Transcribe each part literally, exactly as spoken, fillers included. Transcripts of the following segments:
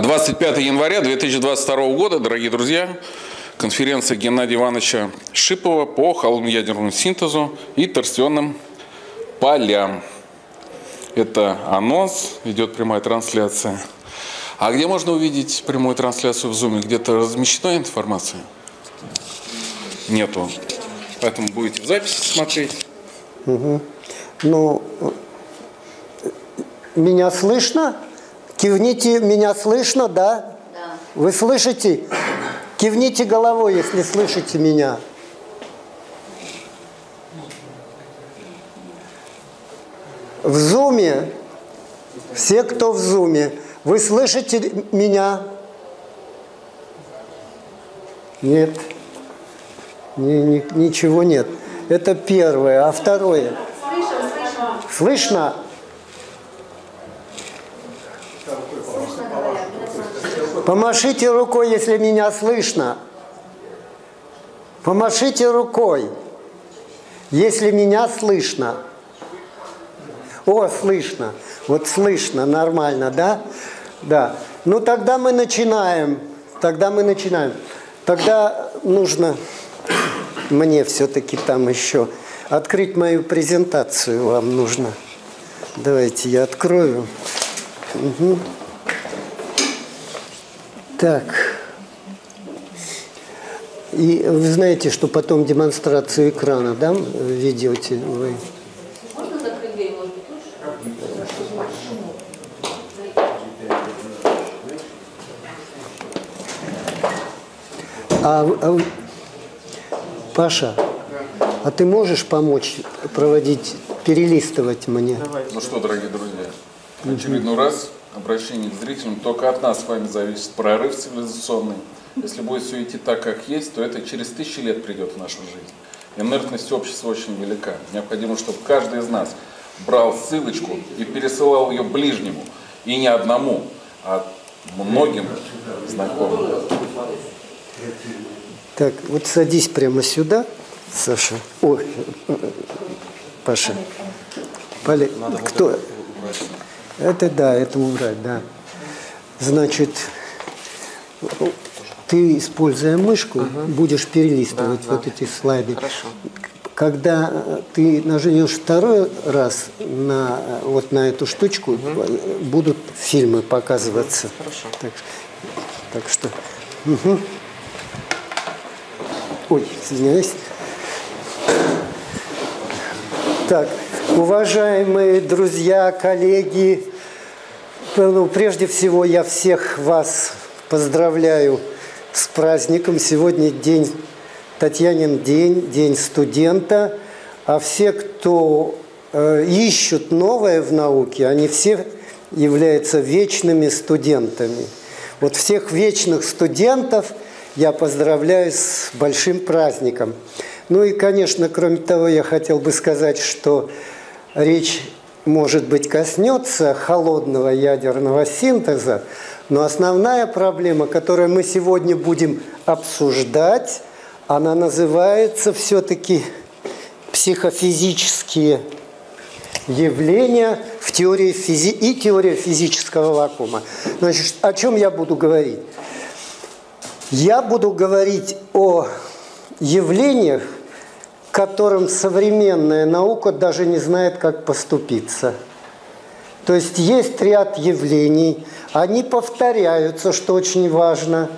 двадцать пятого января две тысячи двадцать второго года, дорогие друзья, конференция Геннадия Ивановича Шипова по холодному ядерному синтезу и торсионным полям. Это анонс, идет прямая трансляция. А где можно увидеть прямую трансляцию в зуме? Где-то размещена информация? Нету. Поэтому будете в записи смотреть. Угу. Ну, меня слышно? Кивните, меня слышно, да? Да. Вы слышите? Кивните головой, если слышите меня. В зуме, все, кто в зуме, вы слышите меня? Нет. Ни, ни, ничего нет. Это первое. А второе? Слышно, слышно. Слышно? Помашите рукой, если меня слышно. Помашите рукой, если меня слышно. О, слышно. Вот слышно, нормально, да? Да. Ну, тогда мы начинаем. Тогда мы начинаем. Тогда нужно мне все-таки там еще открыть мою презентацию. Вам нужно. Давайте я открою. Угу. Так, и вы знаете, что потом демонстрацию экрана, да, ведете вы? Можно закрыть дверь, может быть, лучше? А, а, Паша, а ты можешь помочь проводить, перелистывать мне? Давайте. Ну что, дорогие друзья, в очередной mm-hmm. раз... Обращение к зрителям. Только от нас с вами зависит прорыв цивилизационный. Если будет все идти так, как есть, то это через тысячи лет придет в нашу жизнь. Инертность общества очень велика. Необходимо, чтобы каждый из нас брал ссылочку и пересылал ее ближнему. И не одному, а многим знакомым. Так, вот садись прямо сюда, Саша. Ой, Паша. Поли... Кто? Это да, это убрать, да. Значит, ты, используя мышку, ага. будешь перелистывать да, вот да. эти слайды. Хорошо. Когда ты нажмешь второй раз на, вот на эту штучку, угу. будут фильмы показываться. Хорошо. Так, так что... Угу. Ой, извиняюсь. Так. Уважаемые друзья, коллеги, ну, прежде всего я всех вас поздравляю с праздником. Сегодня день Татьянин день, день студента. А все, кто э, ищут новое в науке, они все являются вечными студентами. Вот всех вечных студентов я поздравляю с большим праздником. Ну и, конечно, кроме того, я хотел бы сказать, что речь, может быть, коснется холодного ядерного синтеза, но основная проблема, которую мы сегодня будем обсуждать, она называется все-таки психофизические явления в теории физи... и теория физического вакуума. Значит, о чем я буду говорить? Я буду говорить о явлениях, которым современная наука даже не знает, как поступиться. То есть есть ряд явлений, они повторяются, что очень важно,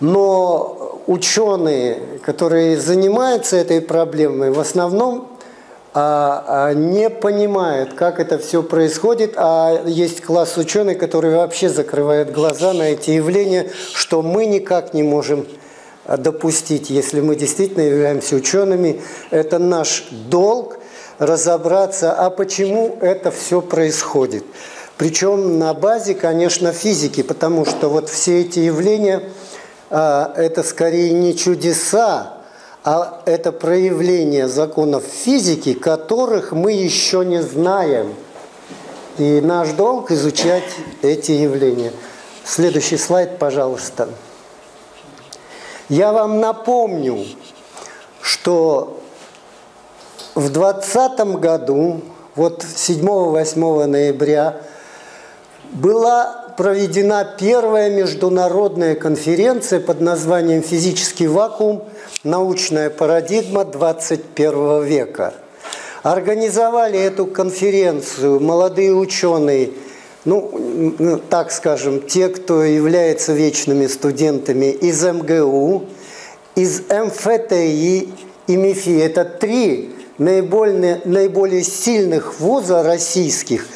но ученые, которые занимаются этой проблемой, в основном а, а, не понимают, как это все происходит, а есть класс ученых, которые вообще закрывают глаза на эти явления, что мы никак не можем допустить, если мы действительно являемся учеными, это наш долг разобраться, а почему это все происходит. Причем на базе, конечно, физики, потому что вот все эти явления, это скорее не чудеса, а это проявление законов физики, которых мы еще не знаем. И наш долг изучать эти явления. Следующий слайд, пожалуйста. Я вам напомню, что в двадцатом году, вот седьмого-восьмого ноября, была проведена первая международная конференция под названием «Физический вакуум. Научная парадигма двадцать первого века». Организовали эту конференцию молодые ученые, ну, так скажем, те, кто является вечными студентами из эм гэ у, из эм эф тэ и и эм эф и. Это три наиболее, наиболее сильных вуза российских,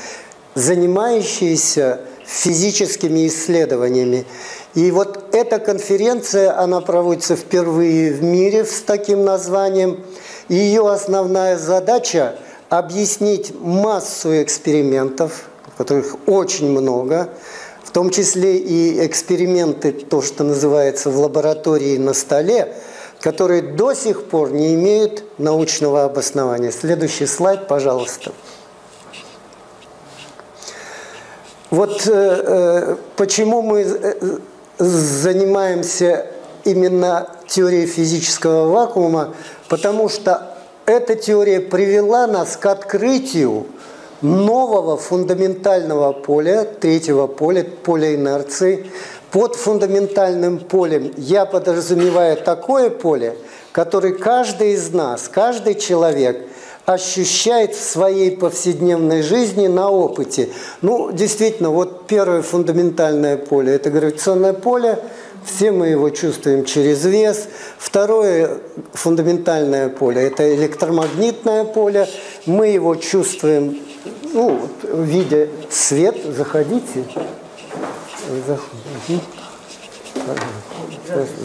занимающиеся физическими исследованиями. И вот эта конференция, она проводится впервые в мире с таким названием. Ее основная задача – объяснить массу экспериментов, которых очень много, в том числе и эксперименты, то, что называется в лаборатории на столе, которые до сих пор не имеют научного обоснования. Следующий слайд, пожалуйста. Вот э, почему мы занимаемся именно теорией физического вакуума, потому что эта теория привела нас к открытию нового фундаментального поля, третьего поля, поля инерции. Под фундаментальным полем я подразумеваю такое поле, которое каждый из нас, каждый человек ощущает в своей повседневной жизни на опыте. Ну, действительно, вот первое фундаментальное поле – это гравитационное поле, все мы его чувствуем через вес. Второе фундаментальное поле – это электромагнитное поле, мы его чувствуем, ну, в виде свет. Заходите.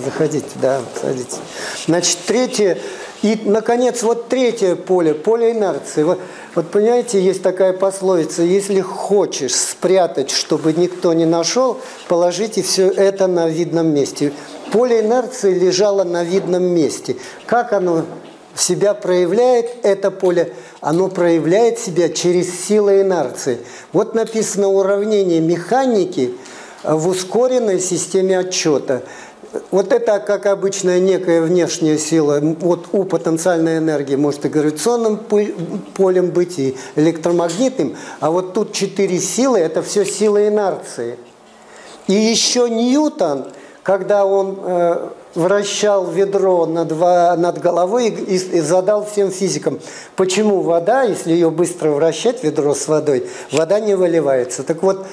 Заходите, да, заходите. Значит, третье. И, наконец, вот третье поле, поле инерции. Вот, вот понимаете, есть такая пословица: если хочешь спрятать, чтобы никто не нашел, положите все это на видном месте. Поле инерции лежало на видном месте. Как оно себя проявляет, это поле? Оно проявляет себя через силы инерции. Вот написано уравнение механики в ускоренной системе отчета. Вот это, как обычная некая внешняя сила. Вот у потенциальной энергии может и гравитационным полем быть, и электромагнитным. А вот тут четыре силы – это все силы инерции. И еще Ньютон, когда он э, вращал ведро над, над головой и, и задал всем физикам, почему вода, если ее быстро вращать, ведро с водой, вода не выливается. Так вот,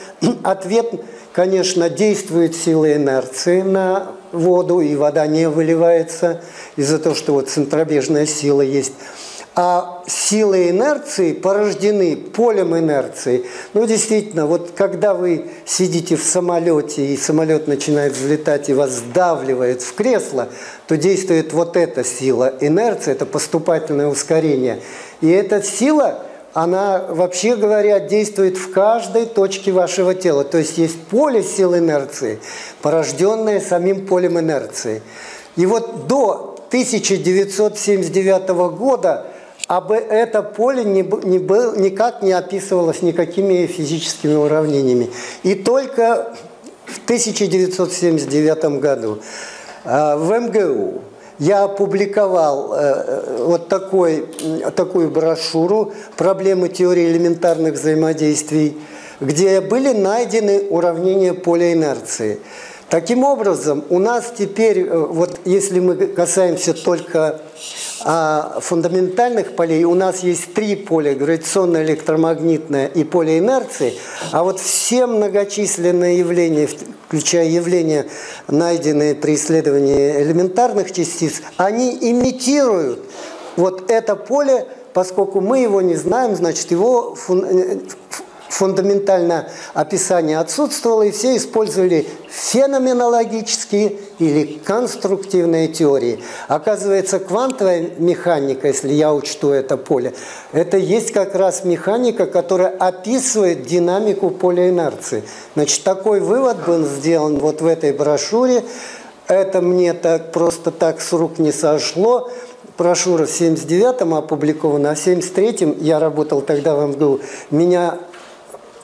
ответ, конечно, действует сила инерции на воду, и вода не выливается из-за того, что вот центробежная сила есть. А силы инерции порождены полем инерции. Ну, действительно, вот когда вы сидите в самолете, и самолет начинает взлетать, и вас сдавливает в кресло, то действует вот эта сила инерции, это поступательное ускорение. И эта сила, она, вообще говоря, действует в каждой точке вашего тела. То есть есть поле сил инерции, порожденное самим полем инерции. И вот до тысяча девятьсот семьдесят девятого года об это поле не, не был, никак не описывалось никакими физическими уравнениями. И только в тысяча девятьсот семьдесят девятом году э, в эм гэ у я опубликовал э, вот такой, такую брошюру «Проблемы теории элементарных взаимодействий», где были найдены уравнения поля инерции. Таким образом, у нас теперь, вот если мы касаемся только а, фундаментальных полей, у нас есть три поля – гравитационное, электромагнитное и поле инерции, а вот все многочисленные явления, включая явления, найденные при исследовании элементарных частиц, они имитируют вот это поле, поскольку мы его не знаем, значит, его фун... фундаментальное описание отсутствовало, и все использовали феноменологические или конструктивные теории. Оказывается, квантовая механика, если я учту это поле, это есть как раз механика, которая описывает динамику поля инерции. Значит, такой вывод был сделан вот в этой брошюре. Это мне так просто так с рук не сошло. Брошюра в семьдесят девятом опубликована, а в семьдесят третьем, я работал тогда в эм гэ у, меня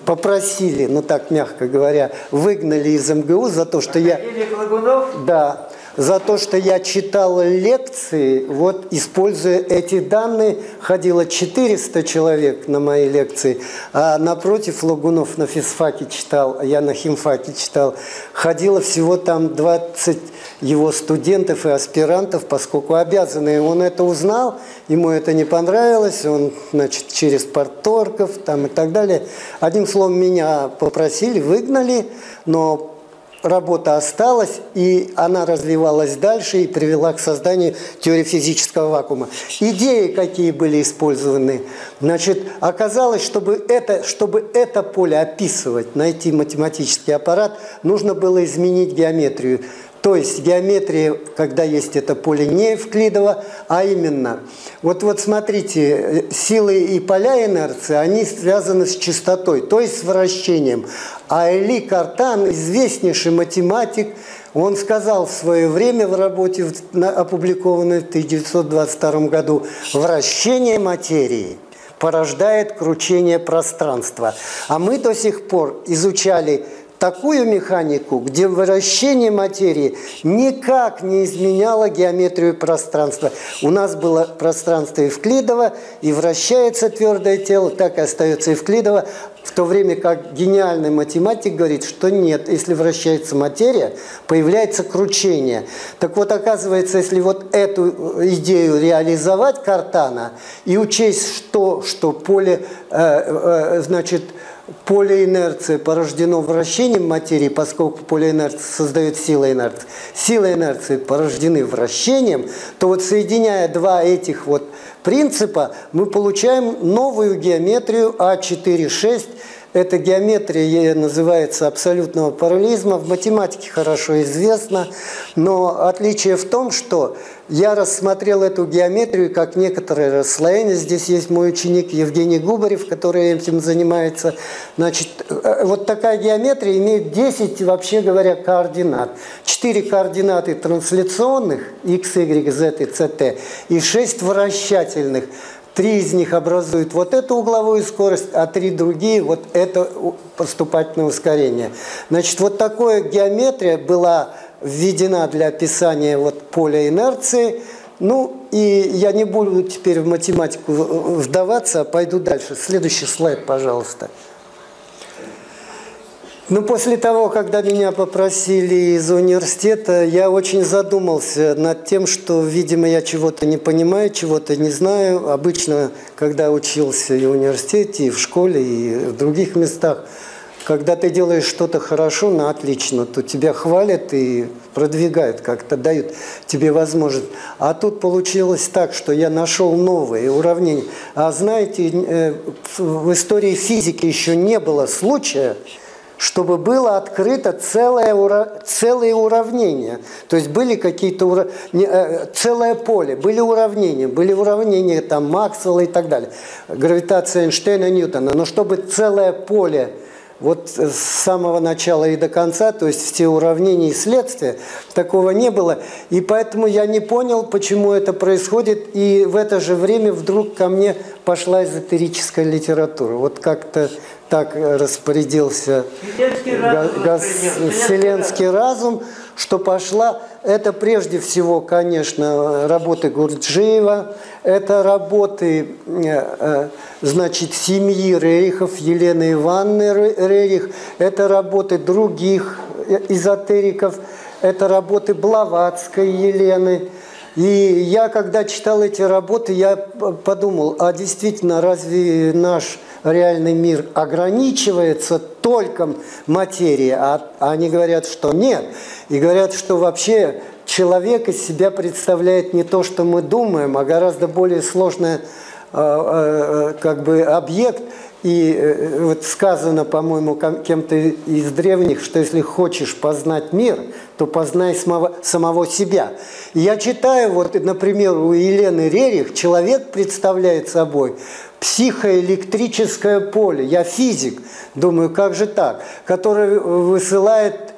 попросили, ну так мягко говоря, выгнали из эм гэ у за то, что я... Логунов? Да. за то, что я читала лекции, вот используя эти данные, ходило четыреста человек на мои лекции, а напротив Логунов на физфаке читал, я на химфаке читал, ходило всего там двадцать его студентов и аспирантов, поскольку обязаны. Он это узнал, ему это не понравилось, он, значит, через парторгов там и так далее. Одним словом, меня попросили, выгнали, но работа осталась, и она развивалась дальше и привела к созданию теории физического вакуума. Идеи какие были использованы? Значит, оказалось, чтобы это, чтобы это поле описывать, найти математический аппарат, нужно было изменить геометрию. То есть геометрия, когда есть это поле не Евклидово, а именно, вот, вот смотрите, силы и поля инерции, они связаны с частотой, то есть с вращением. А Эли Картан, известнейший математик, он сказал в свое время в работе, опубликованной в тысяча девятьсот двадцать втором году, «Вращение материи порождает кручение пространства». А мы до сих пор изучали такую механику, где вращение материи никак не изменяло геометрию пространства. У нас было пространство Евклидово, и вращается твердое тело, так и остается Евклидово, в то время как гениальный математик говорит, что нет, если вращается материя, появляется кручение. Так вот, оказывается, если вот эту идею реализовать Картана и учесть, что, что поле, э, э, значит, поле инерции порождено вращением материи, поскольку поле инерции создает силу инерции. Силы инерции порождены вращением, то вот соединяя два этих вот принципа, мы получаем новую геометрию А четыре шесть. Эта геометрия называется абсолютного параллелизма, в математике хорошо известна, но отличие в том, что я рассмотрел эту геометрию как некоторое расслоение. Здесь есть мой ученик Евгений Губарев, который этим занимается. Значит, вот такая геометрия имеет десять, вообще говоря, координат. четыре координаты трансляционных, x, y, z и ct, и шесть вращательных. Три из них образуют вот эту угловую скорость, а три другие – вот это поступательное ускорение. Значит, вот такая геометрия была введена для описания вот поля инерции. Ну, и я не буду теперь в математику вдаваться, а пойду дальше. Следующий слайд, пожалуйста. Ну, после того, когда меня попросили из университета, я очень задумался над тем, что, видимо, я чего-то не понимаю, чего-то не знаю. Обычно, когда учился и в университете, и в школе, и в других местах, когда ты делаешь что-то хорошо, на отлично, то тебя хвалят и продвигают как-то, дают тебе возможность. А тут получилось так, что я нашел новые уравнения. А знаете, в истории физики еще не было случая, чтобы было открыто целое, ура... целые уравнения. То есть были какие-то ура... целое поле, были уравнения, были уравнения там Максвелла и так далее, гравитация Эйнштейна, Ньютона. Но чтобы целое поле вот с самого начала и до конца, то есть все уравнения и следствия, такого не было. И поэтому я не понял, почему это происходит. И в это же время вдруг ко мне пошла эзотерическая литература. Вот как-то так распорядился вселенский разум, газ, вселенский разум, что пошла. Это прежде всего, конечно, работы Гурджиева, это работы, значит, семьи Рерихов, Елены Ивановны Рерих, это работы других эзотериков, это работы Блаватской Елены. И я, когда читал эти работы, я подумал, а действительно, разве наш реальный мир ограничивается только материей? А они говорят, что нет. И говорят, что вообще человек из себя представляет не то, что мы думаем, а гораздо более сложный как бы объект. И вот сказано, по-моему, кем-то из древних, что если хочешь познать мир, то познай самого, самого себя. И я читаю, вот, например, у Елены Рерих человек представляет собой психоэлектрическое поле. Я физик, думаю, как же так? Которое высылает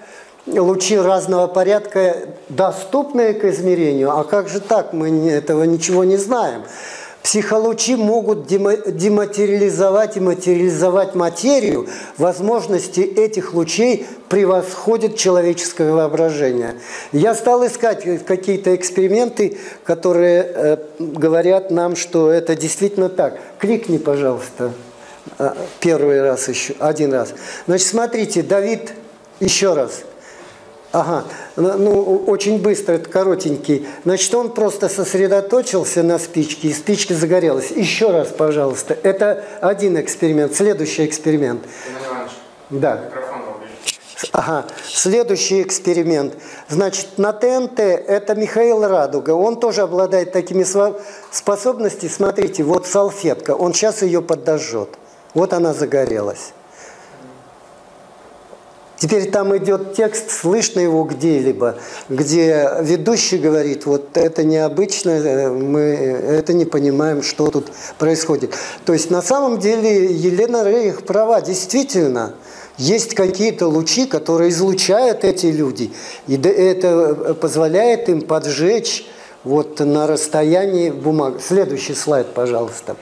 лучи разного порядка, доступные к измерению. А как же так? Мы этого ничего не знаем. Психолучи могут дематериализовать и материализовать материю. Возможности этих лучей превосходят человеческое воображение. Я стал искать какие-то эксперименты, которые говорят нам, что это действительно так. Кликни, пожалуйста, первый раз еще, один раз. Значит, смотрите, Давид, еще раз. Ага, ну очень быстро, это коротенький. Значит, он просто сосредоточился на спичке, и спичка загорелась. Еще раз, пожалуйста. Это один эксперимент. Следующий эксперимент. Геннадий Иванович, да. Микрофон выключен. Ага, следующий эксперимент. Значит, на ТНТ это Михаил Радуга. Он тоже обладает такими способностями. Смотрите, вот салфетка. Он сейчас ее подожжет. Вот она загорелась. Теперь там идет текст, слышно его где-либо, где ведущий говорит, вот это необычно, мы это не понимаем, что тут происходит. То есть на самом деле Елена Рерих права, действительно, есть какие-то лучи, которые излучают эти люди, и это позволяет им поджечь вот на расстоянии бумаги. Следующий слайд, пожалуйста.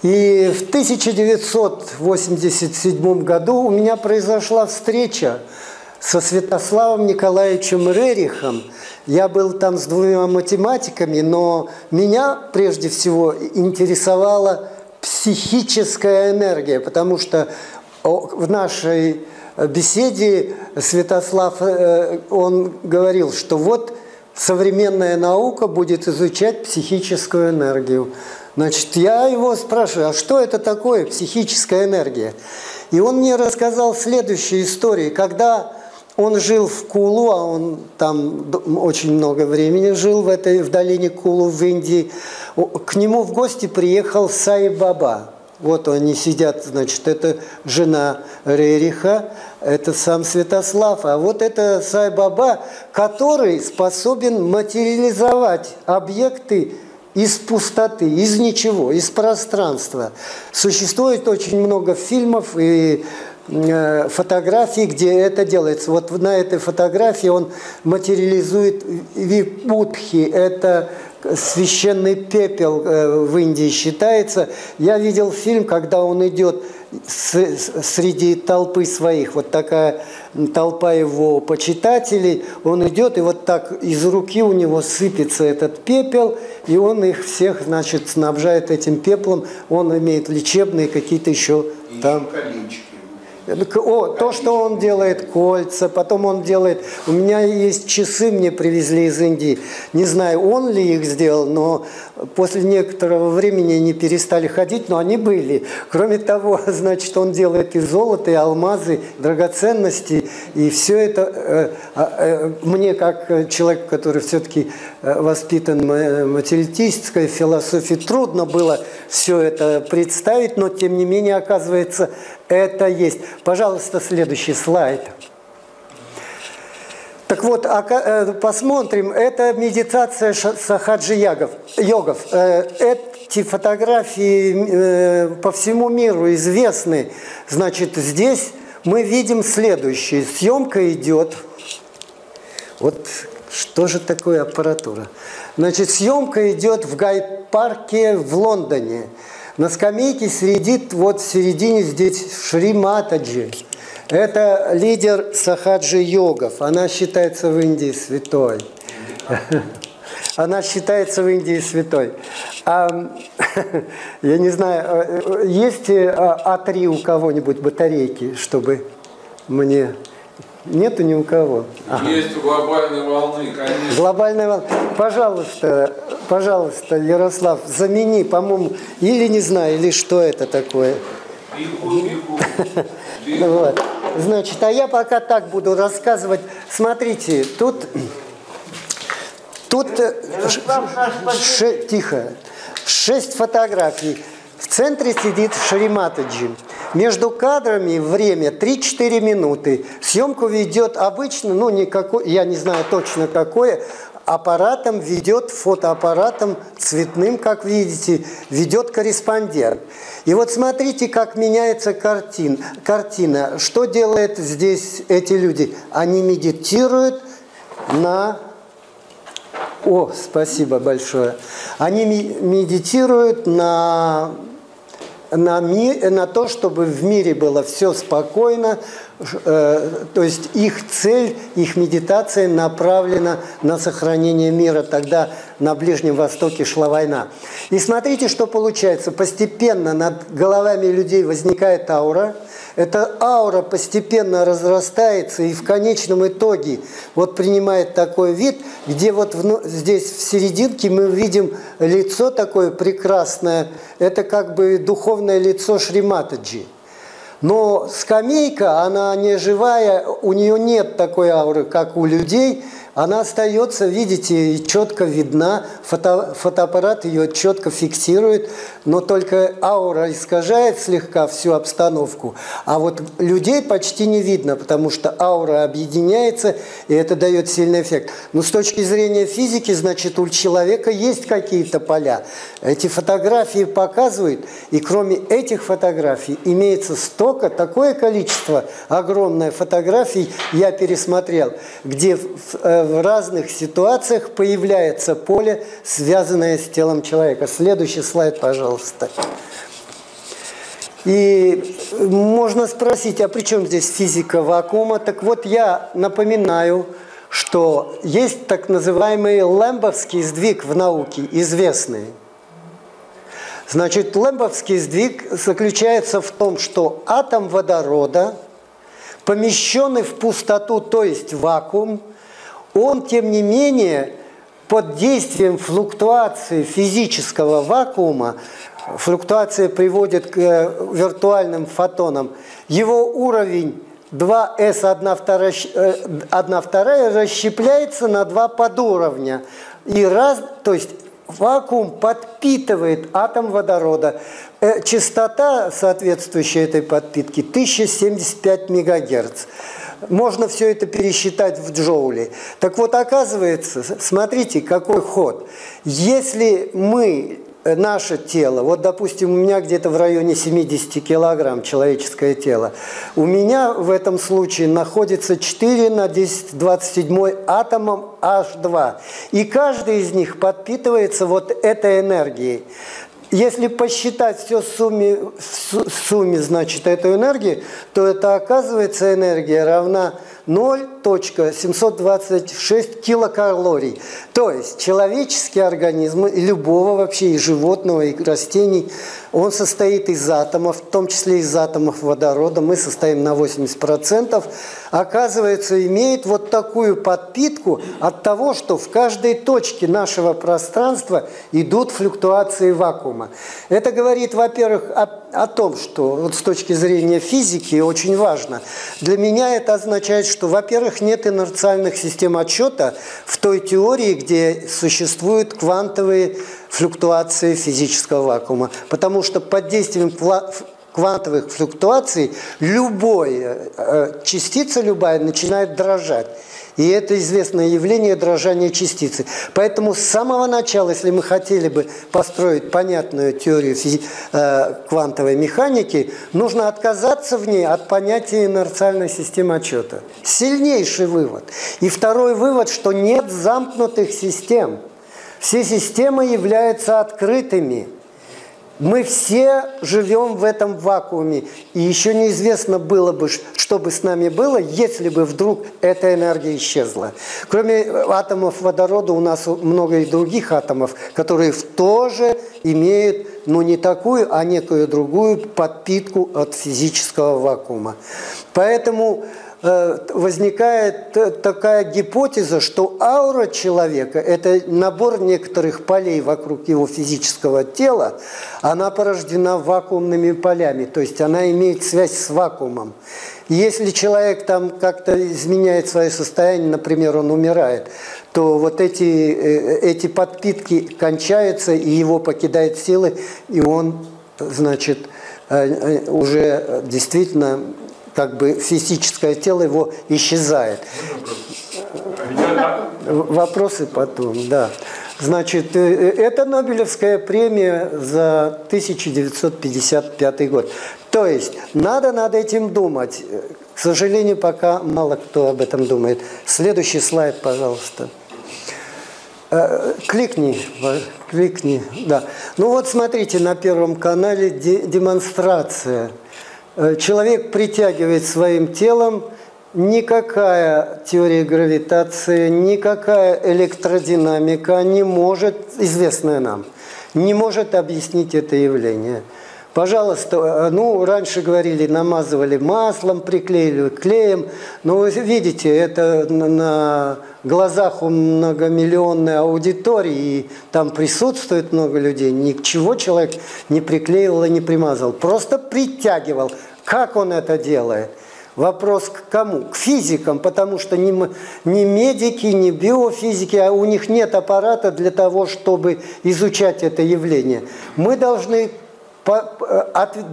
И в тысяча девятьсот восемьдесят седьмом году у меня произошла встреча со Святославом Николаевичем Рерихом. Я был там с двумя математиками, но меня прежде всего интересовала психическая энергия, потому что в нашей беседе Святослав, он говорил, что вот современная наука будет изучать психическую энергию. Значит, я его спрашиваю, а что это такое психическая энергия? И он мне рассказал следующие истории. Когда он жил в Кулу, а он там очень много времени жил, в, этой, в долине Кулу в Индии, к нему в гости приехал Сайбаба. Вот они сидят, значит, это жена Рериха, это сам Святослав, а вот это Сайбаба, который способен материализовать объекты, из пустоты, из ничего, из пространства. Существует очень много фильмов и э, фотографий, где это делается. Вот на этой фотографии он материализует випутхи, это священный пепел э, в Индии считается. Я видел фильм, когда он идет с, с, среди толпы своих, вот такая толпа его почитателей, он идет, и вот так из руки у него сыпется этот пепел, и он их всех, значит, снабжает этим пеплом, он имеет лечебные какие-то еще и там... колечки. О, то, что он делает, кольца, потом он делает... У меня есть часы, мне привезли из Индии. Не знаю, он ли их сделал, но после некоторого времени не перестали ходить, но они были. Кроме того, значит, он делает и золото, и алмазы, драгоценности, и все это... Мне, как человек, который все-таки воспитан материалистической философией, трудно было все это представить, но, тем не менее, оказывается... Это есть. Пожалуйста, следующий слайд. Так вот, посмотрим. Это медитация сахаджи-йогов. Эти фотографии по всему миру известны. Значит, здесь мы видим следующее. Съемка идет. Вот что же такое аппаратура? Значит, съемка идет в Гайд-парке в Лондоне. На скамейке сидит, вот в середине здесь Шри Матаджи. Это лидер сахаджи-йогов. Она считается в Индии святой. Она считается в Индии святой. А, я не знаю, есть А три у кого-нибудь батарейки, чтобы мне... Нету ни у кого. Ага. Есть глобальные волны, конечно. Глобальная волна. Пожалуйста, пожалуйста, Ярослав, замени, по-моему, или не знаю, или что это такое. Бегу, бегу. Бегу. Вот. Значит, а я пока так буду рассказывать. Смотрите, тут... Тут... Ярослав, ш... Тихо. Шесть фотографий. В центре сидит Шри Матаджи. Между кадрами время три-четыре минуты. Съемку ведет обычно, ну никакой, я не знаю точно какое, аппаратом ведет, фотоаппаратом цветным, как видите, ведет корреспондент. И вот смотрите, как меняется картин, картина. Что делают здесь эти люди? Они медитируют на О, спасибо большое. Они медитируют на, на, ми, на то, чтобы в мире было все спокойно. Э, то есть их цель, их медитация направлена на сохранение мира. Тогда на Ближнем Востоке шла война. И смотрите, что получается. Постепенно над головами людей возникает аура. Эта аура постепенно разрастается и в конечном итоге вот принимает такой вид, где вот в, здесь в серединке мы видим лицо такое прекрасное. Это как бы духовное лицо Шри Матаджи. Но скамейка, она не живая, у нее нет такой ауры, как у людей. Она остается, видите, четко видна, фото, фотоаппарат ее четко фиксирует, но только аура искажает слегка всю обстановку. А вот людей почти не видно, потому что аура объединяется, и это дает сильный эффект. Но с точки зрения физики, значит, у человека есть какие-то поля. Эти фотографии показывают, и кроме этих фотографий имеется столько, такое количество, огромное фотографий, я пересмотрел, где в В разных ситуациях появляется поле, связанное с телом человека. Следующий слайд, пожалуйста. И можно спросить, а при чем здесь физика вакуума? Так вот, я напоминаю, что есть так называемый лэмбовский сдвиг в науке, известный. Значит, лэмбовский сдвиг заключается в том, что атом водорода, помещенный в пустоту, то есть вакуум, он, тем не менее, под действием флуктуации физического вакуума, флуктуация приводит к виртуальным фотонам, его уровень два эс одна вторая расщепляется на два подуровня. И раз, то есть вакуум подпитывает атом водорода. Частота, соответствующая этой подпитке, тысяча семьдесят пять мегагерц. Можно все это пересчитать в джоули. Так вот, оказывается, смотрите, какой ход. Если мы, наше тело, вот, допустим, у меня где-то в районе семидесяти килограмм человеческое тело, у меня в этом случае находится четыре на десять двадцать семь атомом аш два. И каждый из них подпитывается вот этой энергией. Если посчитать все в сумме, в сумме, значит, эту энергию, то это, оказывается, энергия равна ноль целых семьсот двадцать шесть тысячных килокалорий. То есть человеческий организм, любого вообще, и животного, и растений, он состоит из атомов, в том числе из атомов водорода, мы состоим на восемьдесят процентов, оказывается, имеет вот такую подпитку от того, что в каждой точке нашего пространства идут флюктуации вакуума. Это говорит, во-первых, о, о том, что вот с точки зрения физики очень важно. Для меня это означает, что, во-первых, нет инерциальных систем отсчета в той теории, где существуют квантовые флюктуации физического вакуума. Потому что под действием квантовых флюктуаций любая частица, любая, начинает дрожать. И это известное явление дрожания частицы. Поэтому с самого начала, если мы хотели бы построить понятную теорию физи- э, квантовой механики, нужно отказаться в ней от понятия инерциальной системы отсчета. Сильнейший вывод. И второй вывод, что нет замкнутых систем. Все системы являются открытыми. Мы все живем в этом вакууме, и еще неизвестно было бы, что бы с нами было, если бы вдруг эта энергия исчезла. Кроме атомов водорода у нас много и других атомов, которые тоже имеют, ну, не такую, а некую другую подпитку от физического вакуума. Поэтому возникает такая гипотеза, что аура человека – это набор некоторых полей вокруг его физического тела, она порождена вакуумными полями, то есть она имеет связь с вакуумом. Если человек там как-то изменяет свое состояние, например, он умирает, то вот эти, эти подпитки кончаются, и его покидают силы, и он, значит, уже действительно... как бы физическое тело его исчезает. Вопросы потом, да. Значит, это Нобелевская премия за тысяча девятьсот пятьдесят пятый год. То есть надо над этим думать. К сожалению, пока мало кто об этом думает. Следующий слайд, пожалуйста. Кликни, кликни, да. Ну вот смотрите, на Первом канале демонстрация. Человек притягивает своим телом, никакая теория гравитации, никакая электродинамика не может, известная нам, не может объяснить это явление. Пожалуйста, ну, раньше говорили, намазывали маслом, приклеили клеем, но вы видите, это на глазах у многомиллионной аудитории, и там присутствует много людей, ничего человек не приклеивал и не примазал, просто притягивал. Как он это делает? Вопрос к кому? К физикам, потому что ни, ни медики, ни биофизики, а у них нет аппарата для того, чтобы изучать это явление. Мы должны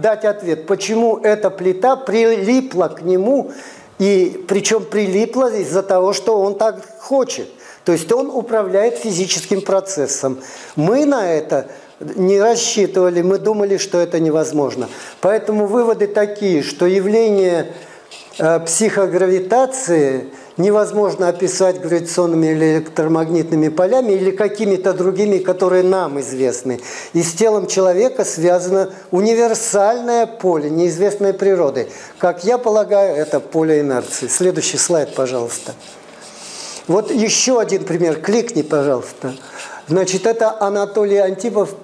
дать ответ, почему эта плита прилипла к нему, и причем прилипла из-за того, что он так хочет. То есть он управляет физическим процессом. Мы на это не рассчитывали, мы думали, что это невозможно. Поэтому выводы такие, что явление психогравитации невозможно описать гравитационными или электромагнитными полями или какими-то другими, которые нам известны. И с телом человека связано универсальное поле неизвестной природы. Как я полагаю, это поле инерции. Следующий слайд, пожалуйста. Вот еще один пример. Кликни, пожалуйста. Значит, это Анатолий Антипов,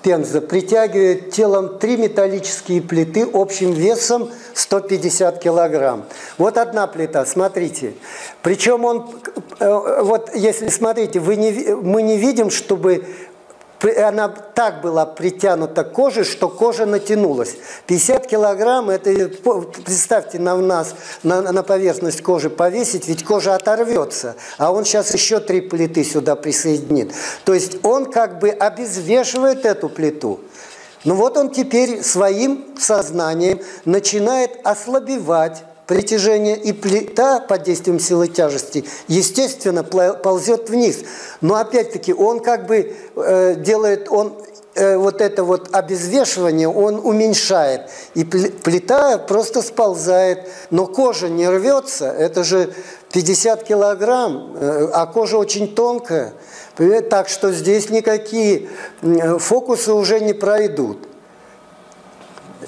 Пенза, притягивает телом три металлические плиты общим весом сто пятьдесят килограмм. Вот одна плита, смотрите. Причем он, вот если смотрите, вы не, мы не видим, чтобы она так была притянута к коже, что кожа натянулась. пятьдесят килограмм, это, представьте, на нас, на, на поверхность кожи повесить, ведь кожа оторвется. А он сейчас еще три плиты сюда присоединит. То есть он как бы обезвешивает эту плиту. Ну вот он теперь своим сознанием начинает ослабевать притяжение, и плита под действием силы тяжести, естественно, ползет вниз. Но опять-таки он как бы э, делает, он э, вот это вот обезвешивание, он уменьшает. И плита просто сползает, но кожа не рвется, это же пятьдесят килограмм, э, а кожа очень тонкая. Так что здесь никакие фокусы уже не пройдут.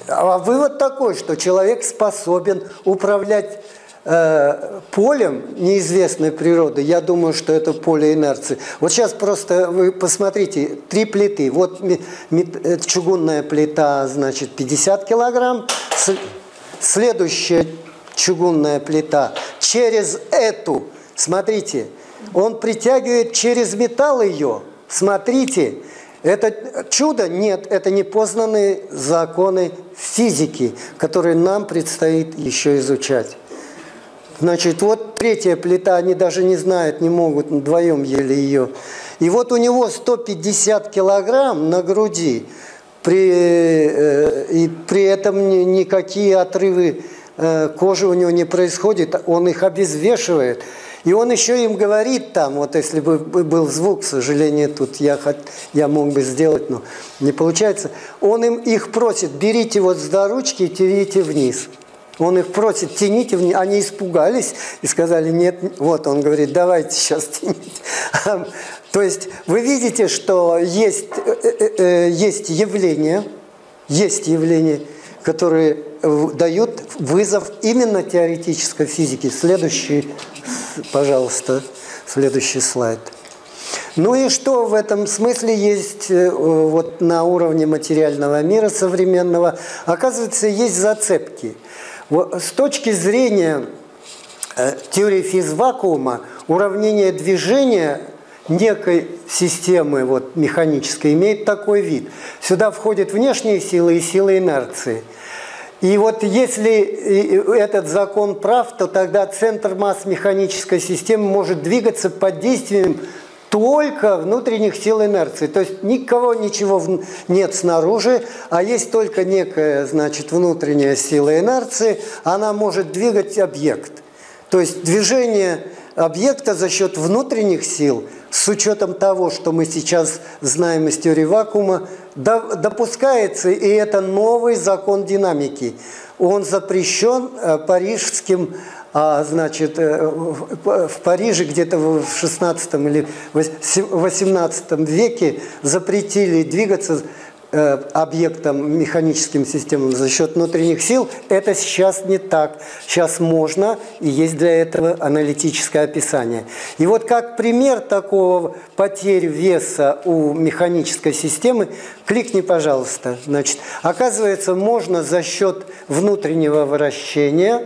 А вывод такой, что человек способен управлять э, полем неизвестной природы. Я думаю, что это поле инерции. Вот сейчас просто вы посмотрите, три плиты. Вот чугунная плита, значит, пятьдесят килограмм. Следующая чугунная плита через эту, смотрите, он притягивает через металл ее. Смотрите. Это чудо? Нет, это непознанные законы физики, которые нам предстоит еще изучать. Значит, вот третья плита, они даже не знают, не могут, вдвоем ели ее. И вот у него сто пятьдесят килограмм на груди, при, и при этом никакие отрывы кожи у него не происходят, он их обезвешивает. И он еще им говорит там, вот если бы был звук, к сожалению, тут я, я мог бы сделать, но не получается. Он им их просит, берите вот за ручки и тяните вниз. Он их просит, тяните вниз. Они испугались и сказали, нет, вот он говорит, давайте сейчас тяните. То есть вы видите, что есть явления, есть явления, которые дают вызов именно теоретической физике. Следующий, пожалуйста, следующий слайд. Ну и что в этом смысле есть вот на уровне материального мира современного? Оказывается, есть зацепки. С точки зрения теории физвакуума, уравнение движения некой системы вот, механической имеет такой вид. Сюда входят внешние силы и силы инерции. И вот если этот закон прав, то тогда центр масс механической системы может двигаться под действием только внутренних сил инерции. То есть никого, ничего нет снаружи, а есть только некая, значит, внутренняя сила инерции, она может двигать объект. То есть движение объекта за счет внутренних сил с учетом того, что мы сейчас знаем из теории вакуума, допускается, и это новый закон динамики. Он запрещен парижским, значит, в Париже где-то в шестнадцатом или восемнадцатом веке запретили двигаться объектам, механическим системам за счет внутренних сил. Это сейчас не так. Сейчас можно, и есть для этого аналитическое описание. И вот как пример такого потери веса у механической системы, кликни, пожалуйста. Значит, оказывается, можно за счет внутреннего вращения.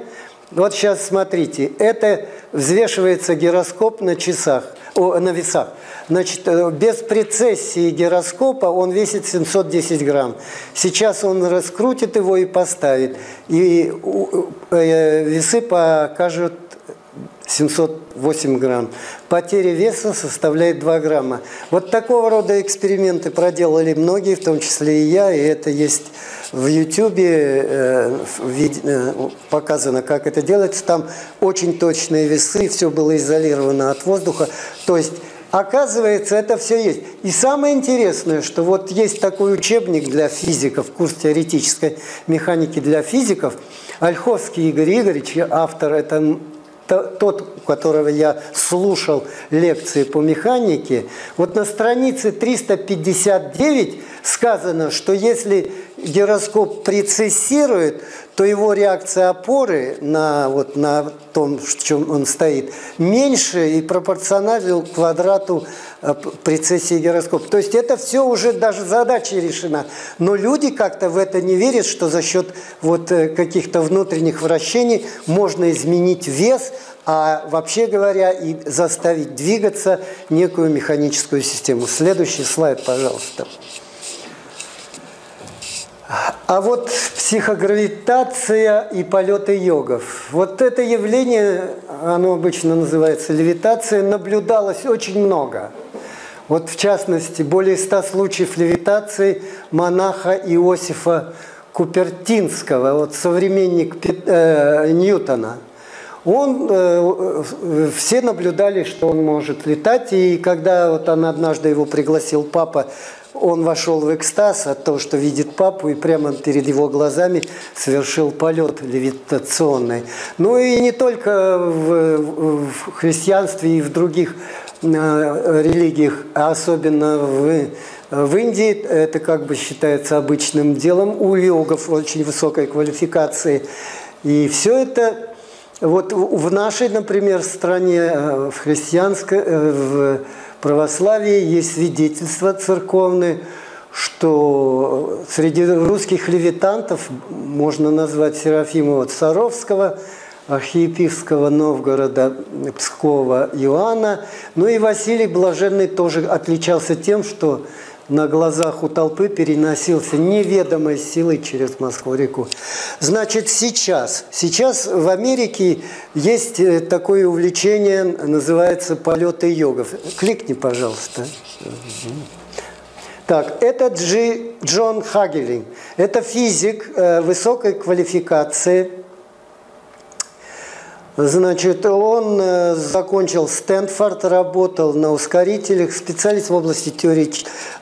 Вот сейчас смотрите, это взвешивается гироскоп на часах, о, на весах. Значит, без прецессии гироскопа он весит семьсот десять грамм. Сейчас он раскрутит его и поставит. И весы покажут семьсот восемь грамм. Потеря веса составляет два грамма. Вот такого рода эксперименты проделали многие, в том числе и я. И это есть в Ютубе, показано, как это делается. Там очень точные весы, все было изолировано от воздуха. То есть оказывается, это все есть. И самое интересное, что вот есть такой учебник для физиков, курс теоретической механики для физиков. Ольховский Игорь Игоревич, автор, это тот, у которого я слушал лекции по механике. Вот на странице триста пятьдесят девять сказано, что если гироскоп прецессирует, то его реакция опоры на, вот, на том, в чем он стоит, меньше и пропорционально квадрату прецессии гироскопа. То есть это все уже даже задача решена. Но люди как-то в это не верят, что за счет вот каких-то внутренних вращений можно изменить вес, а вообще говоря, и заставить двигаться некую механическую систему. Следующий слайд, пожалуйста. А вот психогравитация и полеты йогов. Вот это явление, оно обычно называется левитация, наблюдалось очень много. Вот в частности, более ста случаев левитации монаха Иосифа Купертинского, вот современник Ньютона. Он, э, все наблюдали, что он может летать, и когда вот он однажды его пригласил папа, он вошел в экстаз от того, что видит папу, и прямо перед его глазами совершил полет левитационный. Ну и не только в, в христианстве и в других э, религиях, а особенно в, в Индии, это как бы считается обычным делом, у йогов очень высокой квалификации, и все это... Вот в нашей, например, стране, в христианской, в православии есть свидетельства церковные, что среди русских левитантов можно назвать Серафима Саровского, архиепископа Новгорода, Пскова, Иоанна. Ну и Василий Блаженный тоже отличался тем, что на глазах у толпы переносился неведомой силой через Москву-реку. Значит, сейчас, сейчас в Америке есть такое увлечение, называется полеты йогов. Кликни, пожалуйста. Так, это Джи, Джон Хагелин. Это физик высокой квалификации. Значит, он закончил Стэнфорд, работал на ускорителях, специалист в области теории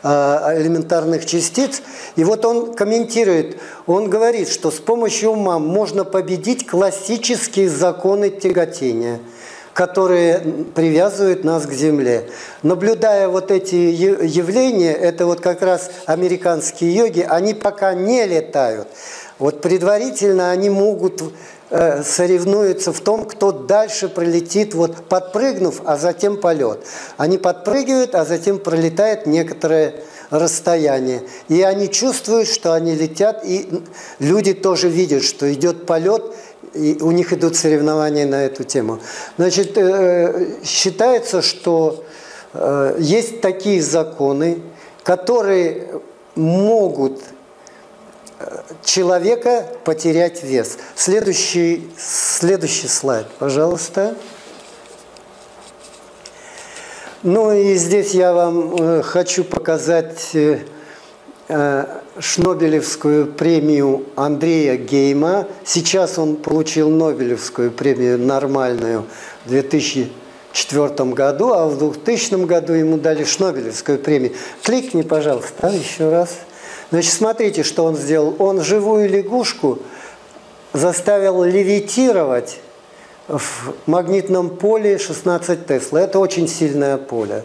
элементарных частиц. И вот он комментирует, он говорит, что с помощью ума можно победить классические законы тяготения, которые привязывают нас к Земле. Наблюдая вот эти явления, это вот как раз американские йоги, они пока не летают. Вот предварительно они могут... соревнуются в том, кто дальше пролетит, вот подпрыгнув, а затем полет. Они подпрыгивают, а затем пролетает некоторое расстояние. И они чувствуют, что они летят, и люди тоже видят, что идет полет, и у них идут соревнования на эту тему. Значит, считается, что есть такие законы, которые могут человека потерять вес. Следующий, следующий слайд, пожалуйста. Ну и здесь я вам хочу показать Шнобелевскую премию Андрея Гейма. Сейчас он получил Нобелевскую премию нормальную в две тысячи году, а в двухтысячном году ему дали Шнобелевскую премию. Кликни, пожалуйста, еще раз. Значит, смотрите, что он сделал. Он живую лягушку заставил левитировать в магнитном поле шестнадцать Тесла. Это очень сильное поле.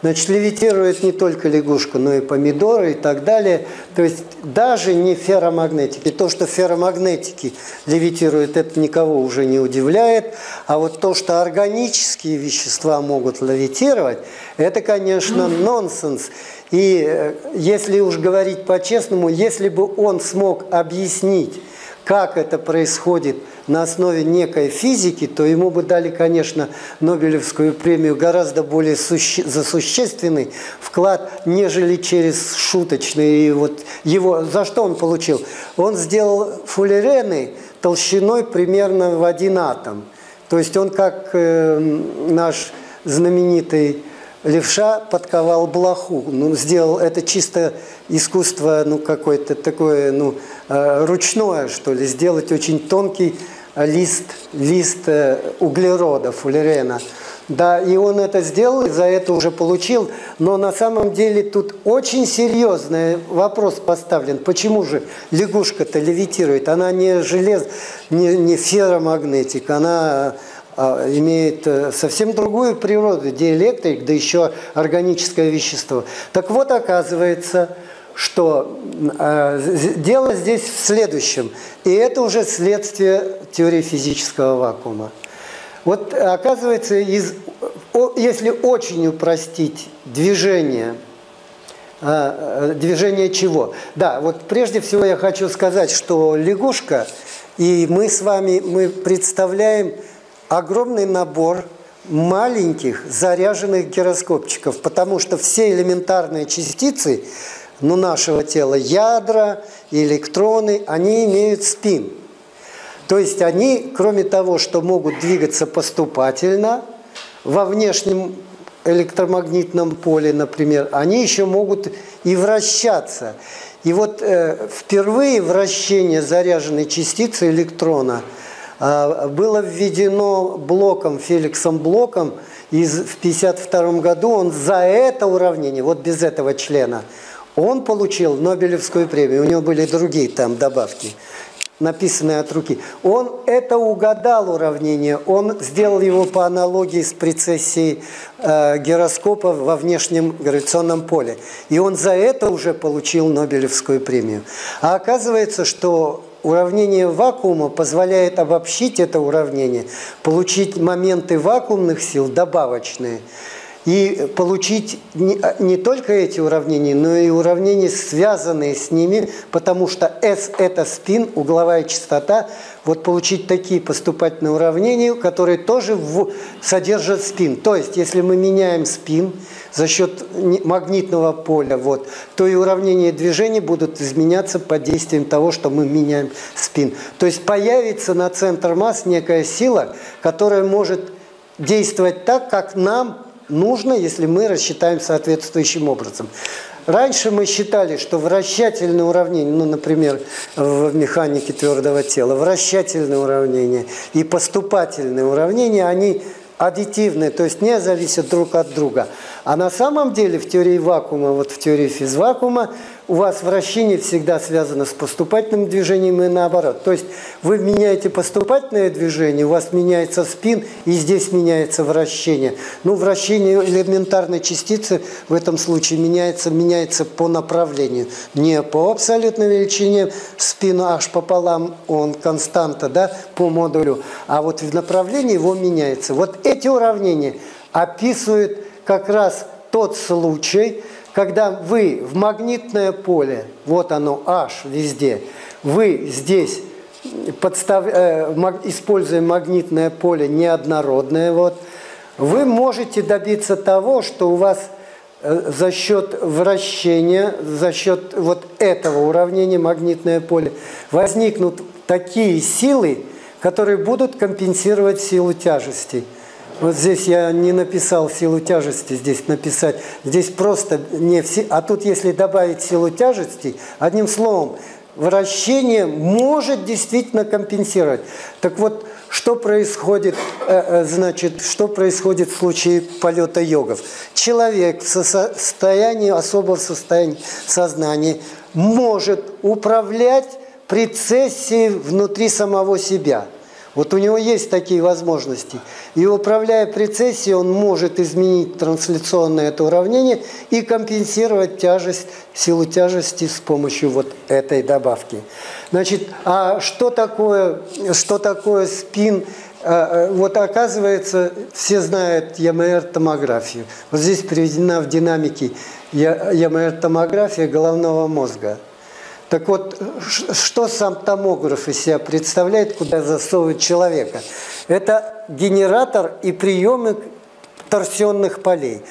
Значит, левитирует не только лягушку, но и помидоры и так далее. То есть даже не ферромагнетики. То, что ферромагнетики левитируют, это никого уже не удивляет. А вот то, что органические вещества могут левитировать, это, конечно, нонсенс. И если уж говорить по-честному, если бы он смог объяснить, как это происходит на основе некой физики, то ему бы дали, конечно, Нобелевскую премию гораздо более суще... за существенный вклад, нежели через шуточные. И вот его... За что он получил? Он сделал фуллерены толщиной примерно в один атом. То есть он, как э, наш знаменитый левша, подковал блоху. Ну, сделал это чисто искусство, ну, какое-то такое, ну, ручное, что ли, сделать очень тонкий лист, лист углерода, фуллерена. Да, и он это сделал, и за это уже получил. Но на самом деле тут очень серьезный вопрос поставлен. Почему же лягушка-то левитирует? Она не желез, не, не ферромагнетик, она имеет совсем другую природу, диэлектрик, да еще органическое вещество. Так вот, оказывается, что э, дело здесь в следующем, и это уже следствие теории физического вакуума. Вот оказывается, из, о, если очень упростить движение, э, движение чего? Да, вот прежде всего я хочу сказать, что лягушка, и мы с вами мы представляем огромный набор маленьких заряженных гироскопчиков, потому что все элементарные частицы, ну, нашего тела, ядра, электроны, они имеют спин. То есть они, кроме того, что могут двигаться поступательно во внешнем электромагнитном поле, например, они еще могут и вращаться. И вот э, впервые вращение заряженной частицы электрона было введено Блоком, Феликсом Блоком, из, в тысяча девятьсот пятьдесят втором году. Он за это уравнение, вот без этого члена, он получил Нобелевскую премию. У него были другие там добавки, написанные от руки. Он это угадал уравнение, он сделал его по аналогии с прецессией э, гироскопа во внешнем гравитационном поле. И он за это уже получил Нобелевскую премию. А оказывается, что уравнение вакуума позволяет обобщить это уравнение, получить моменты вакуумных сил добавочные и получить не, не только эти уравнения, но и уравнения, связанные с ними, потому что S – это спин, угловая частота. Вот получить такие поступательные уравнения, которые тоже в, содержат спин. То есть, если мы меняем спин за счет магнитного поля, вот, то и уравнения движения будут изменяться под действием того, что мы меняем спин. То есть появится на центр масс некая сила, которая может действовать так, как нам нужно, если мы рассчитаем соответствующим образом. Раньше мы считали, что вращательные уравнения, ну, например, в механике твердого тела, вращательные уравнения и поступательные уравнения, они аддитивные, то есть не зависят друг от друга. А на самом деле в теории вакуума, вот в теории физвакуума, у вас вращение всегда связано с поступательным движением и наоборот. То есть вы меняете поступательное движение, у вас меняется спин, и здесь меняется вращение. Ну, вращение элементарной частицы в этом случае меняется, меняется по направлению. Не по абсолютной величине спину аж пополам, он константа, да, по модулю, а вот в направлении его меняется. Вот эти уравнения описывают как раз тот случай, когда вы в магнитное поле, вот оно H везде, вы здесь, подстав, э, маг, используя магнитное поле неоднородное, вот, вы можете добиться того, что у вас э, за счет вращения, за счет вот этого уравнения магнитное поле, возникнут такие силы, которые будут компенсировать силу тяжести. Вот здесь я не написал силу тяжести, здесь написать, здесь просто не все, а тут если добавить силу тяжести, одним словом, вращение может действительно компенсировать. Так вот, Что происходит, значит, что происходит в случае полета йогов? Человек в состоянии, особого состояния сознания может управлять прецессией внутри самого себя. Вот у него есть такие возможности. И управляя прецессией, он может изменить трансляционное это уравнение и компенсировать тяжесть, силу тяжести с помощью вот этой добавки. Значит, а что такое, что такое спин? Вот оказывается, все знают ЕМР-томографию. Вот здесь приведена в динамике ЕМР-томография головного мозга. Так вот, что сам томограф из себя представляет, куда засовывает человека? Это генератор и приемник торсионных полей.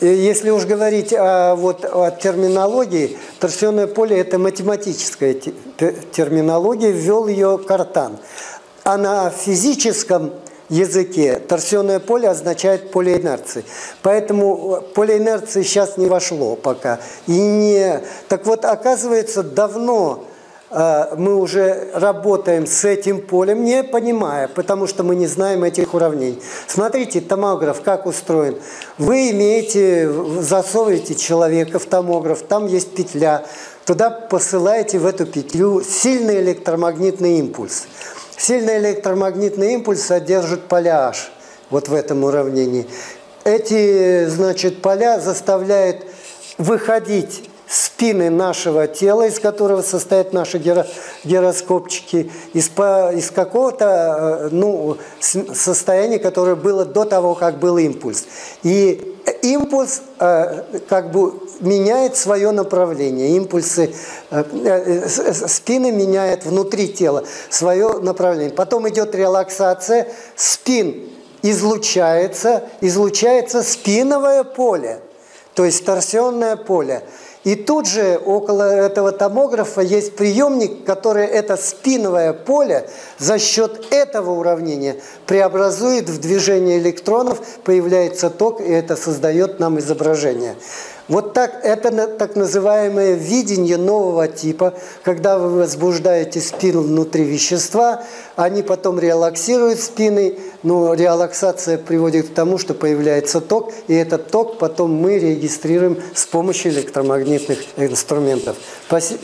Если уж говорить о, вот, о терминологии, торсионное поле – это математическая терминология, ввел ее Картан. А на физическом языке торсионное поле означает поле инерции. Поэтому поле инерции сейчас не вошло пока. И не... Так вот, оказывается, давно э, мы уже работаем с этим полем, не понимая, потому что мы не знаем этих уравнений. Смотрите, томограф как устроен. Вы имеете, засовываете человека в томограф, там есть петля, туда посылаете в эту петлю сильный электромагнитный импульс. Сильный электромагнитный импульс содержит поля H, вот в этом уравнении. Эти, значит, поля заставляют выходить спины нашего тела, из которого состоят наши гироскопчики, из, из какого-то ну, состояния, которое было до того, как был импульс. И импульс э, как бы меняет свое направление. Импульсы э, э, спины меняет внутри тела свое направление. Потом идет релаксация, спин излучается, излучается спиновое поле, то есть торсионное поле. И тут же около этого томографа есть приемник, который это спиновое поле за счет этого уравнения преобразует в движение электронов, появляется ток, и это создает нам изображение. Вот так, это так называемое видение нового типа, когда вы возбуждаете спину внутри вещества, они потом релаксируют спины, но релаксация приводит к тому, что появляется ток, и этот ток потом мы регистрируем с помощью электромагнитных инструментов.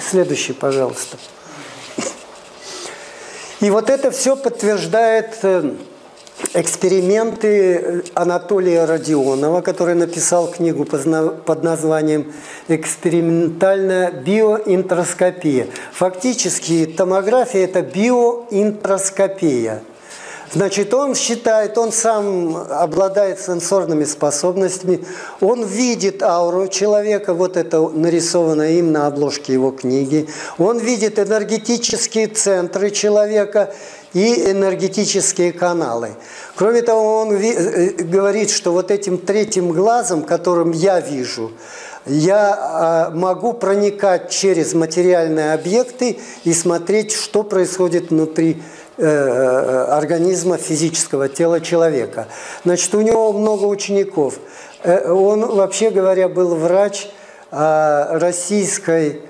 Следующий, пожалуйста. И вот это все подтверждает... эксперименты Анатолия Родионова, который написал книгу под названием «Экспериментальная биоинтроскопия». Фактически томография – это биоинтроскопия. Значит, он считает, он сам обладает сенсорными способностями, он видит ауру человека, вот это нарисовано им на обложке его книги, он видит энергетические центры человека и энергетические каналы. Кроме того, он говорит, что вот этим третьим глазом, которым я вижу, я могу проникать через материальные объекты и смотреть, что происходит внутри организма, физического тела человека. Значит, у него много учеников. Он, вообще говоря, был врач российской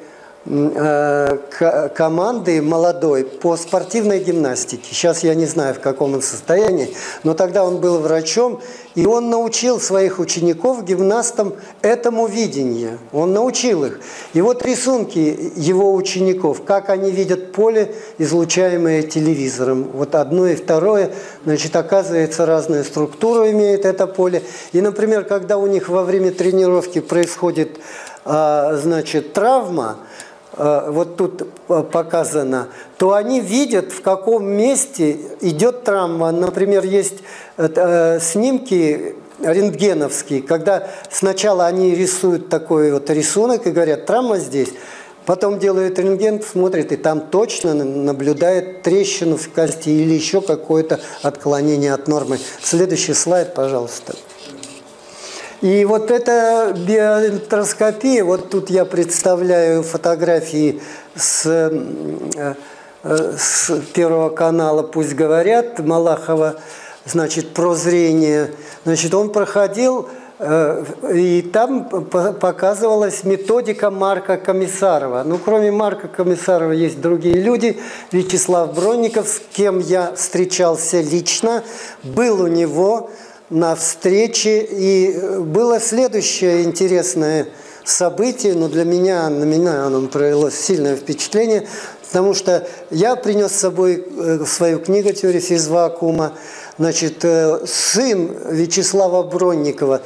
команды молодой по спортивной гимнастике. Сейчас я не знаю, в каком он состоянии, но тогда он был врачом, и он научил своих учеников, гимнастам, этому видению. Он научил их. И вот рисунки его учеников, как они видят поле, излучаемое телевизором. Вот одно и второе, значит, оказывается, разную структуру имеет это поле. И, например, когда у них во время тренировки происходит, значит, травма, вот тут показано, то они видят, в каком месте идет травма. Например, есть снимки рентгеновские, когда сначала они рисуют такой вот рисунок и говорят, травма здесь, потом делают рентген, смотрят, и там точно наблюдает трещину в кости или еще какое-то отклонение от нормы. Следующий слайд, пожалуйста. И вот эта биоинтроскопия, вот тут я представляю фотографии с, с Первого канала «Пусть говорят» Малахова, значит, про зрение. Значит, он проходил И там показывалась методика Марка Комиссарова. Ну, кроме Марка Комиссарова есть другие люди. Вячеслав Бронников, с кем я встречался лично, был у него на встрече. И было следующее интересное событие, но для меня, на меня оно произвело сильное впечатление, потому что я принес с собой свою книгу «Теория физвакуума». Значит, сын Вячеслава Бронникова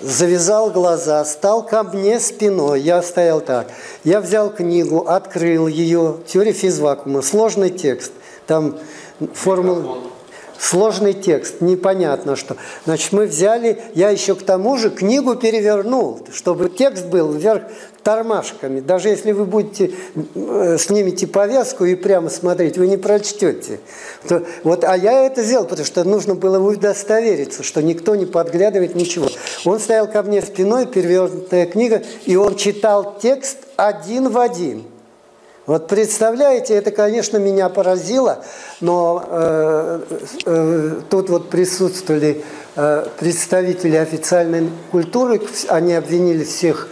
завязал глаза, стал ко мне спиной, я стоял так. Я взял книгу, открыл ее, «Теория физвакуума», сложный текст, там формула... Сложный текст, непонятно что. Значит, мы взяли, я еще к тому же книгу перевернул, чтобы текст был вверх тормашками. Даже если вы будете, снимете повязку и прямо смотреть, вы не прочтете. То, вот, а я это сделал, потому что нужно было удостовериться, что никто не подглядывает ничего. Он стоял ко мне спиной, перевернутая книга, и он читал текст один в один. Вот представляете, это, конечно, меня поразило, но э, э, тут вот присутствовали э, представители официальной культуры, они обвинили всех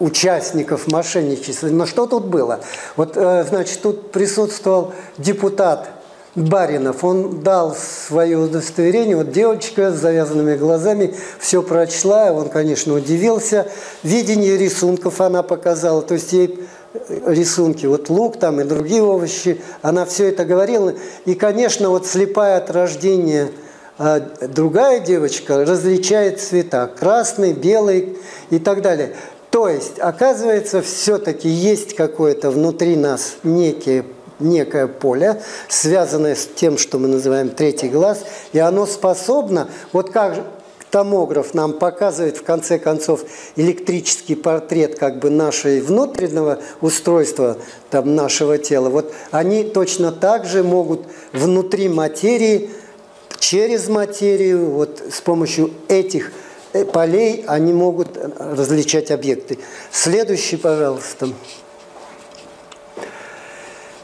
участников мошенничества. Но что тут было? Вот, э, значит, тут присутствовал депутат Баринов, он дал свое удостоверение, вот девочка с завязанными глазами все прочла, он, конечно, удивился. Видение рисунков она показала, то есть ей... рисунки, вот лук там и другие овощи, она все это говорила. И, конечно, вот слепая от рождения другая девочка различает цвета, красный, белый и так далее. То есть, оказывается, все-таки есть какое-то внутри нас некие, некое поле, связанное с тем, что мы называем третий глаз, и оно способно, вот как же томограф нам показывает, в конце концов, электрический портрет как бы нашего внутреннего устройства, там, нашего тела. Вот они точно так же могут внутри материи, через материю, вот с помощью этих полей они могут различать объекты. Следующий, пожалуйста.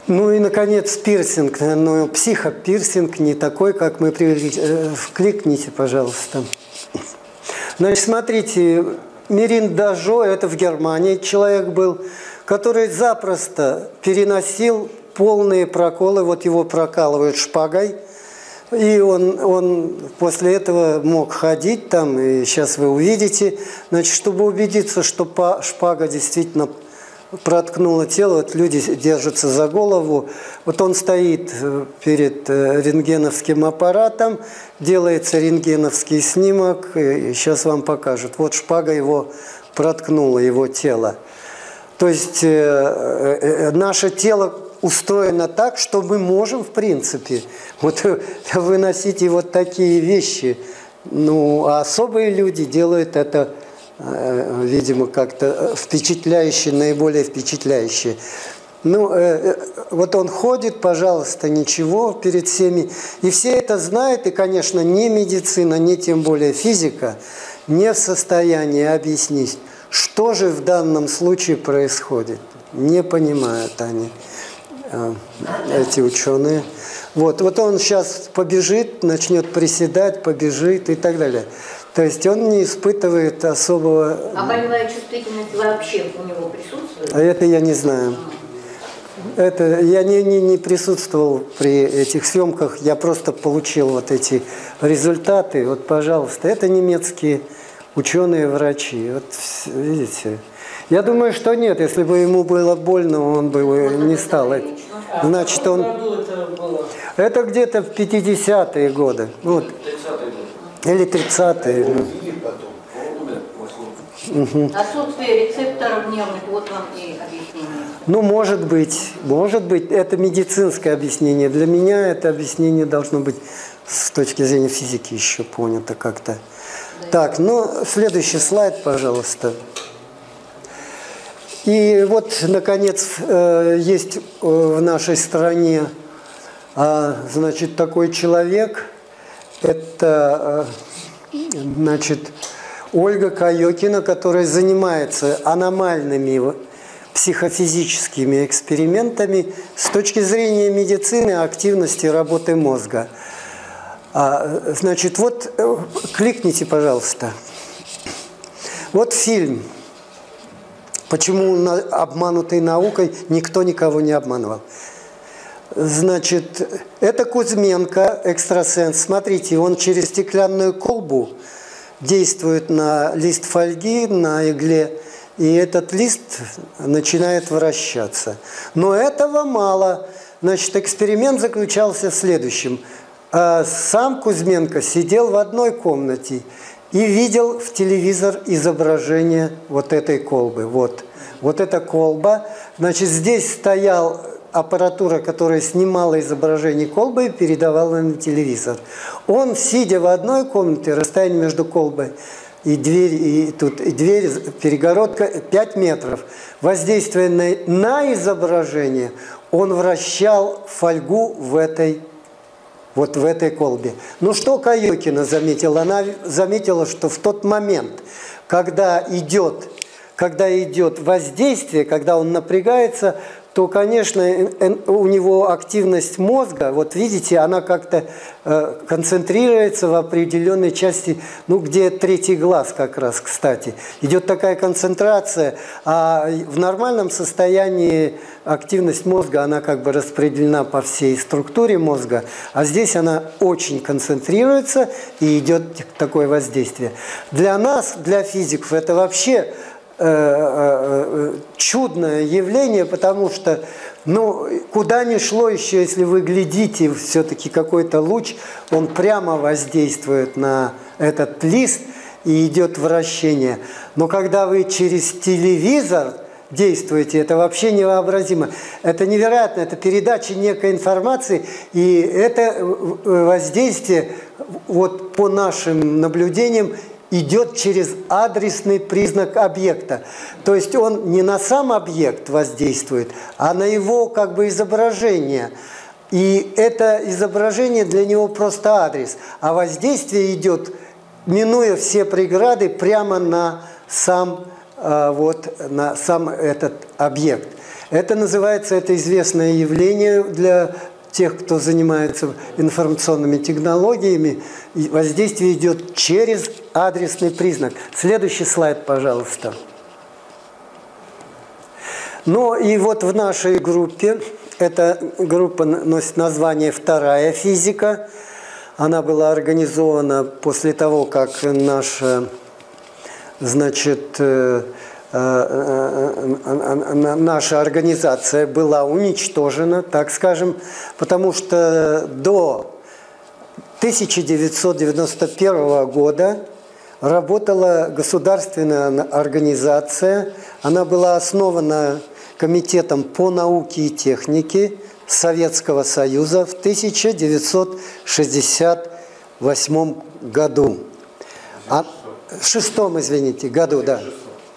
Ну и, наконец, пирсинг. Но психопирсинг не такой, как мы привыкли. Кликните, пожалуйста. Значит, смотрите, Мериндажо, это в Германии человек был, который запросто переносил полные проколы, вот его прокалывают шпагой, и он, он после этого мог ходить там, и сейчас вы увидите, значит, чтобы убедиться, что шпага действительно проткнула тело, вот люди держатся за голову, вот он стоит перед рентгеновским аппаратом, делается рентгеновский снимок, и сейчас вам покажут, вот шпага его проткнула, его тело. То есть наше тело устроено так, что мы можем, в принципе, вот, выносить и вот такие вещи, ну, а особые люди делают это, видимо, как-то впечатляющие, наиболее впечатляющие. Ну, э, вот он ходит, пожалуйста, ничего перед всеми. И все это знают, и, конечно, ни медицина, ни тем более физика не в состоянии объяснить, что же в данном случае происходит. Не понимают они, э, эти ученые. Вот, вот он сейчас побежит, начнет приседать, побежит и так далее. То есть он не испытывает особого... А болевая чувствительность вообще у него присутствует? Это я не знаю. Это я не, не, не присутствовал при этих съемках, я просто получил вот эти результаты. Вот, пожалуйста, это немецкие ученые-врачи. Вот, видите? Я думаю, что нет, если бы ему было больно, он бы не стал. Значит, он... Это где-то в пятидесятые годы. Вот. Или тридцатые. Угу. Отсутствие рецепторов нервных, вот вам и объяснение. Ну, может быть, может быть, это медицинское объяснение. Для меня это объяснение должно быть с точки зрения физики еще понято как-то. Да. Так, ну, следующий слайд, пожалуйста. И вот, наконец, есть в нашей стране, значит, такой человек. Это, значит, Ольга Каюкина, которая занимается аномальными психофизическими экспериментами с точки зрения медицины, активности работы мозга. Значит, вот кликните, пожалуйста. Вот фильм. Почему обманутый наукой никто никого не обманывал? Значит, это Кузьменко, экстрасенс. Смотрите, он через стеклянную колбу действует на лист фольги, на игле, и этот лист начинает вращаться. Но этого мало. Значит, эксперимент заключался в следующем. Сам Кузьменко сидел в одной комнате и видел в телевизор изображение вот этой колбы. Вот, вот эта колба. Значит, здесь стоял... аппаратура, которая снимала изображение колбы и передавала на телевизор. Он, сидя в одной комнате, расстояние между колбой и дверь, и тут и дверь, перегородка пять метров, воздействуя на, на изображение, он вращал фольгу в этой, вот в этой колбе. Ну что Каюкина заметила? Она заметила, что в тот момент, когда идет, когда идет воздействие, когда он напрягается, то, конечно, у него активность мозга, вот видите, она как-то концентрируется в определенной части, ну, где третий глаз как раз, кстати. Идет такая концентрация, а в нормальном состоянии активность мозга, она как бы распределена по всей структуре мозга, а здесь она очень концентрируется и идет такое воздействие. Для нас, для физиков, это вообще... чудное явление, потому что, ну, куда ни шло еще, если вы глядите, все-таки какой-то луч, он прямо воздействует на этот лист и идет вращение. Но когда вы через телевизор действуете, это вообще невообразимо. Это невероятно, это передача некой информации, и это воздействие, вот по нашим наблюдениям, идет через адресный признак объекта. То есть он не на сам объект воздействует, а на его как бы изображение. И это изображение для него просто адрес. А воздействие идет, минуя все преграды, прямо на сам, вот, на сам этот объект. Это называется, это известное явление для тех, кто занимается информационными технологиями, воздействие идет через адресный признак. Следующий слайд, пожалуйста. Ну и вот в нашей группе, эта группа носит название «Вторая физика». Она была организована после того, как наша, значит, наша организация была уничтожена, так скажем, потому что до тысяча девятьсот девяносто первого года работала государственная организация. Она была основана Комитетом по науке и технике Советского Союза в тысяча девятьсот шестьдесят восьмом году. В шестом, извините, году, да.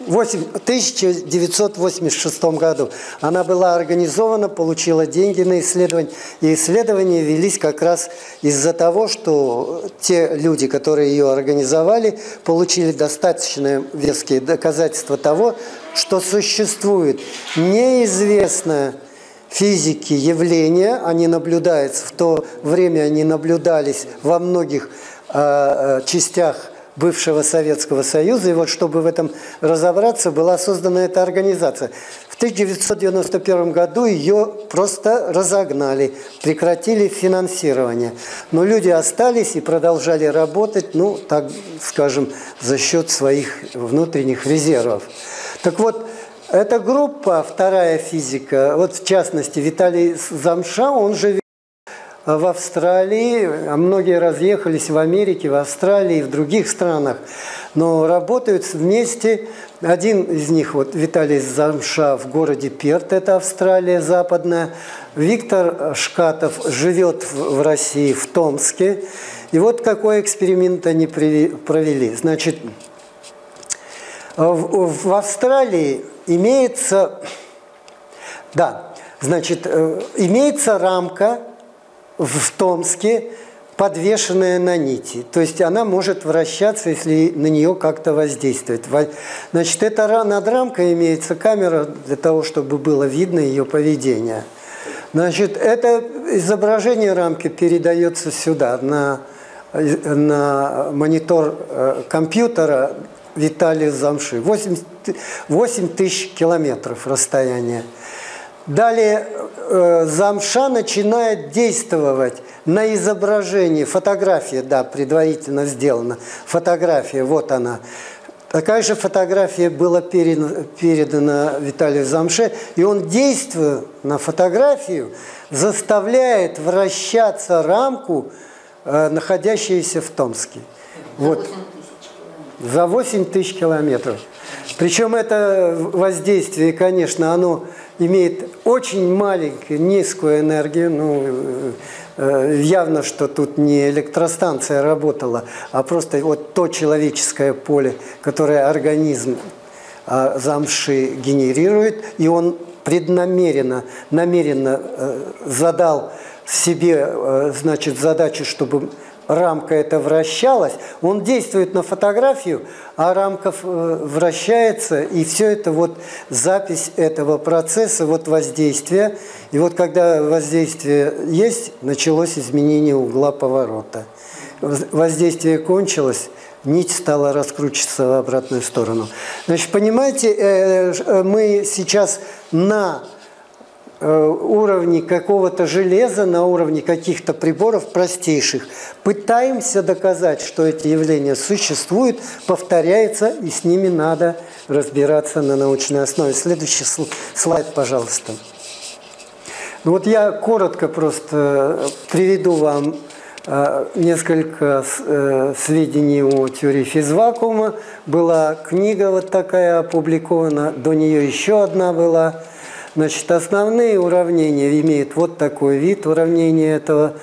В тысяча девятьсот восемьдесят шестом году она была организована, получила деньги на исследования. И исследования велись как раз из-за того, что те люди, которые ее организовали, получили достаточно веские доказательства того, что существует неизвестное физики явление. Они наблюдаются, в то время они наблюдались во многих э, частях бывшего Советского Союза. И вот чтобы в этом разобраться, была создана эта организация. В тысяча девятьсот девяносто первом году ее просто разогнали, прекратили финансирование. Но люди остались и продолжали работать, ну, так скажем, за счет своих внутренних резервов. Так вот, эта группа «Вторая физика», вот в частности Виталий Замша, он же в Австралии, а многие разъехались в Америке, в Австралии, в других странах, но работают вместе. Один из них, вот Виталий Замша, в городе Перт, это Австралия западная. Виктор Шкатов живет в России, в Томске. И вот какой эксперимент они провели. Значит, в Австралии имеется, да, значит, имеется рамка, в Томске, подвешенная на нити. То есть она может вращаться, если на нее как-то воздействовать. Значит, это над рамкой имеется камера для того, чтобы было видно ее поведение. Значит, это изображение рамки передается сюда, на, на монитор компьютера Виталия Замши. восемь тысяч километров расстояние. Далее э, Замша начинает действовать на изображении. Фотография, да, предварительно сделана. Фотография, вот она. Такая же фотография была передана Виталию Замше, и он, действуя на фотографию, заставляет вращаться рамку, э, находящуюся в Томске. Вот. За восемь тысяч километров. Причем это воздействие, конечно, оно имеет очень маленькую, низкую энергию. Ну, явно, что тут не электростанция работала, а просто вот то человеческое поле, которое организм Замши генерирует. И он преднамеренно, намеренно задал себе, значит, задачу, чтобы... рамка эта вращалась, он действует на фотографию, а рамка вращается, и все это вот запись этого процесса, вот воздействие. И вот когда воздействие есть, началось изменение угла поворота. Воздействие кончилось, нить стала раскручиваться в обратную сторону. Значит, понимаете, мы сейчас на... уровне какого-то железа, на уровне каких-то приборов простейших. Пытаемся доказать, что эти явления существуют, повторяются, и с ними надо разбираться на научной основе. Следующий слайд, пожалуйста. Вот я коротко просто приведу вам несколько сведений о теории физвакуума. Была книга вот такая опубликована, до нее еще одна была. Значит, основные уравнения имеют вот такой вид уравнения этого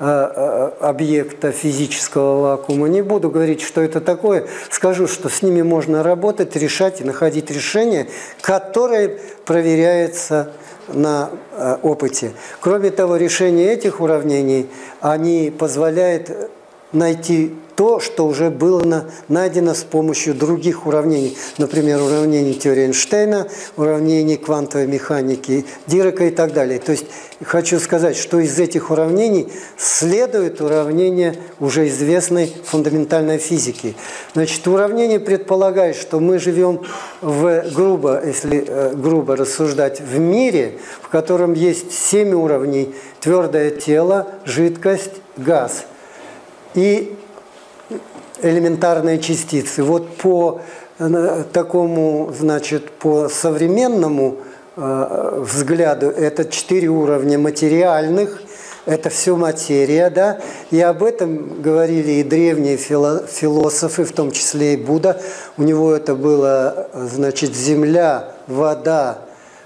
э, объекта физического вакуума. Не буду говорить, что это такое. Скажу, что с ними можно работать, решать и находить решения, которые проверяются на э, опыте. Кроме того, решение этих уравнений, они позволяют найти то, что уже было на, найдено с помощью других уравнений. Например, уравнений теории Эйнштейна, уравнений квантовой механики, Дирака и так далее. То есть хочу сказать, что из этих уравнений следует уравнение уже известной фундаментальной физики. Значит, уравнение предполагает, что мы живем в, грубо, если э, грубо рассуждать, в мире, в котором есть семь уровней: твердое тело, жидкость, газ и элементарные частицы. Вот по такому, значит, по современному э, взгляду, это четыре уровня материальных, это все материя, да, и об этом говорили и древние фило философы, в том числе и Будда. У него это было, значит, земля, вода,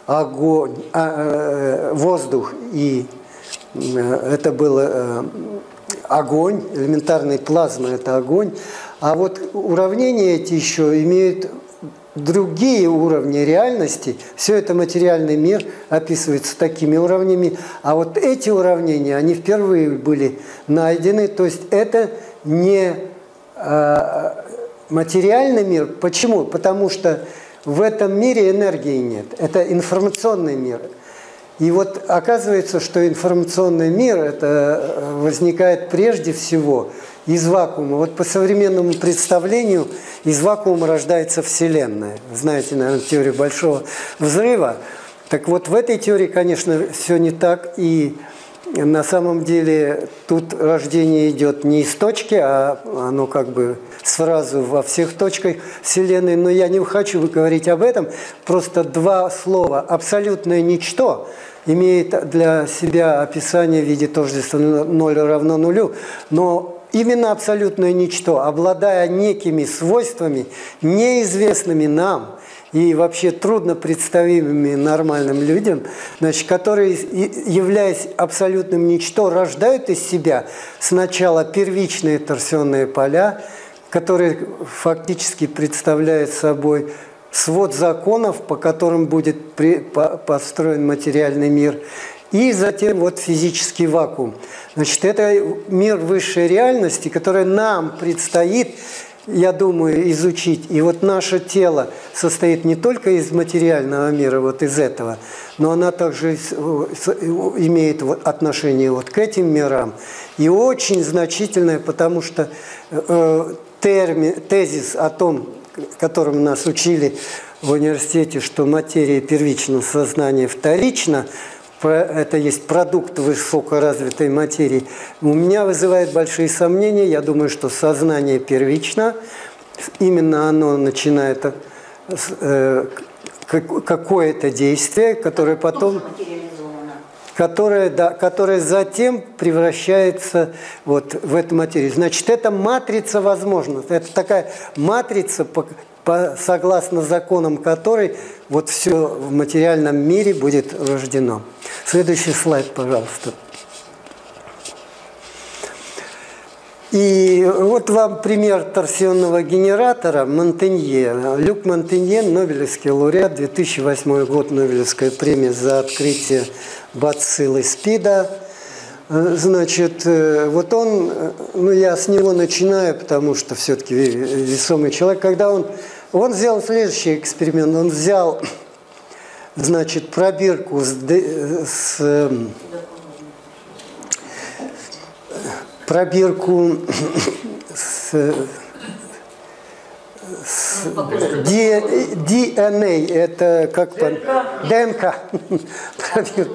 огонь, э, воздух, и э, это было... Э, огонь, элементарные плазмы – это огонь. А вот уравнения эти еще имеют другие уровни реальности. Все это материальный мир описывается такими уравнями. А вот эти уравнения, они впервые были найдены. То есть это не материальный мир. Почему? Потому что в этом мире энергии нет. Это информационный мир. И вот оказывается, что информационный мир это возникает прежде всего из вакуума. Вот по современному представлению из вакуума рождается Вселенная. Знаете, наверное, теорию Большого Взрыва. Так вот, в этой теории, конечно, все не так. И на самом деле тут рождение идет не из точки, а оно как бы сразу во всех точках Вселенной. Но я не хочу говорить об этом. Просто два слова. Абсолютное ничто имеет для себя описание в виде тождества ноль равно нулю. Но именно абсолютное ничто, обладая некими свойствами, неизвестными нам, и вообще трудно представимыми нормальным людям, значит, которые, являясь абсолютным ничто, рождают из себя сначала первичные торсионные поля, которые фактически представляют собой свод законов, по которым будет при, по, построен материальный мир, и затем вот физический вакуум. Значит, это мир высшей реальности, который нам предстоит, я думаю, изучить. И вот наше тело состоит не только из материального мира, вот из этого, но она также имеет отношение вот к этим мирам. И очень значительное, потому что э, термин, тезис о том, которым нас учили в университете, что материя первична, сознание вторично, это есть продукт высокоразвитой материи, у меня вызывает большие сомнения. Я думаю, что сознание первично, именно оно начинает э, какое-то действие, которое потом... Которая, да, которая затем превращается вот в эту материю. Значит, это матрица возможностей. Это такая матрица, по, по, согласно законам которой вот все в материальном мире будет рождено. Следующий слайд, пожалуйста. И вот вам пример торсионного генератора Монтенье. Люк Монтенье, Нобелевский лауреат, две тысячи восьмой год, Нобелевская премия за открытие бациллы СПИДа. Значит, вот он, ну я с него начинаю, потому что все-таки весомый человек, когда он, он сделал следующий эксперимент, он взял, значит, пробирку с... с пробирку с, с ди, ди эн эй, это как по, ДНК, Пробир,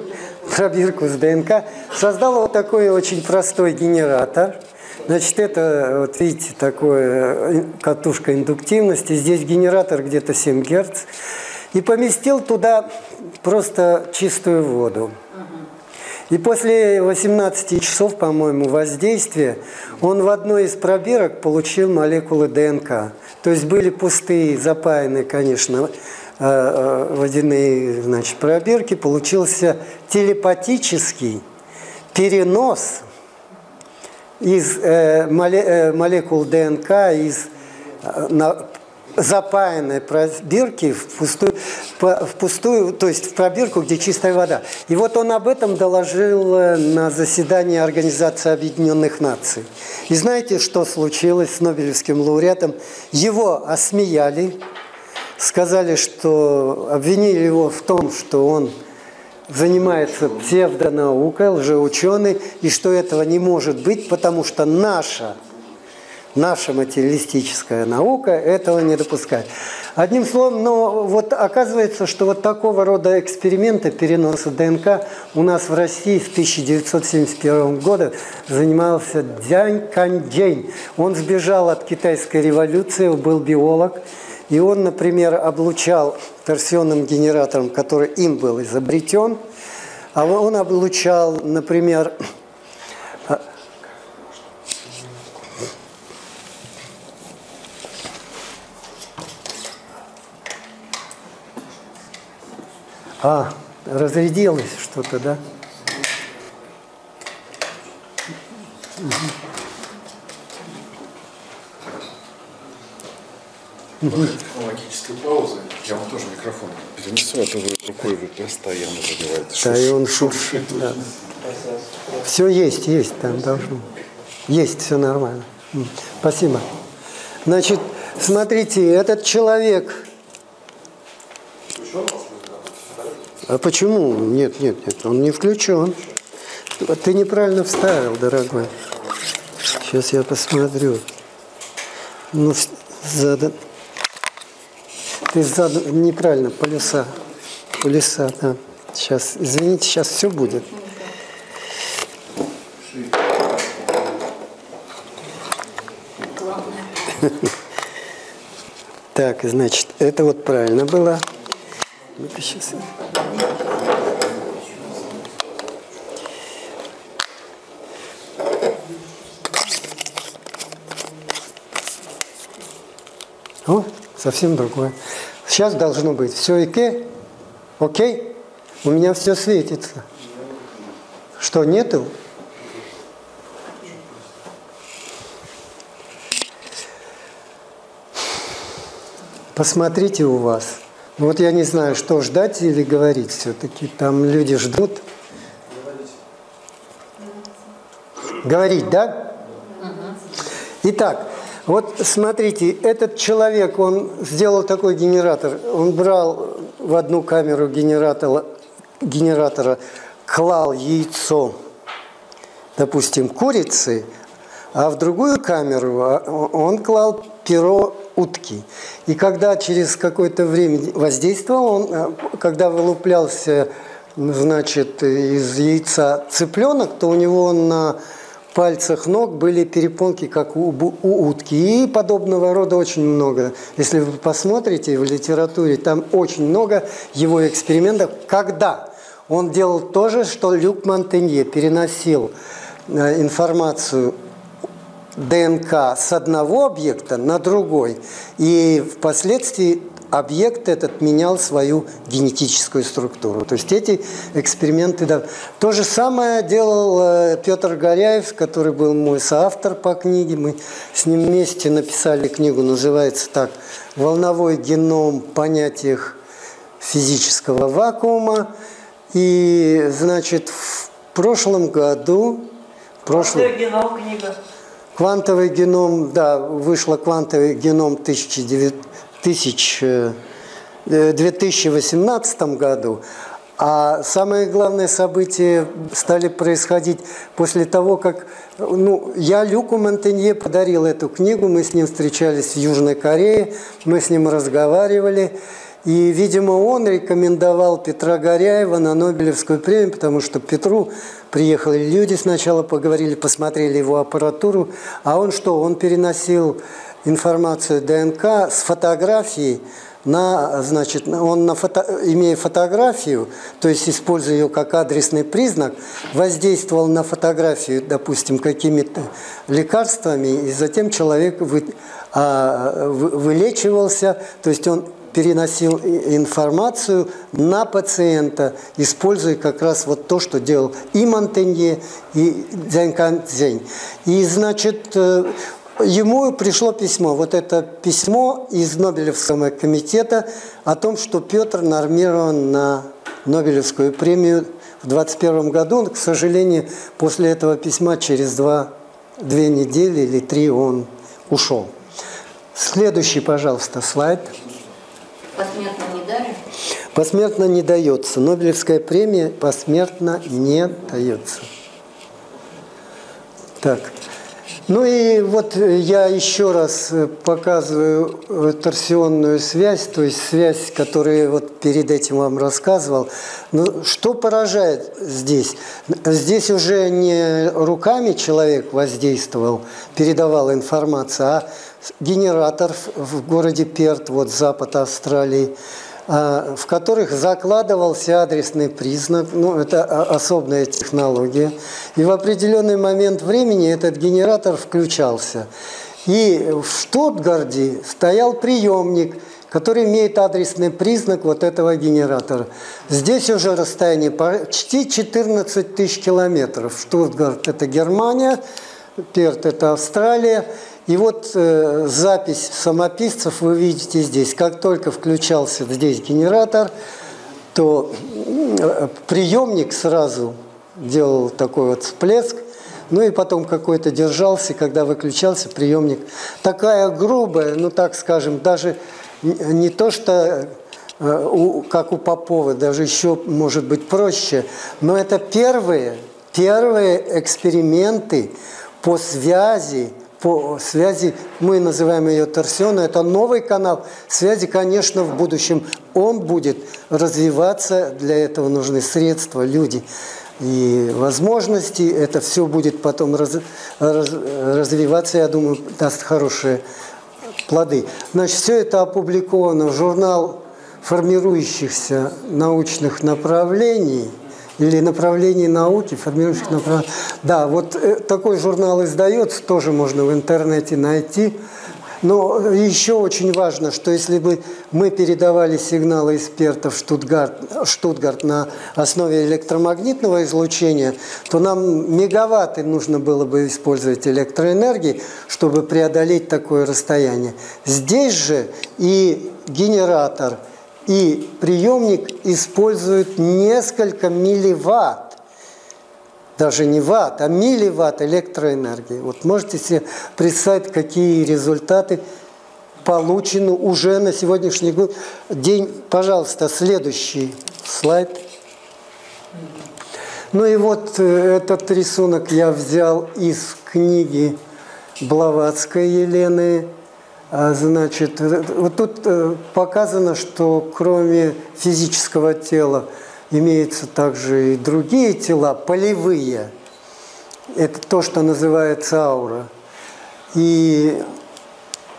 пробирку с ДНК, создал вот такой очень простой генератор. Значит, это, вот видите, такая катушка индуктивности, здесь генератор где-то семь герц, и поместил туда просто чистую воду. И после восемнадцати часов, по-моему, воздействия, он в одной из пробирок получил молекулы ДНК. То есть были пустые, запаянные, конечно, водяные, значит, пробирки. Получился телепатический перенос из молекул ДНК из запаянной пробирки в пустую, в пустую, то есть в пробирку, где чистая вода. И вот он об этом доложил на заседании Организации Объединенных Наций. И знаете, что случилось с Нобелевским лауреатом? Его осмеяли, сказали, что обвинили его в том, что он занимается псевдонаукой, лжеученый, и что этого не может быть, потому что наша Наша материалистическая наука этого не допускает. Одним словом, но вот оказывается, что вот такого рода эксперименты переноса ДНК у нас в России с тысяча девятьсот семьдесят первого года занимался Дзян Каньчжэнь. Он сбежал от китайской революции, был биолог, и он, например, облучал торсионным генератором, который им был изобретен, а он облучал, например, А, разрядилось что-то, да? Логической паузы. Я вам тоже микрофон перенесу, а то вы рукой вы постоянно задеваете. Да, и он шуршит. Да. Все есть, есть там должно. Есть, все нормально. Спасибо. Значит, смотрите, этот человек... А почему? Нет, нет, нет, он не включен. Ты неправильно вставил, дорогой. Сейчас я посмотрю. Ну, задан. Ты задан неправильно, полюса. Полюса, да. Сейчас, извините, сейчас все будет. Так, значит, это вот правильно было. Ну-ка, сейчас... О, совсем другое. Сейчас должно быть. Все окей? Окей? У меня все светится. Что, нету? Посмотрите у вас. Вот я не знаю, что ждать или говорить все-таки. Там люди ждут. Говорить, говорить, да? Итак, вот смотрите, этот человек, он сделал такой генератор. Он брал в одну камеру генератора, генератора клал яйцо, допустим, курицы, а в другую камеру он клал перо утки. И когда через какое-то время воздействовал, он, когда вылуплялся, значит, из яйца цыпленок, то у него на пальцах ног были перепонки, как у, у утки. И подобного рода очень много. Если вы посмотрите в литературе, там очень много его экспериментов. Когда он делал то же, что Люк Монтенье, переносил информацию ДНК с одного объекта на другой, и впоследствии объект этот менял свою генетическую структуру. То есть эти эксперименты... Да. То же самое делал Петр Горяев, который был мой соавтор по книге. Мы с ним вместе написали книгу, называется так «Волновой геном в понятиях физического вакуума». И, значит, в прошлом году... Прошлый... Квантовый геном книга. Квантовый геном, да, вышла «Квантовый геном» в две тысячи восемнадцатом году. А самые главные события стали происходить после того, как... Ну, я Люку Монтенье подарил эту книгу, мы с ним встречались в Южной Корее, мы с ним разговаривали. И, видимо, он рекомендовал Петра Горяева на Нобелевскую премию, потому что к Петру приехали люди, сначала поговорили, посмотрели его аппаратуру. А он что? Он переносил информацию ДНК с фотографии на, значит, он, на фото, имея фотографию, то есть используя ее как адресный признак, воздействовал на фотографию, допустим, какими-то лекарствами, и затем человек вы, а, вы, вылечивался, то есть он переносил информацию на пациента, используя как раз вот то, что делал и Монтенье, и Дзян Каньчжэнь. И, значит, ему пришло письмо, вот это письмо из Нобелевского комитета о том, что Петр нормирован на Нобелевскую премию в две тысячи двадцать первом году. Он, к сожалению, после этого письма через два, две недели или три он ушел. Следующий, пожалуйста, слайд. Посмертно не дали? Посмертно не дается. Нобелевская премия посмертно не дается. Так. Ну и вот я еще раз показываю торсионную связь, то есть связь, которую я вот перед этим вам рассказывал. Но что поражает здесь? Здесь уже не руками человек воздействовал, передавал информацию, а генератор в городе Перт, вот запад Австралии, в которых закладывался адресный признак, ну, это особая технология, и в определенный момент времени этот генератор включался. И в Штутгарде стоял приемник, который имеет адресный признак вот этого генератора. Здесь уже расстояние почти четырнадцать тысяч километров. Штутгарт – это Германия, Перт – это Австралия. И вот э, запись самописцев вы видите здесь. Как только включался здесь генератор, то э, приемник сразу делал такой вот всплеск, ну и потом какой-то держался, когда выключался приемник. Такая грубая, ну так скажем, даже не то что э, у, как у Попова, даже еще может быть проще, но это первые, первые эксперименты по связи, по связи, мы называем ее торсионной, это новый канал связи, конечно, в будущем он будет развиваться, для этого нужны средства, люди и возможности, это все будет потом раз, раз, развиваться, я думаю, даст хорошие плоды. Значит, все это опубликовано в журнал формирующихся научных направлений, или направлений науки, формирующих направлений. Да, вот такой журнал издается, тоже можно в интернете найти. Но еще очень важно, что если бы мы передавали сигналы из Перта в Штутгарт, Штутгарт на основе электромагнитного излучения, то нам мегаватты нужно было бы использовать электроэнергии, чтобы преодолеть такое расстояние. Здесь же и генератор, и приемник использует несколько милливатт, даже не ватт, а милливатт электроэнергии. Вот можете себе представить, какие результаты получены уже на сегодняшний день. Пожалуйста, следующий слайд. Ну и вот этот рисунок я взял из книги Блаватской Елены. Значит, вот тут показано, что кроме физического тела имеются также и другие тела, полевые. Это то, что называется аура. И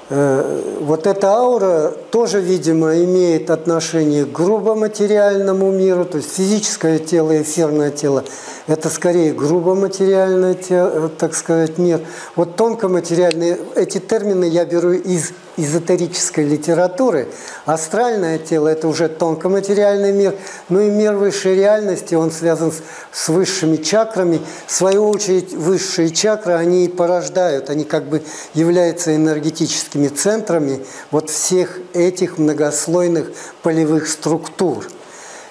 э, вот эта аура тоже, видимо, имеет отношение к грубоматериальному миру, то есть физическое тело, эфирное тело. Это скорее грубоматериальное тело, так сказать, мир. Вот тонкоматериальные, эти термины я беру из эзотерической литературы. Астральное тело – это уже тонкоматериальный мир, ну и мир высшей реальности, он связан с, с высшими чакрами. В свою очередь, высшие чакры, они и порождают, они как бы являются энергетическими центрами вот всех этих многослойных полевых структур.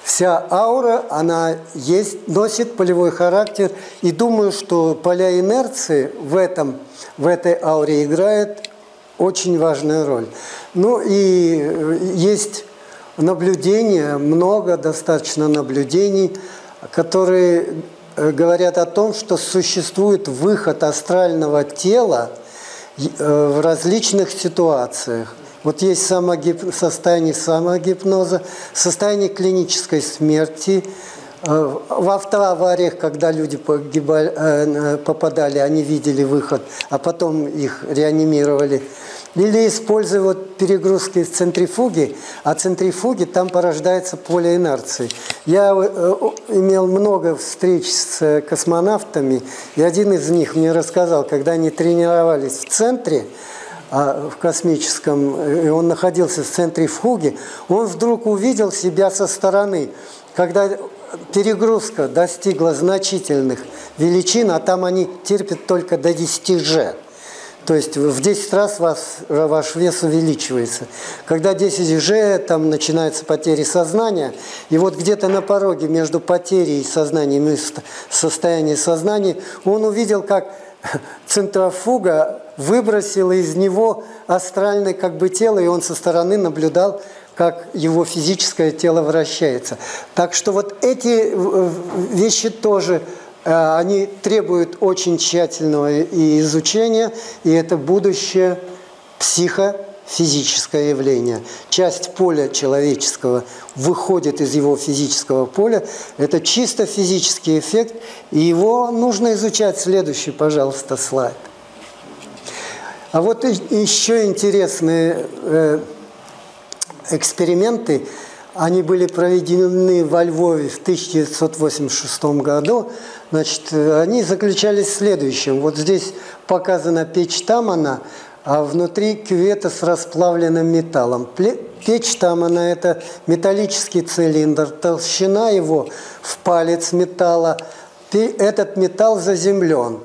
Вся аура, она есть, носит полевой характер, и думаю, что поля инерции в, этом, в этой ауре играет очень важная роль. Ну и есть наблюдения, много достаточно наблюдений, которые говорят о том, что существует выход астрального тела в различных ситуациях. Вот есть самогип... состояние самогипноза, состояние клинической смерти. В автоавариях, когда люди погибали, попадали, они видели выход, а потом их реанимировали. Или используют перегрузки из центрифуги, а центрифуги там порождается поле инерции. Я имел много встреч с космонавтами, и один из них мне рассказал, когда они тренировались в центре, в космическом, и он находился в центрифуге, он вдруг увидел себя со стороны, когда перегрузка достигла значительных величин, а там они терпят только до десяти джи. То есть в десять раз вас, ваш вес увеличивается. Когда десять джи, там начинаются потери сознания, и вот где-то на пороге между потерей сознания и состоянием сознания он увидел, как центрофуга выбросила из него астральное как бы тело, и он со стороны наблюдал, как его физическое тело вращается. Так что вот эти вещи тоже, они требуют очень тщательного и изучения, и это будущее психофизическое явление. Часть поля человеческого выходит из его физического поля. Это чисто физический эффект, и его нужно изучать. Следующий, пожалуйста, слайд. А вот еще интересные э, эксперименты, они были проведены во Львове в тысяча девятьсот восемьдесят шестом году. Значит, они заключались в следующем. Вот здесь показана печь Тамана, а внутри кювета с расплавленным металлом. Печь Тамана – это металлический цилиндр, толщина его в палец металла. Этот металл заземлен.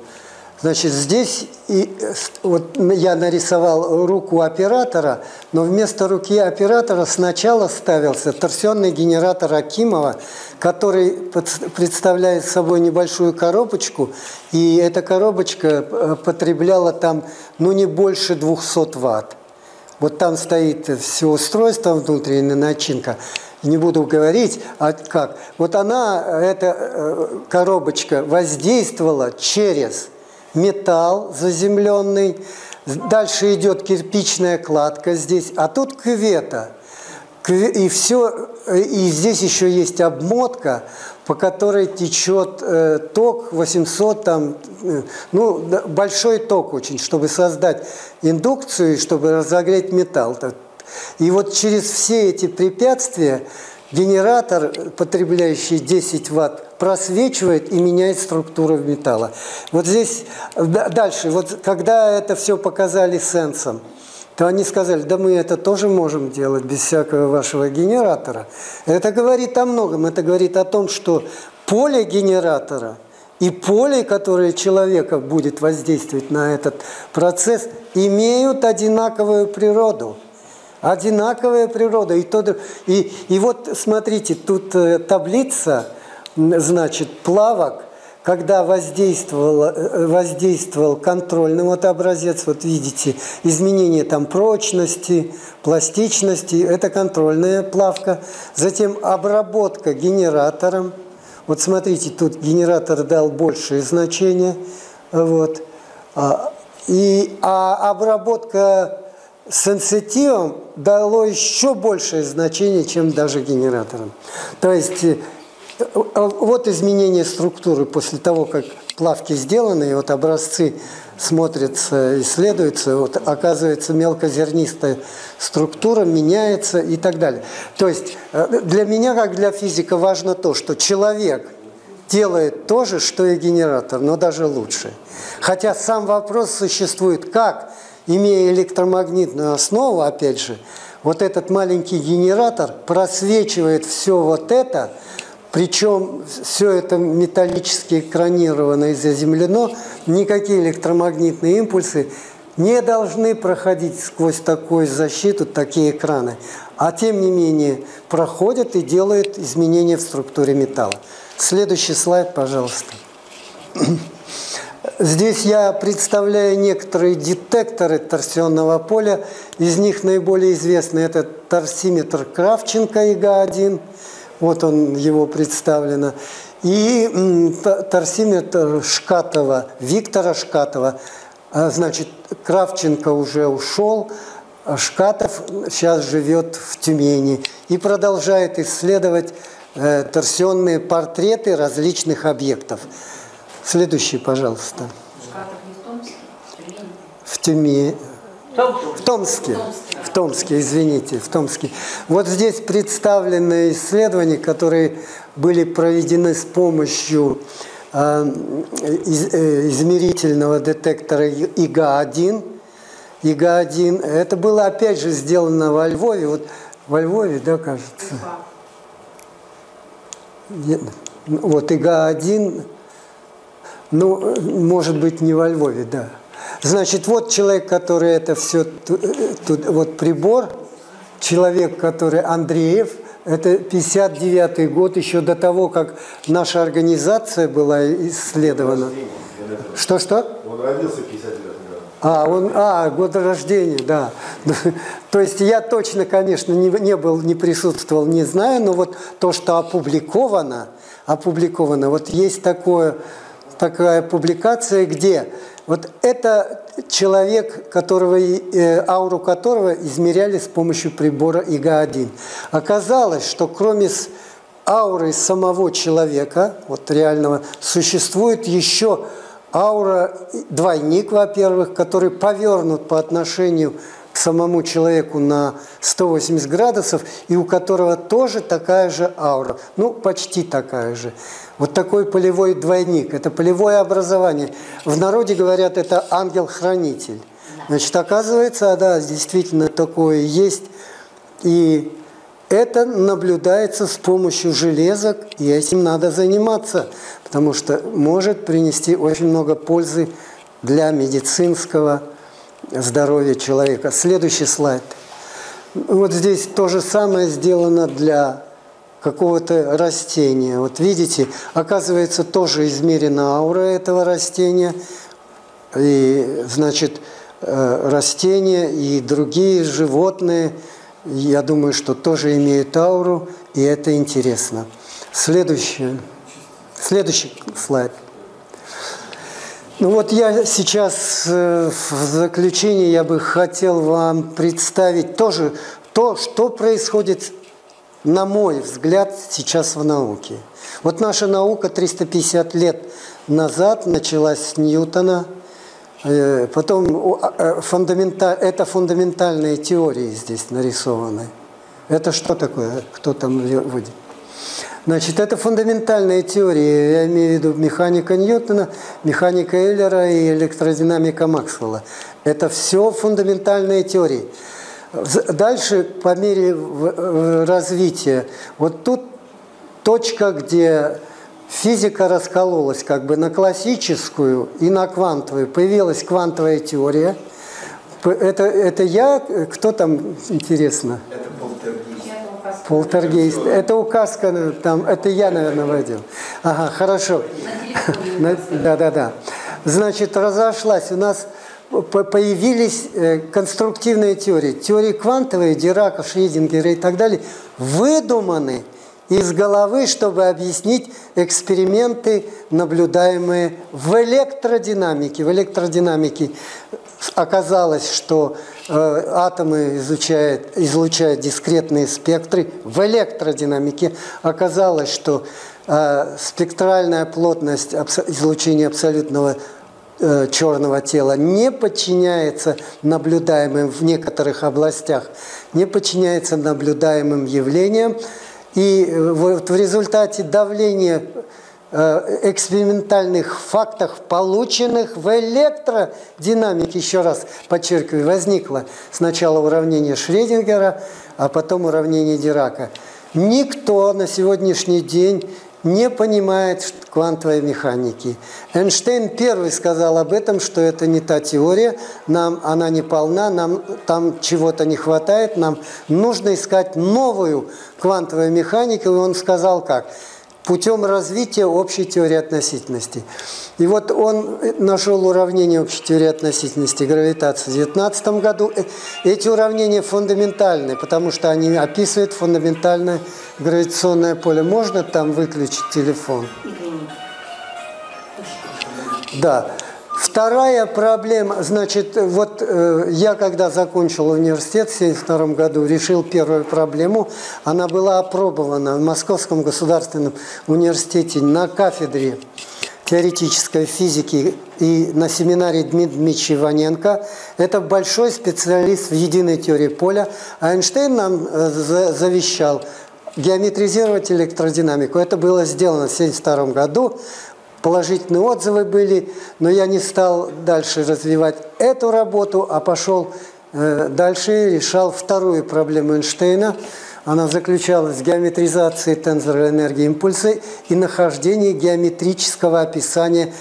Значит, здесь и, вот я нарисовал руку оператора, но вместо руки оператора сначала ставился торсионный генератор Акимова, который представляет собой небольшую коробочку, и эта коробочка потребляла там ну, не больше двухсот ватт. Вот там стоит все устройство, внутренняя начинка. Не буду говорить, а как. Вот она, эта коробочка, воздействовала через металл заземленный, дальше идет кирпичная кладка здесь, а тут кювета. И все, и здесь еще есть обмотка, по которой течет ток восемьсот, там, ну, большой ток очень, чтобы создать индукцию, чтобы разогреть металл. И вот через все эти препятствия генератор, потребляющий десять ватт, просвечивает и меняет структуру металла. Вот здесь, дальше, вот когда это все показали сенсом, то они сказали, да мы это тоже можем делать без всякого вашего генератора. Это говорит о многом, это говорит о том, что поле генератора и поле, которое человека будет воздействовать на этот процесс, имеют одинаковую природу. Одинаковая природа. И, то, и, и вот, смотрите, тут таблица, значит, плавок, когда воздействовал, воздействовал контрольный вот образец, вот видите, изменение там прочности, пластичности, это контрольная плавка. Затем обработка генератором. Вот смотрите, тут генератор дал большие значения. Вот. И а обработка сенситивом дало еще большее значение, чем даже генераторам. То есть вот изменение структуры после того, как плавки сделаны, и вот образцы смотрятся, исследуются, вот оказывается мелкозернистая структура меняется и так далее. То есть для меня, как для физика, важно то, что человек делает то же, что и генератор, но даже лучше. Хотя сам вопрос существует, как, имея электромагнитную основу, опять же, вот этот маленький генератор просвечивает все вот это, причем все это металлически экранировано и заземлено, никакие электромагнитные импульсы не должны проходить сквозь такую защиту, такие экраны, а тем не менее проходят и делают изменения в структуре металла. Следующий слайд, пожалуйста. Здесь я представляю некоторые детекторы торсионного поля. Из них наиболее известны это торсиметр Кравченко И Г один, вот он, его представлено, и торсиметр Шкатова, Виктора Шкатова. Значит, Кравченко уже ушел, Шкатов сейчас живет в Тюмени и продолжает исследовать торсионные портреты различных объектов. Следующий, пожалуйста. Шкатов не в Тюмени. В Тюмени. В Томске. В Томске, извините, в Томске. Вот здесь представлены исследования, которые были проведены с помощью э, из, э, измерительного детектора И Г один. И Г один. Это было опять же сделано во Львове. Вот во Львове, да, кажется. Нет. Вот И Г один. Ну, может быть, не во Львове, да. Значит, вот человек, который это все... Тут, вот прибор, человек, который Андреев, это пятьдесят девятый год, еще до того, как наша организация была исследована. Что-что? Он родился в пятьдесят девятом году. А, он, а, год рождения, да. То есть я точно, конечно, не, не был, не присутствовал, не знаю, но вот то, что опубликовано, опубликовано, вот есть такое... такая публикация, где вот это человек, которого, э, ауру которого измеряли с помощью прибора И Г один. Оказалось, что кроме ауры самого человека, вот реального, существует еще аура-двойник, во-первых, который повернут по отношению к самому человеку на сто восемьдесят градусов, и у которого тоже такая же аура, ну, почти такая же. Вот такой полевой двойник, это полевое образование. В народе говорят, это ангел-хранитель. Значит, оказывается, да, действительно такое есть. И это наблюдается с помощью железок, и этим надо заниматься, потому что может принести очень много пользы для медицинского здоровья человека. Следующий слайд. Вот здесь то же самое сделано для... какого-то растения. Вот видите, оказывается, тоже измерена аура этого растения. И, значит, растения и другие животные, я думаю, что тоже имеют ауру, и это интересно. Следующее. Следующий слайд. Ну вот я сейчас в заключение я бы хотел вам представить тоже то, что происходит, на мой взгляд, сейчас в науке. Вот наша наука триста пятьдесят лет назад началась с Ньютона, потом фундамента... это фундаментальные теории здесь нарисованы. Это что такое? Кто там выйдет? Значит, это фундаментальные теории, я имею в виду механика Ньютона, механика Эйлера и электродинамика Максвелла. Это все фундаментальные теории. Дальше, по мере развития, вот тут точка, где физика раскололась как бы на классическую и на квантовую. Появилась квантовая теория. Это, это я? Кто там, интересно? Это полтергейст. Полтергейст. Это, это указка, там, это я, наверное, водил. Ага, хорошо. Да-да-да. Значит, разошлась у нас... Появились конструктивные теории. Теории квантовые, Дирака, Шрёдингера и так далее, выдуманы из головы, чтобы объяснить эксперименты, наблюдаемые в электродинамике. В электродинамике оказалось, что э, атомы изучают, излучают дискретные спектры. В электродинамике оказалось, что э, спектральная плотность абс- излучения абсолютного э, черного тела не подчиняется наблюдаемым в некоторых областях, не подчиняется наблюдаемым явлениям. И вот в результате давления экспериментальных фактов, полученных в электродинамике, еще раз подчеркиваю, возникло сначала уравнение Шрёдингера, а потом уравнение Дирака. Никто на сегодняшний день не понимает квантовой механики. Эйнштейн первый сказал об этом, что это не та теория, нам она не полна, нам там чего-то не хватает, нам нужно искать новую квантовую механику, и он сказал как? Путем развития общей теории относительности. И вот он нашел уравнение общей теории относительности гравитации в две тысячи девятнадцатом году. Эти уравнения фундаментальны, потому что они описывают фундаментальное гравитационное поле. Можно там выключить телефон? Да. Вторая проблема, значит, вот э, я когда закончил университет в семьдесят втором году, решил первую проблему. Она была опробована в Московском государственном университете на кафедре теоретической физики и на семинаре Дмитрия Иваненко. Это большой специалист в единой теории поля. Эйнштейн нам э, завещал геометризировать электродинамику. Это было сделано в семьдесят втором году. Положительные отзывы были, но я не стал дальше развивать эту работу, а пошел э, дальше и решал вторую проблему Эйнштейна. Она заключалась в геометризации тензора энергии импульса и нахождении геометрического описания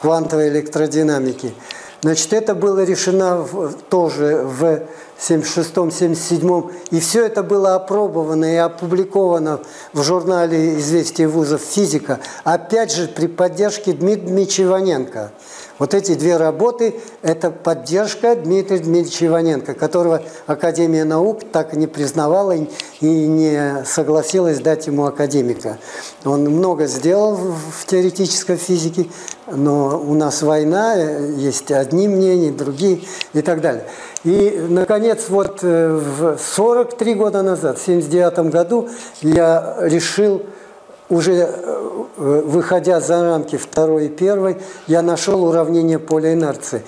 квантовой электродинамики. Значит, это было решено в, тоже в семьдесят шестом — семьдесят седьмом, и все это было опробовано и опубликовано в журнале «Известия вузов физика», опять же при поддержке Дмитрия Дмитриевича Иваненко. Вот эти две работы – это поддержка Дмитрия Дмитриевича Иваненко, которого Академия наук так и не признавала и не согласилась дать ему академика. Он много сделал в теоретической физике, но у нас война, есть одни мнения, другие и так далее. И, наконец, вот сорок три года назад, в семьдесят девятом году, я решил, уже выходя за рамки второй и первой, я нашел уравнение поля инерции.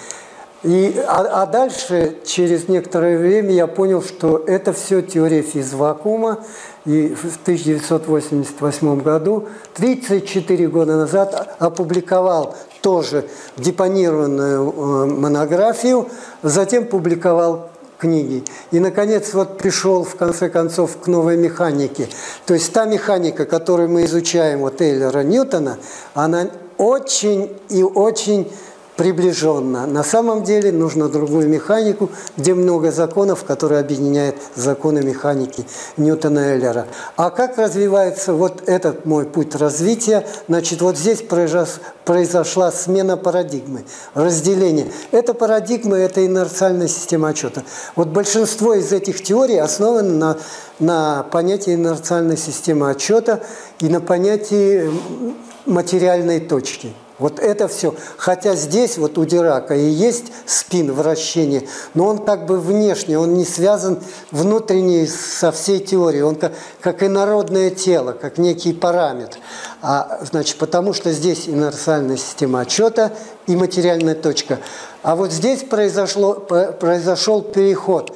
И, а, а дальше, через некоторое время, я понял, что это все теория физвакуума. И в тысяча девятьсот восемьдесят восьмом году, тридцать четыре года назад, опубликовал тоже депонированную монографию, затем публиковал книги. И, наконец, вот пришел, в конце концов, к новой механике. То есть та механика, которую мы изучаем у Тейлора Ньютона, она очень и очень приближенно. На самом деле нужно другую механику, где много законов, которые объединяют законы механики Ньютона-Эйлера. А как развивается вот этот мой путь развития? Значит, вот здесь произошла смена парадигмы, разделение. Эта парадигма – это инерциальная система отчета. Вот большинство из этих теорий основаны на, на понятии инерциальной системы отчета и на понятии материальной точки. Вот это все. Хотя здесь вот у Дирака и есть спин вращения, но он как бы внешне, он не связан внутренне со всей теорией, он как, как инородное тело, как некий параметр. А, значит, потому что здесь инерциальная система отчета и материальная точка. А вот здесь произошло, произошел переход.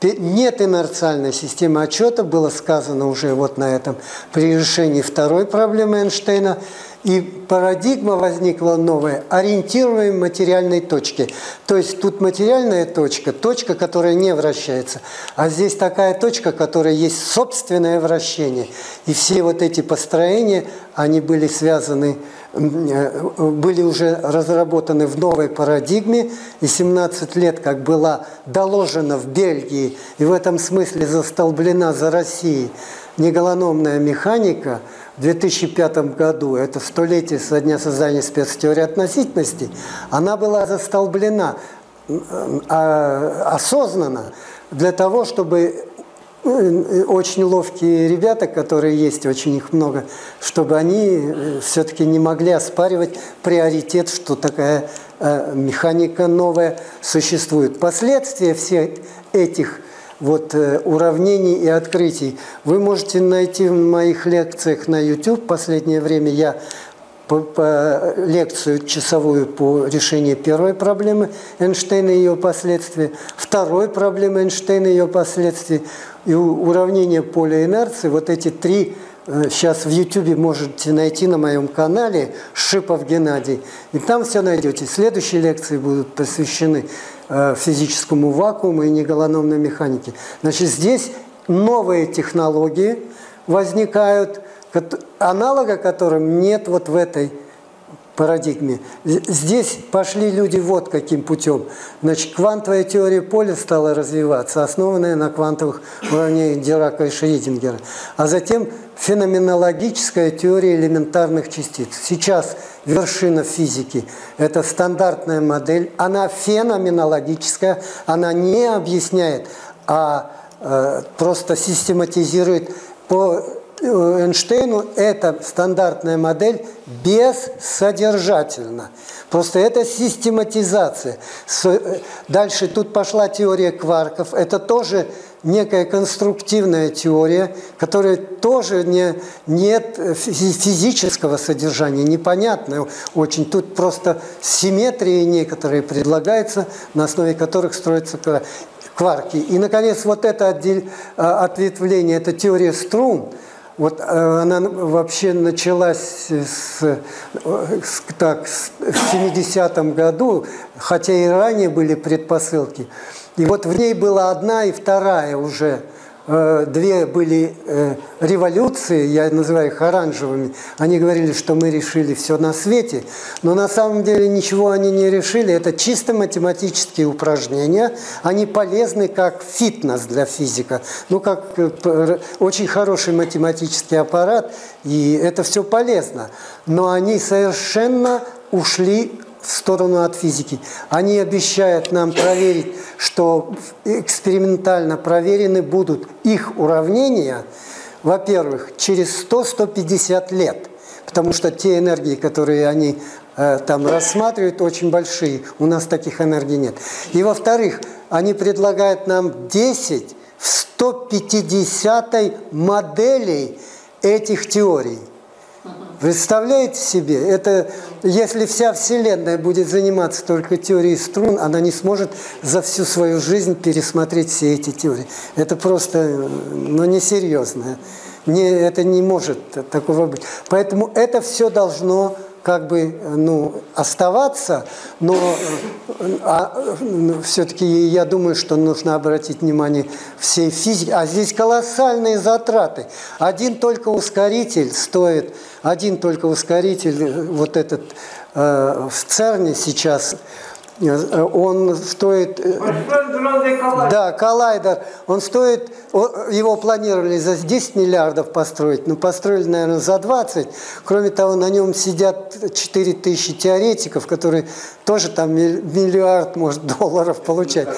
Нет инерциальной системы отчета, было сказано уже вот на этом при решении второй проблемы Эйнштейна. И парадигма возникла новая, ориентируемая в материальной точке. То есть тут материальная точка, точка, которая не вращается. А здесь такая точка, которая есть собственное вращение. И все вот эти построения, они были связаны, были уже разработаны в новой парадигме. И семнадцать лет, как была доложена в Бельгии, и в этом смысле застолблена за Россией неголономная механика, в две тысячи пятом году, это столетие со дня создания спецтеории относительности, она была застолблена осознанно для того, чтобы очень ловкие ребята, которые есть, очень их много, чтобы они все-таки не могли оспаривать приоритет, что такая механика новая существует. Последствия всех этих вот уравнений и открытий вы можете найти в моих лекциях на YouTube. В последнее время я по, по лекцию часовую по решению первой проблемы Эйнштейна и ее последствий, второй проблемы Эйнштейна и ее последствий, и уравнение поля инерции. Вот эти три сейчас в YouTube можете найти на моем канале Шипов Геннадий. И там все найдете. Следующие лекции будут посвящены физическому вакууму и неголономной механике. Значит, здесь новые технологии возникают, аналога которым нет вот в этой парадигме. Здесь пошли люди вот каким путем. Значит, квантовая теория поля стала развиваться, основанная на квантовых уравнениях Дирака и Шрёдингера. А затем феноменологическая теория элементарных частиц. Сейчас вершина физики – это стандартная модель. Она феноменологическая, она не объясняет, а э, просто систематизирует по Эйнштейну эта стандартная модель бессодержательна. Просто это систематизация. Дальше тут пошла теория кварков. Это тоже некая конструктивная теория, которая тоже не, нет физического содержания, непонятная очень. Тут просто симметрии некоторые предлагаются, на основе которых строится кварки. И, наконец, вот это ответвление, это теория струн. Вот она вообще началась с, с, так, в семидесятом году, хотя и ранее были предпосылки. И вот в ней была одна и вторая уже. Две были революции, я называю их оранжевыми. Они говорили, что мы решили все на свете, но на самом деле ничего они не решили. Это чисто математические упражнения. Они полезны как фитнес для физика, ну как очень хороший математический аппарат, и это все полезно. Но они совершенно ушли в сторону от физики. Они обещают нам проверить, что экспериментально проверены будут их уравнения, во-первых, через сто — сто пятьдесят лет, потому что те энергии, которые они э, там рассматривают, очень большие, у нас таких энергий нет. И во-вторых, они предлагают нам десять в сто пятидесятой моделей этих теорий. Представляете себе, это, если вся Вселенная будет заниматься только теорией струн, она не сможет за всю свою жизнь пересмотреть все эти теории. Это просто, ну, несерьезно. Не, это не может такого быть. Поэтому это все должно как бы, ну, оставаться, но а, все-таки я думаю, что нужно обратить внимание всей физики. А здесь колоссальные затраты. Один только ускоритель стоит, один только ускоритель, вот этот э, в ЦЕРНе сейчас, он стоит, да, коллайдер, он стоит, его планировали за десять миллиардов построить, но построили, наверное, за двадцать. Кроме того, на нем сидят четыре тысячи теоретиков, которые тоже там миллиард, может, долларов получают.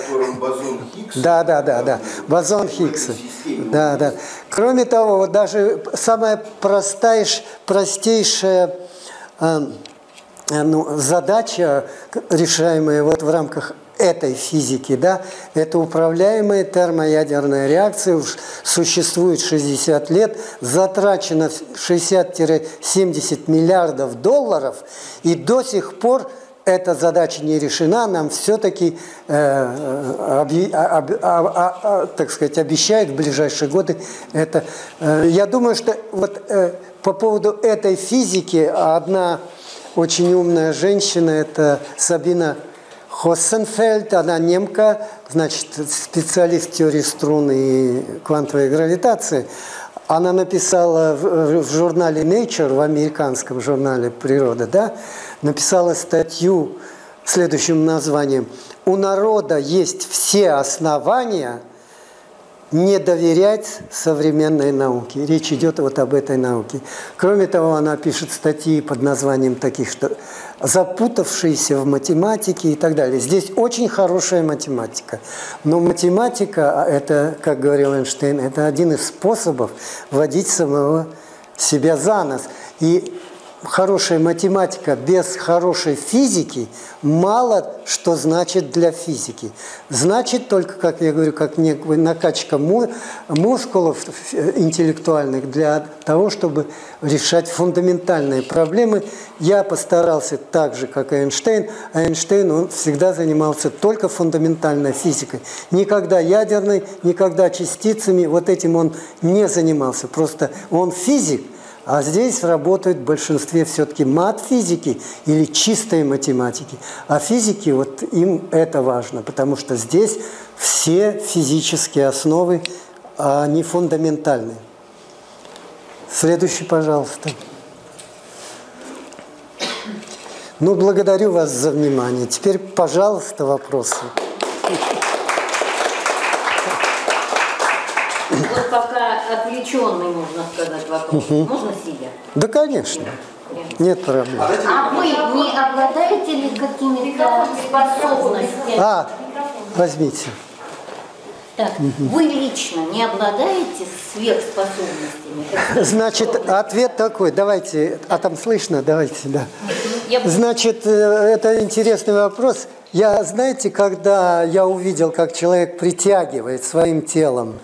Да, да, да, да, бозон Хиггса. Да, да. Кроме того, вот даже самая простейшая, простейшая Ну, задача, решаемая вот в рамках этой физики, да, это управляемая термоядерная реакция, уж существует шестьдесят лет, затрачено шестьдесят — семьдесят миллиардов долларов, и до сих пор эта задача не решена, нам все-таки, э, объ, об, а, а, а, так сказать, обещают в ближайшие годы это. Э, я думаю, что вот э, по поводу этой физики одна очень умная женщина, это Сабина Хоссенфельд, она немка, значит, специалист в теории струн и квантовой гравитации. Она написала в, в журнале Nature, в американском журнале «Природа», да, написала статью следующим названием: «У народа есть все основания не доверять современной науке. Речь идет вот об этой науке. Кроме того, она пишет статьи под названием таких, что «Запутавшиеся в математике» и так далее. Здесь очень хорошая математика. Но математика, это, как говорил Эйнштейн, это один из способов вводить самого себя за нос. И хорошая математика без хорошей физики мало что значит для физики. Значит только, как я говорю, как некая накачка мускулов интеллектуальных для того, чтобы решать фундаментальные проблемы. Я постарался так же, как и Эйнштейн. А Эйнштейн, он всегда занимался только фундаментальной физикой. Никогда ядерной, никогда частицами. Вот этим он не занимался. Просто он физик. А здесь работают в большинстве все-таки мат-физики или чистые математики. А физики, вот им это важно, потому что здесь все физические основы, они фундаментальные. Следующий, пожалуйста. Ну, благодарю вас за внимание. Теперь, пожалуйста, вопросы. Вот пока отвлеченный, можно сказать, вопрос. Угу. Можно сидя? Да, конечно. Нет, Нет проблем. А вы не обладаете ли какими-то способностями? А, возьмите. Так, угу. Вы лично не обладаете сверхспособностями? Значит, ответ такой. Давайте, а там слышно? Давайте, да. Я... Значит, это интересный вопрос. Я, знаете, когда я увидел, как человек притягивает своим телом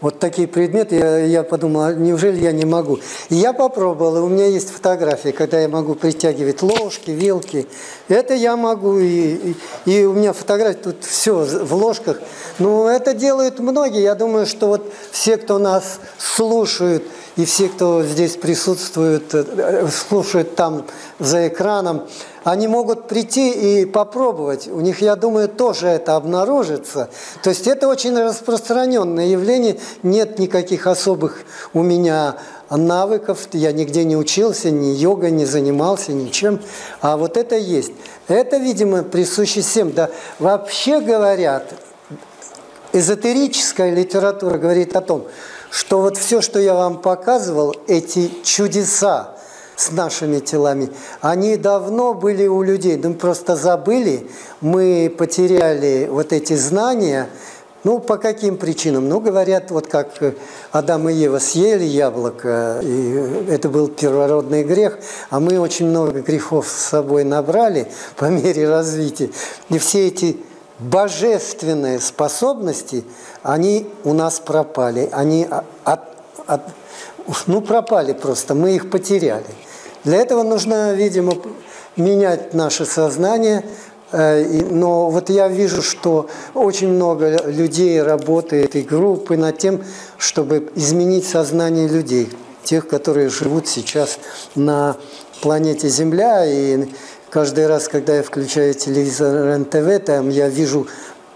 вот такие предметы, я, я подумал, неужели я не могу? И я попробовал, и у меня есть фотографии, когда я могу притягивать ложки, вилки. Это я могу, и, и, и у меня фотографии, тут все в ложках. Но это делают многие. Я думаю, что вот все, кто нас слушают, и все, кто здесь присутствует, слушают там за экраном, они могут прийти и попробовать. У них, я думаю, тоже это обнаружится. То есть это очень распространенное явление. Нет никаких особых у меня навыков. Я нигде не учился, ни йогой не занимался, ничем. А вот это есть. Это, видимо, присуще всем. Да, вообще говорят, эзотерическая литература говорит о том, что вот все, что я вам показывал, эти чудеса с нашими телами, они давно были у людей, мы просто забыли, мы потеряли вот эти знания. Ну, по каким причинам? Ну, говорят, вот как Адам и Ева съели яблоко, и это был первородный грех, а мы очень много грехов с собой набрали по мере развития, и все эти божественные способности, они у нас пропали, они от, от, ну, пропали просто, мы их потеряли. Для этого нужно, видимо, менять наше сознание, но вот я вижу, что очень много людей работает и группы над тем, чтобы изменить сознание людей, тех, которые живут сейчас на планете Земля. И каждый раз, когда я включаю телевизор РЕН-ТВ, там я вижу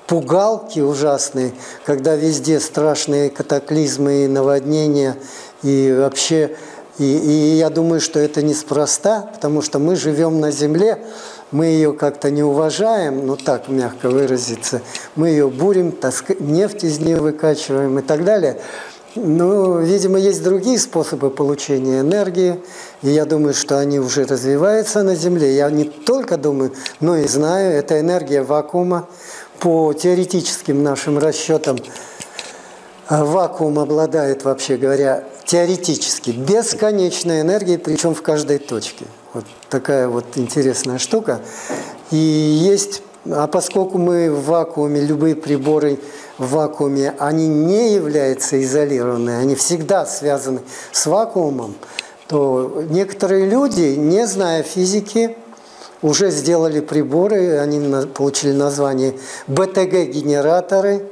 пугалки ужасные, когда везде страшные катаклизмы и наводнения, и вообще, и, и я думаю, что это неспроста, потому что мы живем на Земле, мы ее как-то не уважаем, ну так мягко выразиться, мы ее бурим, нефть из нее выкачиваем и так далее. Ну, видимо, есть другие способы получения энергии, и я думаю, что они уже развиваются на Земле. Я не только думаю, но и знаю, это энергия вакуума. По теоретическим нашим расчетам, вакуум обладает, вообще говоря, теоретически бесконечной энергией, причем в каждой точке. Вот такая вот интересная штука. И есть, а поскольку мы в вакууме, любые приборы в вакууме, они не являются изолированными, они всегда связаны с вакуумом, то некоторые люди, не зная физики, уже сделали приборы, они получили название БТГ-генераторы,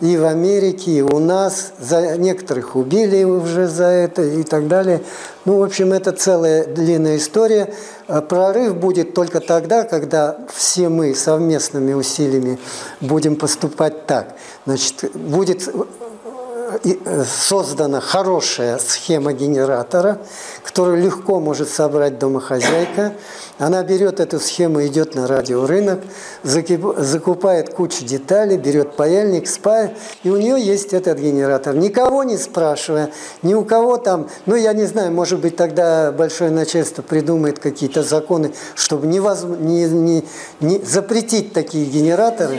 и в Америке, и у нас, за некоторых убили уже за это и так далее. Ну, в общем, это целая длинная история. Прорыв будет только тогда, когда все мы совместными усилиями будем поступать так. Значит, будет создана хорошая схема генератора, которую легко может собрать домохозяйка. Она берет эту схему, идет на радиорынок, закупает кучу деталей, берет паяльник, спает, и у нее есть этот генератор. Никого не спрашивая, ни у кого там, ну я не знаю, может быть тогда большое начальство придумает какие-то законы, чтобы невозможно, не, не, не запретить такие генераторы.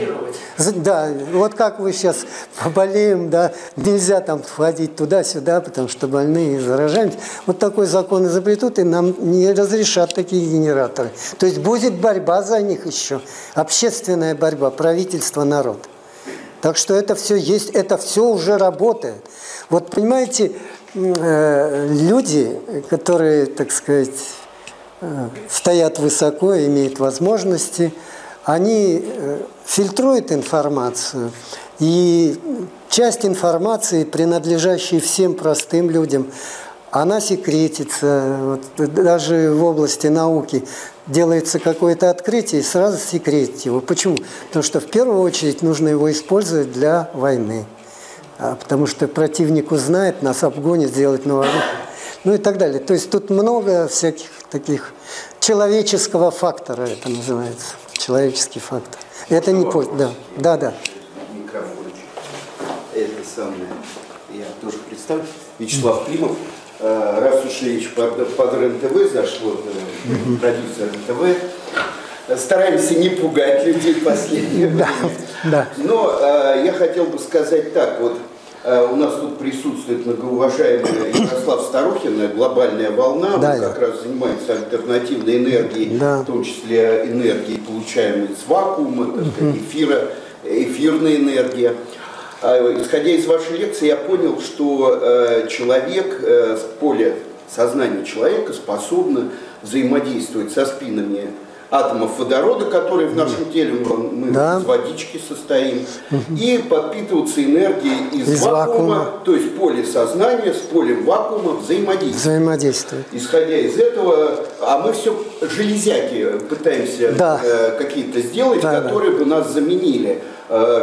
Да, вот как вы сейчас поболеем, да, нельзя там входить туда-сюда, потому что больные заражаются. Вот такой закон изобретут, и нам не разрешат такие генераторы. То есть будет борьба за них еще, общественная борьба, правительство, народ. Так что это все есть, это все уже работает. Вот понимаете, люди, которые, так сказать, стоят высоко, имеют возможности, они фильтруют информацию, и часть информации, принадлежащей всем простым людям, она секретится. Вот, даже в области науки делается какое-то открытие, и сразу секретит его. Почему? Потому что в первую очередь нужно его использовать для войны, потому что противник узнает, нас обгонит, сделает новое оружие, ну и так далее. То есть тут много всяких таких человеческого фактора, это называется. Человеческий фактор. Это не поздно. Да, да, да. Николай это самое. Я тоже представлю. Вячеслав Климов. Раз уж речь под, под РЕН-ТВ зашло, mm-hmm. продюсер РЕН-ТВ. Стараемся не пугать людей в последнее время. Да. Но э, я хотел бы сказать так. Вот э, у нас тут присутствует многоуважаемый Ярослав Старухин, глобальная волна. Да, он как я. раз занимается альтернативной энергией, да. в том числе энергией, получаемой из вакуума, mm-hmm. так сказать, эфира, эфирная энергия. Исходя из вашей лекции, я понял, что э, человек, э, поле сознания человека способно взаимодействовать со спинами атомов водорода, которые в нашем теле, мы да. из водички состоим, угу. и подпитываться энергией из, из вакуума, вакуума, то есть поле сознания с полем вакуума взаимодействует. взаимодействует. Исходя из этого, а мы все железяки пытаемся да. э, какие-то сделать, да, которые да. бы нас заменили.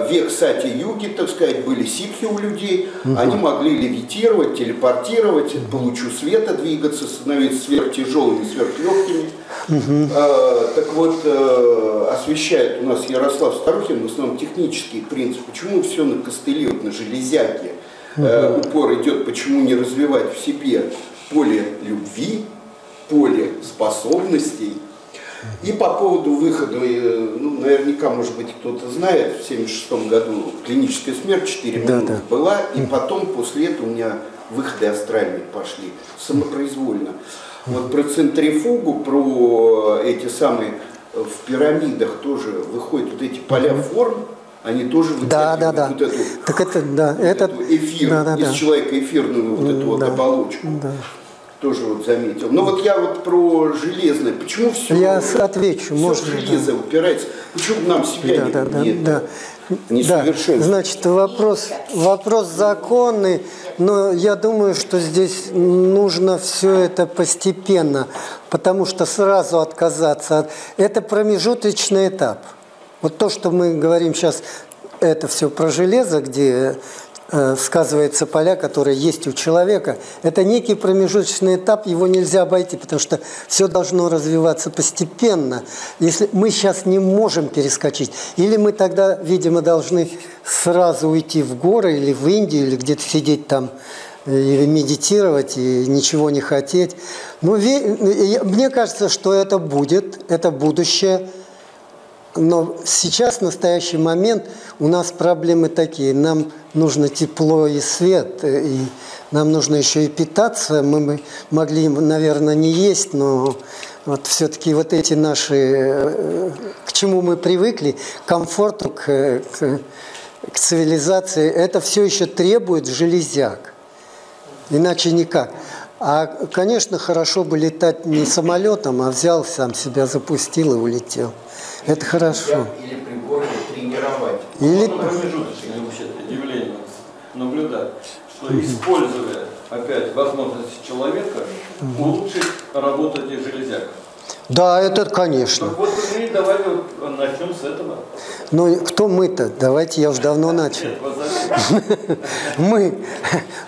Век сати-юги, так сказать, были ситхи у людей, угу. они могли левитировать, телепортировать, угу. по лучу света двигаться, становиться сверхтяжелыми, сверхлегкими. Угу. А, так вот, а, освещает у нас Ярослав Старухин в основном технический принцип, почему все на костыле, на железяке, угу. а, упор идет, почему не развивать в себе поле любви, поле способностей. И по поводу выхода, ну, наверняка, может быть, кто-то знает, в тысяча девятьсот семьдесят шестом году клиническая смерть четыре минуты да, да. была, и потом после этого у меня выходы астральные пошли, самопроизвольно. Вот про центрифугу, про эти самые, в пирамидах тоже выходят вот эти поля форм, они тоже вытягивают да, да, вот да. эту, так это, да, вот это, эту эфир, да, да, из да. человека эфирную вот эту да, вот оболочку. Да. Тоже вот заметил. Но вот я вот про железное. Почему все, я отвечу, все можно, железо да. упирается? Почему нам себя да, не, да, не, да. не да. совершенствует? Значит, вопрос, вопрос законный, но я думаю, что здесь нужно все это постепенно, потому что сразу отказаться от... Это промежуточный этап. Вот то, что мы говорим сейчас, это все про железо, где... сказывается поля, которые есть у человека. Это некий промежуточный этап, его нельзя обойти, потому что все должно развиваться постепенно. Если мы сейчас не можем перескочить, или мы тогда, видимо, должны сразу уйти в горы, или в Индию, или где-то сидеть там, и медитировать, и ничего не хотеть. Ну, мне кажется, что это будет, это будущее. Но сейчас, в настоящий момент, у нас проблемы такие. Нам нужно тепло и свет, и нам нужно еще и питаться. Мы могли, наверное, не есть, но вот все-таки вот эти наши, к чему мы привыкли, к комфорту, к, к, к цивилизации, это все еще требует железяк. Иначе никак. А, конечно, хорошо бы летать не самолетом, а взял, сам себя запустил и улетел. Это хорошо. Или приборы тренировать. Или... Ну, промежуточное явление наблюдать, что угу. используя опять возможности человека, угу. улучшить работу этих железяк. Да, это конечно. Вот, теперь давайте вот начнем с этого. Ну, кто мы-то? Давайте, я уже давно начал. Мы.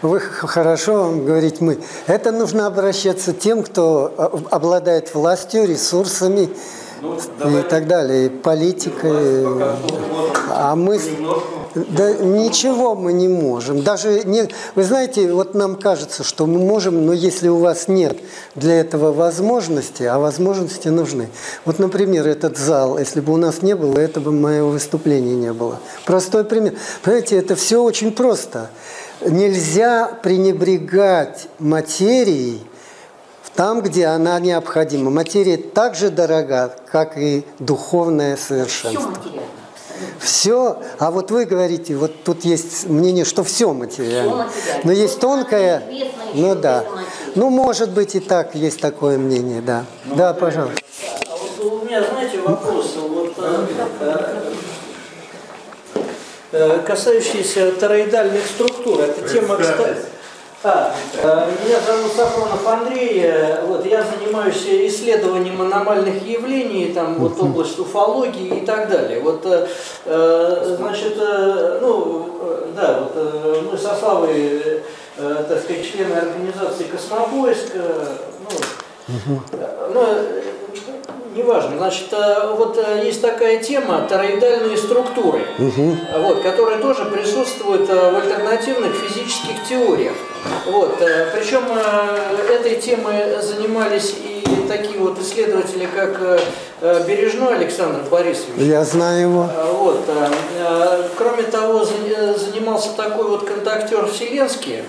Вы хорошо вам говорить «мы». Это нужно обращаться тем, кто обладает властью, ресурсами и так далее, политикой. А мы... Да ничего мы не можем. Даже не, вы знаете, вот нам кажется, что мы можем, но если у вас нет для этого возможности, а возможности нужны. Вот, например, этот зал, если бы у нас не было, этого моего выступления не было. Простой пример. Понимаете, это все очень просто. Нельзя пренебрегать материей там, где она необходима. Материя так же дорога, как и духовное совершенство. Все, а вот вы говорите, вот тут есть мнение, что все материально. Но есть тонкое, ну да. Ну, может быть, и так есть такое мнение, да. Ну, да, пожалуйста. А вот у меня, знаете, вопрос, вот, э, касающийся тороидальных структур. Это тема, кстати... А, меня зовут Сафронов Андрей, вот, я занимаюсь исследованием аномальных явлений, там, вот, область уфологии и так далее. Вот, э, значит, э, ну, да, вот, э, мы со Славой, э, так сказать, члены организации «Космобойск», э, ну, э, неважно, значит, вот есть такая тема тороидальные структуры, угу. вот, которые тоже присутствуют в альтернативных физических теориях. Вот, причем этой темой занимались и такие вот исследователи, как Бережной Александр Борисович. Я знаю его. Вот, кроме того, занимался такой вот контактер Вселенский.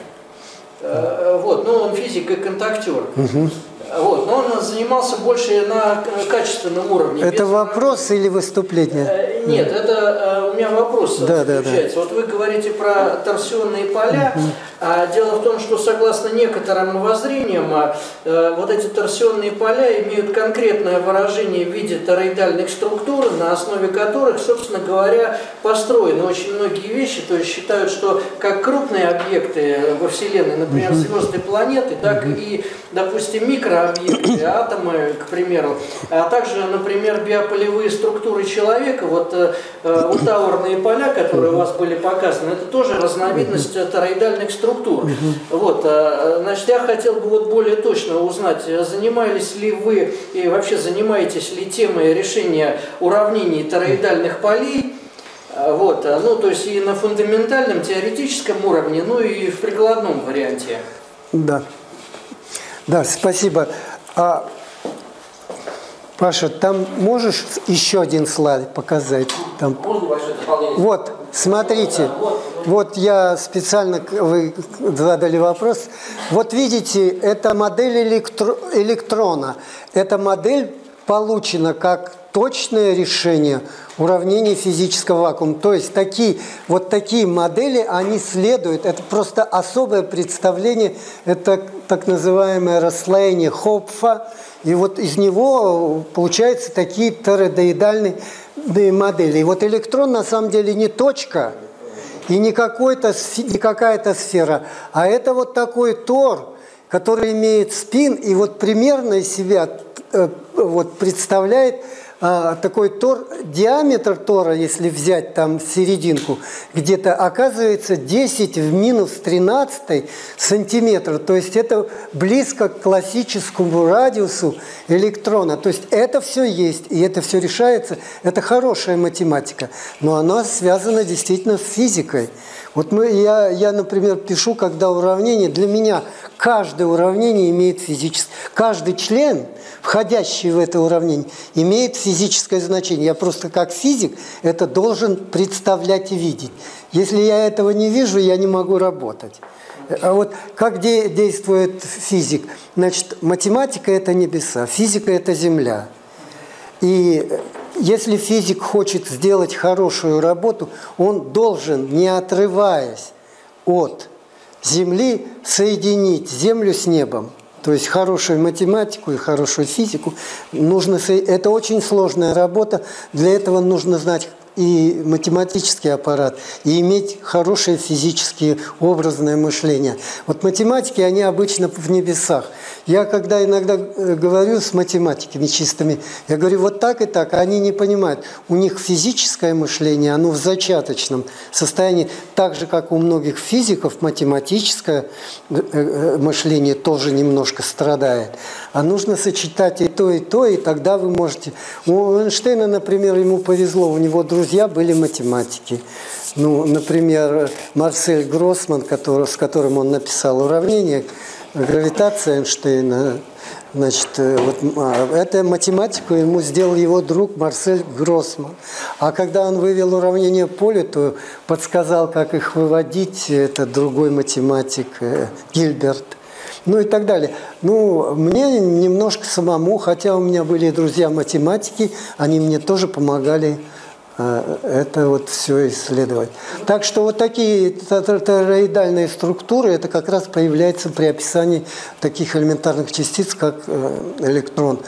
Вот, ну, он физик и контактер. Угу. Вот, но он занимался больше на качественном уровне. Это без... вопрос или выступление? Нет, это у меня вопрос да, заключается. Да, да. Вот вы говорите про торсионные поля. Угу. А дело в том, что согласно некоторым воззрениям, вот эти торсионные поля имеют конкретное выражение в виде тороидальных структур, на основе которых, собственно говоря, построены очень многие вещи. То есть считают, что как крупные объекты во Вселенной, например, звезды, планеты, так и, допустим, микро объекты, атомы, к примеру, а также, например, биополевые структуры человека, вот лутаурные поля, которые у вас были показаны, это тоже разновидность тороидальных структур. Вот, значит, я хотел бы вот более точно узнать, занимались ли вы и вообще занимаетесь ли темой решения уравнений тороидальных полей. Вот, ну, то есть и на фундаментальном теоретическом уровне, ну и в прикладном варианте. Да. Да, спасибо. А, Паша, там можешь еще один слайд показать? Там... Вот, смотрите. Вот я специально, вы задали вопрос. Вот видите, это модель электро... электрона. Эта модель получена как точное решение уравнений физического вакуума. То есть такие, вот такие модели, они следуют. Это просто особое представление, это так называемое расслоение Хопфа. И вот из него получаются такие тороидальные модели. И вот электрон на самом деле не точка и не, не какая-то сфера, а это вот такой тор, который имеет спин и вот примерно из себя вот, представляет такой тор, диаметр тора, если взять там серединку, где-то оказывается десять в минус тринадцатый сантиметр. То есть это близко к классическому радиусу электрона. То есть это все есть, и это все решается. Это хорошая математика, но она связана действительно с физикой. Вот мы, я, я, например, пишу, когда уравнение, для меня каждое уравнение имеет физическое, каждый член, входящий в это уравнение, имеет физическое значение. Я просто как физик это должен представлять и видеть. Если я этого не вижу, я не могу работать. А вот как де- действует физик? Значит, математика – это небеса, физика – это земля. И если физик хочет сделать хорошую работу, он должен, не отрываясь от Земли, соединить Землю с небом. То есть хорошую математику и хорошую физику нужно... Это очень сложная работа, для этого нужно знать и математический аппарат, и иметь хорошее физическое образное мышление. Вот математики, они обычно в небесах. Я когда иногда говорю с математиками чистыми, я говорю, вот так и так, а они не понимают. У них физическое мышление, оно в зачаточном состоянии, так же, как у многих физиков, математическое мышление тоже немножко страдает. А нужно сочетать и то, и то, и тогда вы можете... У Эйнштейна, например, ему повезло, у него друзья были математики. Ну, например, Марсель Гроссман, который, с которым он написал уравнение, гравитация Эйнштейна, значит, вот, это математику ему сделал его друг Марсель Гроссман. А когда он вывел уравнение поля, то подсказал, как их выводить, это другой математик Гильберт. Ну и так далее. Ну, мне немножко самому, хотя у меня были друзья математики, они мне тоже помогали это вот все исследовать. Так что вот такие тороидальные структуры, это как раз появляется при описании таких элементарных частиц, как электрон.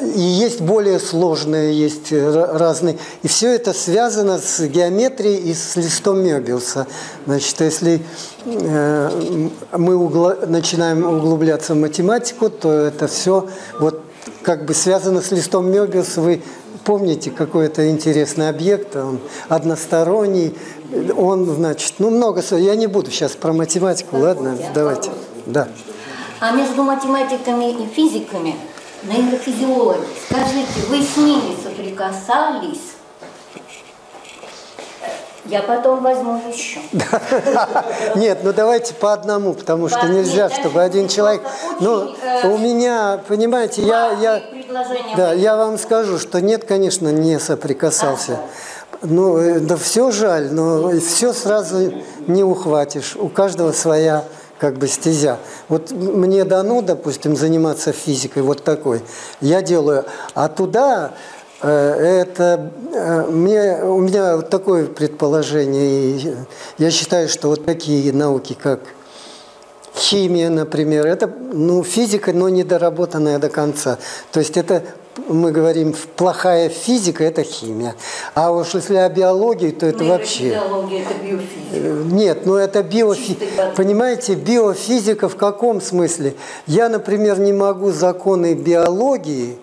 И есть более сложные, есть разные. И все это связано с геометрией и с листом Мёбиуса. Значит, если мы угло... начинаем углубляться в математику, то это все вот как бы связано с листом Мёбиуса. Вы помните, какой это интересный объект, он односторонний, он, значит, ну много... Я не буду сейчас про математику, ладно? Давайте. Да. А между математиками и физиками, нейрофизиологи, скажите, вы с ними соприкасались? Я потом возьму еще. Нет, ну давайте по одному, потому что нельзя, чтобы один человек... Ну, у меня, понимаете, я вам скажу, что нет, конечно, не соприкасался. Ну, да все жаль, но все сразу не ухватишь. У каждого своя... как бы стезя. Вот мне дано, допустим, заниматься физикой вот такой. Я делаю. А туда э, это... Э, мне, у меня вот такое предположение. И я считаю, что вот такие науки, как химия, например, это ну, физика, но недоработанная до конца. То есть это... Мы говорим, плохая физика – это химия. А уж если о биологии, то это вообще… Биология – это биофизика. Нет, ну это биофизика. Понимаете, биофизика в каком смысле? Я, например, не могу законы биологии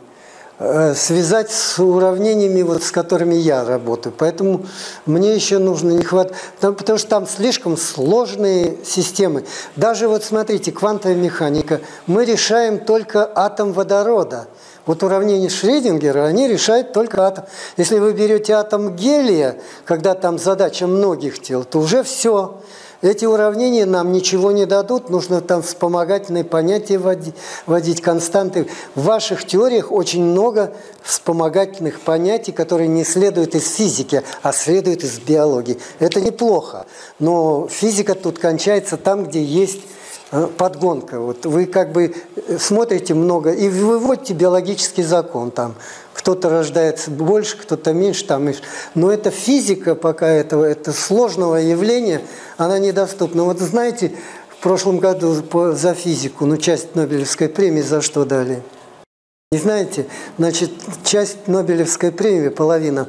связать с уравнениями, вот, с которыми я работаю. Поэтому мне еще нужно не хватать, потому что там слишком сложные системы. Даже вот смотрите, квантовая механика. Мы решаем только атом водорода. Вот уравнения Шрёдингера, они решают только атом. Если вы берете атом гелия, когда там задача многих тел, то уже все. Эти уравнения нам ничего не дадут, нужно там вспомогательные понятия вводить, вводить константы. В ваших теориях очень много вспомогательных понятий, которые не следуют из физики, а следуют из биологии. Это неплохо, но физика тут кончается там, где есть подгонка. Вот вы как бы смотрите много и выводите биологический закон там. Кто-то рождается больше, кто-то меньше, там, но эта физика пока этого, это сложного явления, она недоступна. Вот знаете, в прошлом году за физику, ну, часть Нобелевской премии за что дали? Не знаете? Значит, часть Нобелевской премии, половина,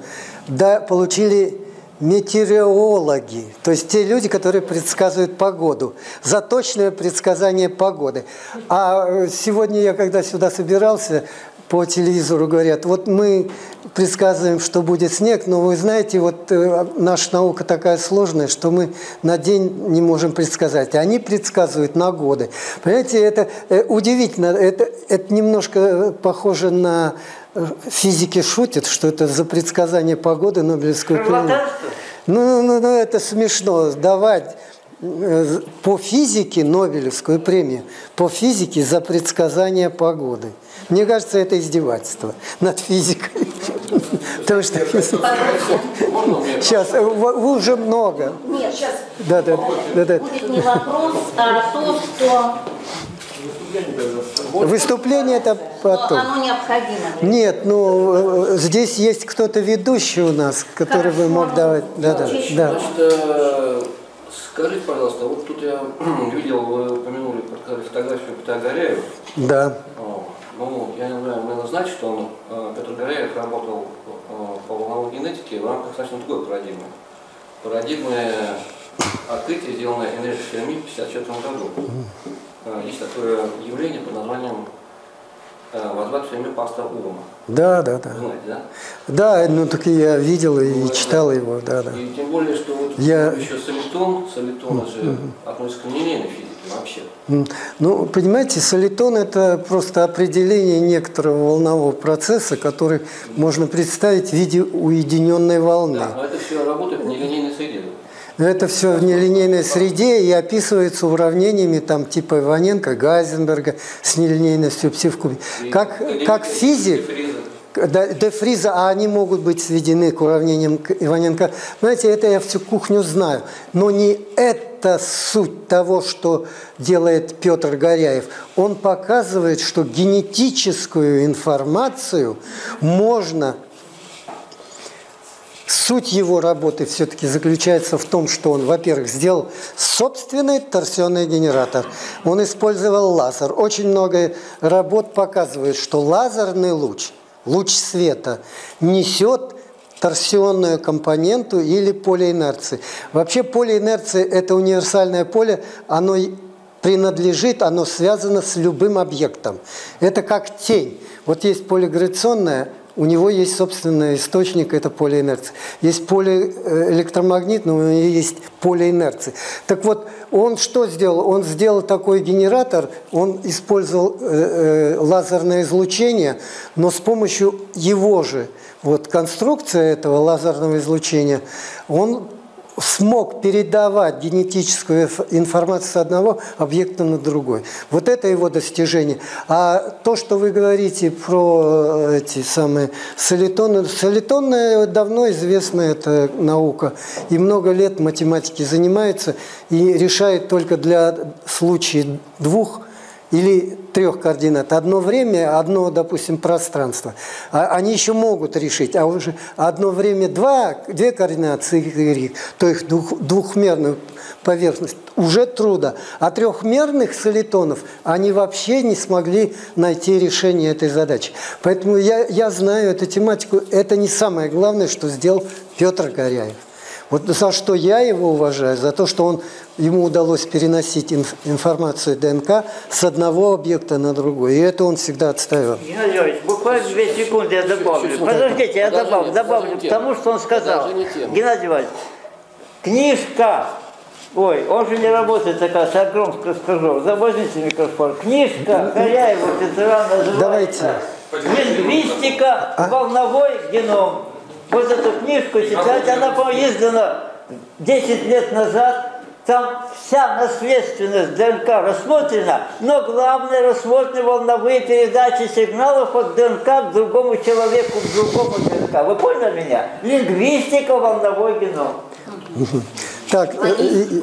да, получили метеорологи, то есть те люди, которые предсказывают погоду, за точное предсказание погоды. А сегодня я, когда сюда собирался, по телевизору говорят, вот мы предсказываем, что будет снег, но вы знаете, вот э, наша наука такая сложная, что мы на день не можем предсказать. Они предсказывают на годы. Понимаете, это э, удивительно, это, это немножко похоже на физики шутят, что это за предсказание погоды Нобелевскую премию. Ну, ну, ну, это смешно, давать э, по физике Нобелевскую премию, по физике за предсказание погоды. Мне кажется, это издевательство над физикой. Потому что... Сейчас, уже много. Нет, сейчас будет не вопрос, а то, что... Выступление это потом. Оно необходимо. Нет, ну, здесь есть кто-то ведущий у нас, который бы мог давать... Скажите, пожалуйста, вот тут я видел, вы упомянули фотографию Петра Горяева. Да. Ну, я не знаю, наверное, значит, что он, э, Петр Горяев работал э, по волновой генетике в рамках достаточно другой парадигмы. Парадигмы открытие, сделанное энергоферми в тысяча девятьсот пятьдесят четвёртом году. Есть такое явление под названием «Возврат ферми пастора Урома». Да, да, да. Знаете, да? Да, ну так и я видел и ну, читал да. его. Да, да. И тем более, что вот я... еще солитон, солитон mm -hmm. же относится к нелинейной физике вообще. Mm -hmm. Ну, понимаете, солитон – это просто определение некоторого волнового процесса, который mm -hmm. можно представить в виде уединенной волны. Да, но это все работает в нелинейной среде. Это все в нелинейной среде и описывается уравнениями там, типа Иваненко, Гайзенберга с нелинейностью пси-в-кубе. Как, как физик, де Фриза, а они могут быть сведены к уравнениям Иваненко. Знаете, это я всю кухню знаю, но не это суть того, что делает Петр Горяев. Он показывает, что генетическую информацию можно... Суть его работы все-таки заключается в том, что он, во-первых, сделал собственный торсионный генератор. Он использовал лазер. Очень много работ показывает, что лазерный луч, луч света, несет торсионную компоненту или поле инерции. Вообще поле инерции – это универсальное поле, оно принадлежит, оно связано с любым объектом. Это как тень. Вот есть поле гравитационное, у него есть собственный источник, это поле инерции. Есть поле электромагнитное, у него есть поле инерции. Так вот, он что сделал? Он сделал такой генератор, он использовал э, э, лазерное излучение, но с помощью его же вот, конструкции этого лазерного излучения он смог передавать генетическую информацию с одного объекта на другой. Вот это его достижение. А то, что вы говорите про эти самые солитоны, солитонная давно известна эта наука, и много лет математики занимаются и решает только для случаев двух или трех координат. Одно время, одно, допустим, пространство. Они еще могут решить, а уже одно время два, две координации, то их двух, двухмерную поверхность, уже трудно. А трехмерных солитонов они вообще не смогли найти решение этой задачи. Поэтому я, я знаю эту тематику. Это не самое главное, что сделал Петр Горяев. Вот за что я его уважаю, за то, что он, ему удалось переносить инф, информацию ДНК с одного объекта на другой. И это он всегда отстаивал. Геннадий Иванович, буквально две секунды я добавлю. Чуть -чуть. Подождите, я подожди, добавлю, добавлю к тому, что он сказал. Геннадий Иванович, книжка, ой, он же не работает, оказывается, я громко скажу, возьмите микрофон. Книжка Горяева, Петра называется «Лингвистика, а? Волновой геном». Вот эту книжку, сейчас, она, по-моему, издана десять лет назад, там вся наследственность ДНК рассмотрена, но главное рассмотрены волновые передачи сигналов от ДНК к другому человеку, к другому ДНК. Вы поняли меня? Лингвистика, волновой геном. Так, вы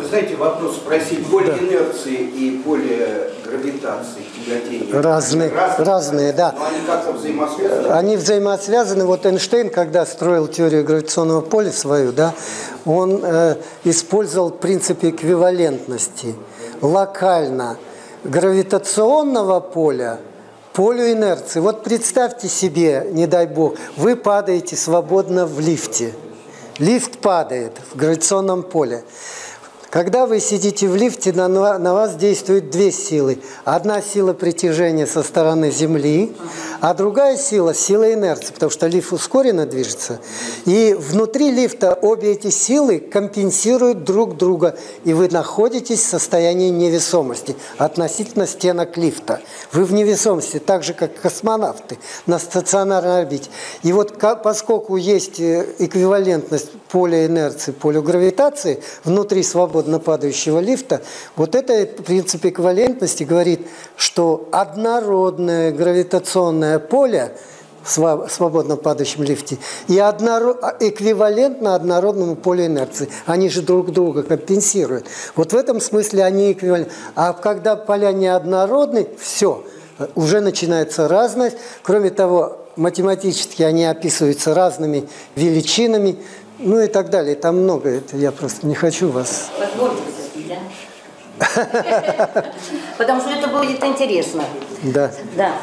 знаете, вопрос спросить, поле да. инерции и поле гравитации тяготения разные, разные, разные, да. Но они как-то взаимосвязаны? Они взаимосвязаны. Вот Эйнштейн, когда строил теорию гравитационного поля свою, да, он э, использовал принцип эквивалентности локально гравитационного поля полю инерции. Вот представьте себе, не дай бог, вы падаете свободно в лифте. Лифт падает в гравитационном поле. Когда вы сидите в лифте, на, на вас действуют две силы. Одна сила притяжения со стороны Земли, а другая сила – сила инерции, потому что лифт ускоренно движется. И внутри лифта обе эти силы компенсируют друг друга, и вы находитесь в состоянии невесомости относительно стенок лифта. Вы в невесомости, так же, как космонавты на стационарной орбите. И вот поскольку есть эквивалентность поля инерции, полю гравитации внутри свободного, на падающего лифта, вот это принцип эквивалентности говорит, что однородное гравитационное поле в свободно падающем лифте и однород... эквивалентно однородному полю инерции. Они же друг друга компенсируют. Вот в этом смысле они эквивалентны. А когда поля неоднородны, все, уже начинается разность. Кроме того, математически они описываются разными величинами, ну и так далее. Там много. Это я просто не хочу вас... Подводите, да? Потому что это будет интересно. Да. Да.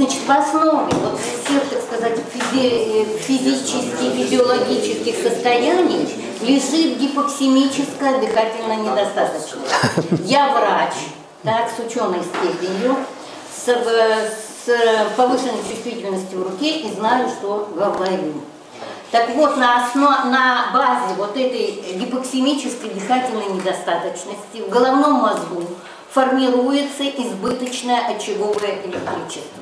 Значит, в основе вот всех, так сказать, физи физических, физиологических состояний лежит гипоксимическая дыхательная недостаточность. Я врач, так, с ученой степенью, с, с повышенной чувствительностью в руке и знаю, что говорю. Так вот, на, основ, на базе вот этой гипоксимической дыхательной недостаточности в головном мозгу формируется избыточное очаговое электричество.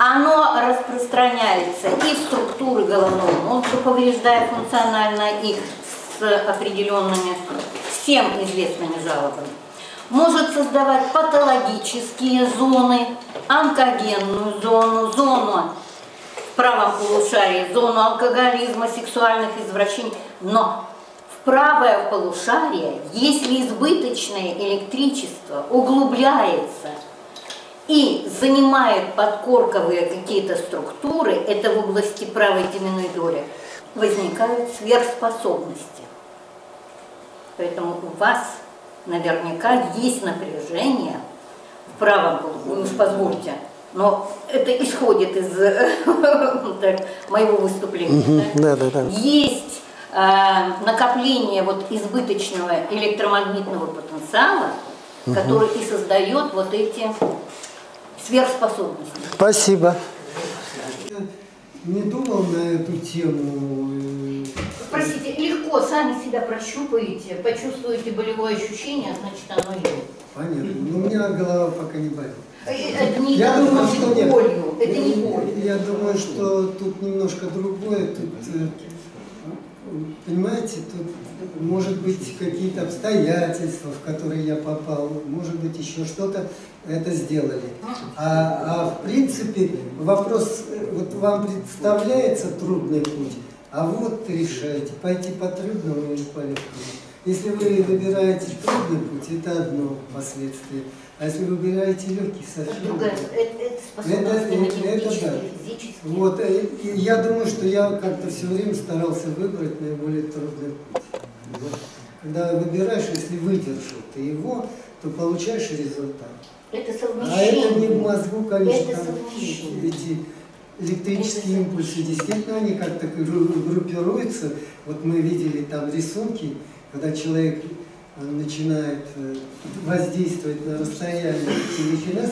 Оно распространяется и в структуры головного мозга, повреждая функционально их с определенными всем известными жалобами. Может создавать патологические зоны, онкогенную зону, зону в правом полушарии, зону алкоголизма, сексуальных извращений. Но в правое полушарие, если избыточное электричество углубляется и занимает подкорковые какие-то структуры, это в области правой теменной доли, возникают сверхспособности. Поэтому у вас наверняка есть напряжение в правом полушарии, уж позвольте, но это исходит из моего выступления. Есть накопление вот избыточного электромагнитного потенциала, который и создает вот эти сверхспособности. Спасибо. Я не думал на эту тему. Простите, легко, сами себя прощупаете, почувствуете болевое ощущение, значит оно есть. Понятно. Ну, у меня голова пока не болит. Это не я думаю, что нет. Болью. Это я, не боль. Я думаю, что тут немножко другое. Тут, понимаете, тут может быть какие-то обстоятельства, в которые я попал, может быть еще что-то, это сделали. А, а в принципе вопрос, вот вам представляется трудный путь, а вот решаете, пойти по трудному или по легкому. Если вы выбираете трудный путь, это одно последствие. А если вы выбираете легкий, совсем другое. Это, это, это, это да. Вот, я думаю, что я как-то все время старался выбрать наиболее трудный путь. Вот. Когда выбираешь, если выдержал ты его, то получаешь результат. Это совмещение. А это не в мозгу, конечно. Это совмещение. Эти электрические импульсы, действительно, они как-то группируются. Вот мы видели там рисунки, когда человек начинает воздействовать на расстояние, телефинез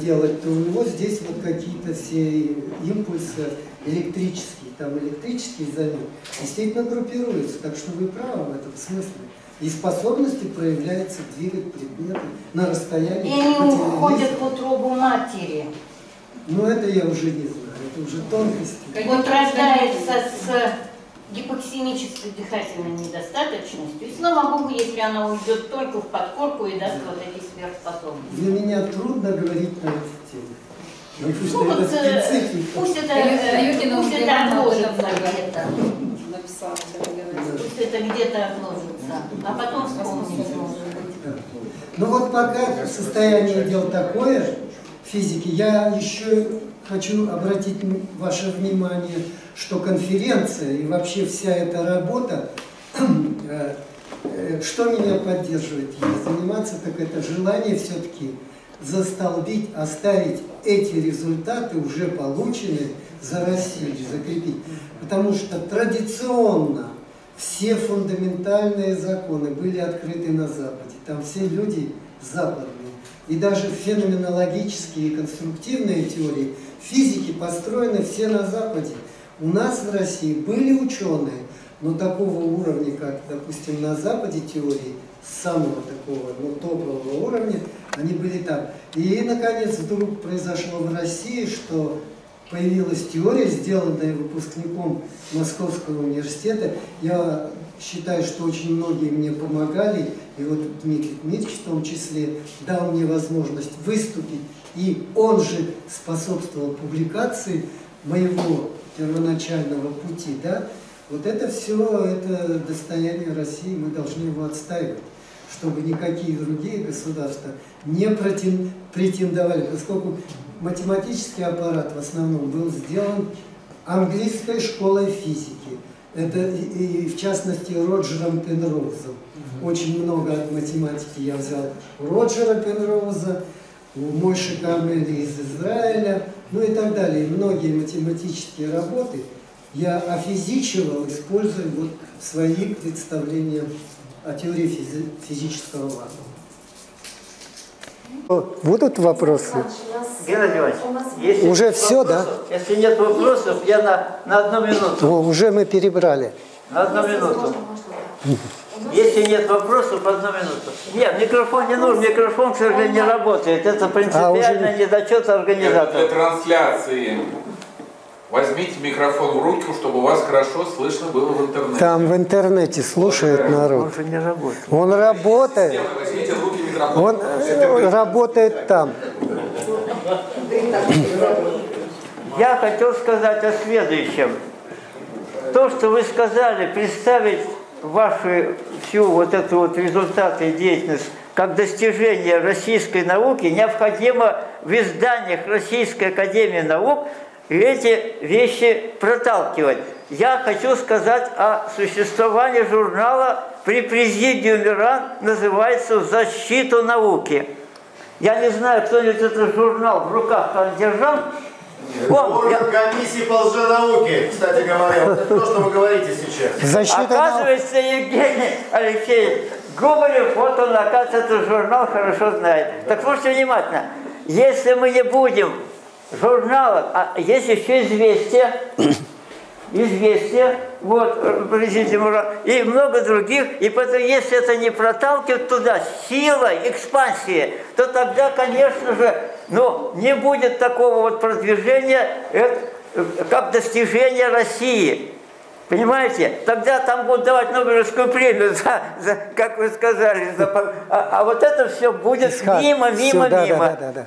делать, то у него здесь вот какие-то все импульсы электрические, там электрические замены, действительно группируются, так что вы правы в этом смысле. И способности проявляются двигать предметы на расстоянии. И они уходят в утробу матери. Ну это я уже не знаю, это уже тонкости. Вот рождается с гипоксимической дыхательной недостаточностью. И слава Богу, если она уйдет только в подкорку и даст вот эти сверхспособности. Для меня трудно говорить на эту тему. Ну, ну, это специфика. Пусть это отложится где-то. Пусть это где-то отложится. А потом вспомнить. Ну вот пока состояние дел такое, физики, я еще хочу обратить ваше внимание, что конференция и вообще вся эта работа, что меня поддерживает заниматься, так это желание все-таки застолбить, оставить эти результаты, уже полученные, за Россию, закрепить. Потому что традиционно все фундаментальные законы были открыты на Западе. Там все люди западные. И даже феноменологические и конструктивные теории физики построены все на Западе. У нас в России были ученые, но такого уровня, как, допустим, на Западе теории, самого такого, ну, топового уровня, они были там. И, наконец, вдруг произошло в России, что появилась теория, сделанная выпускником Московского университета. Я считаю, что очень многие мне помогали, и вот Дмитрий Дмитриевич в том числе дал мне возможность выступить, и он же способствовал публикации моего первоначального пути, да, вот это все, это достояние России, мы должны его отстаивать, чтобы никакие другие государства не претендовали, поскольку математический аппарат в основном был сделан английской школой физики, это и, и в частности Роджером Пенроузом, очень много от математики я взял Роджера Пенроуза, мой шикарный из Израиля, ну и так далее. Многие математические работы я офизичивал, используя вот свои представления о теории физи физического атома. Будут вопросы? Геннадий Иванович, уже все, вопросов, да? Если нет вопросов, я на, на одну минуту. О, уже мы перебрали. На одну минуту. Если нет вопросов, одну минуту. Нет, микрофон не нужен, микрофон, к сожалению, не работает. Это принципиально недочет организатора. Для трансляции возьмите микрофон в руку, чтобы вас хорошо слышно было в интернете. Там в интернете слушает народ. Он же не работает. Он работает. Он работает там. Я хотел сказать о следующем. То, что вы сказали, представить ваши всю вот эту вот результаты деятельности как достижение российской науки, необходимо в изданиях Российской Академии Наук эти вещи проталкивать. Я хочу сказать о существовании журнала при Президиуме РАН, называется «В защиту науки». Я не знаю, кто-нибудь этот журнал в руках там держал. Орган комиссии по лженауке, кстати говоря, вот это то, что вы говорите сейчас. Защита оказывается, науки. Евгений Алексеевич Губарев, вот он, оказывается, этот журнал хорошо знает. Так слушайте внимательно, если мы не будем журналов, а есть еще «Известия», «Известия», вот, президиум и много других, и поэтому, если это не проталкивать туда силой, экспансией, то тогда, конечно же, ну, не будет такого вот продвижения, это, как достижение России. Понимаете? Тогда там будут давать Нобелевскую премию, за, за, как вы сказали, за, а, а вот это все будет Исхак, мимо, мимо, все, да, мимо. Да, да, да, да.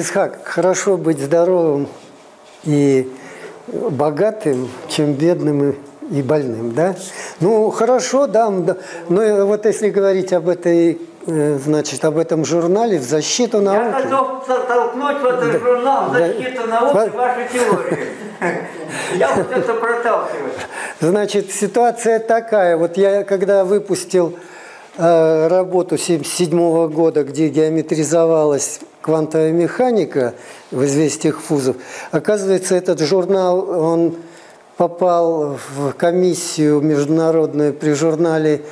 Исхак, хорошо быть здоровым и богатым, чем бедным и больным, да? Ну, хорошо, да, да. Но вот если говорить об этой, значит, об этом журнале «В защиту науки». Я готов толкнуть в этот да, журнал «В защиту да, науки» да. вашу теорию. Я вот это проталкиваю. Значит, ситуация такая. Вот я, когда выпустил э, работу тысяча девятьсот семьдесят седьмого года, где геометризовалась квантовая механика в «Известиях вузов», оказывается, этот журнал, он попал в комиссию международную при журнале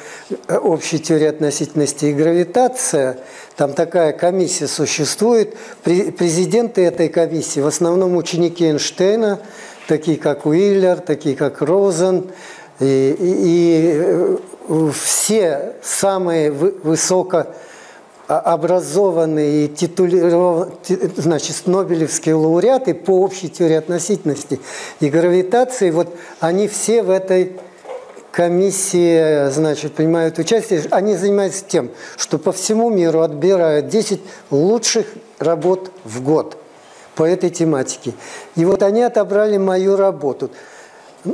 «Общей теории относительности и гравитация». Там такая комиссия существует. Президенты этой комиссии в основном ученики Эйнштейна, такие как Уиллер, такие как Розен. И, и, и все самые высокообразованные, титулированные, значит, нобелевские лауреаты по общей теории относительности и гравитации, вот они все в этой комиссии, значит, принимают участие. Они занимаются тем, что по всему миру отбирают десять лучших работ в год по этой тематике. И вот они отобрали мою работу.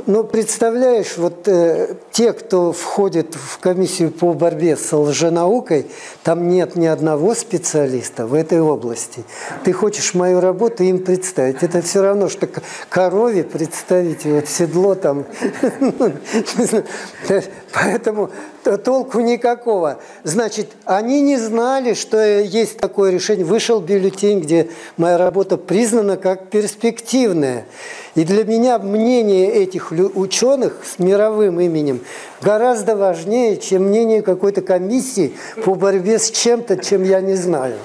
Ну, представляешь, вот э, те, кто входит в комиссию по борьбе с лженаукой, там нет ни одного специалиста в этой области. Ты хочешь мою работу им представить. Это все равно, что корове представить вот, седло там. Поэтому толку никакого. Значит, они не знали, что есть такое решение. Вышел бюллетень, где моя работа признана как перспективная. И для меня мнение этих ученых с мировым именем гораздо важнее, чем мнение какой-то комиссии по борьбе с чем-то, чем я не знаю.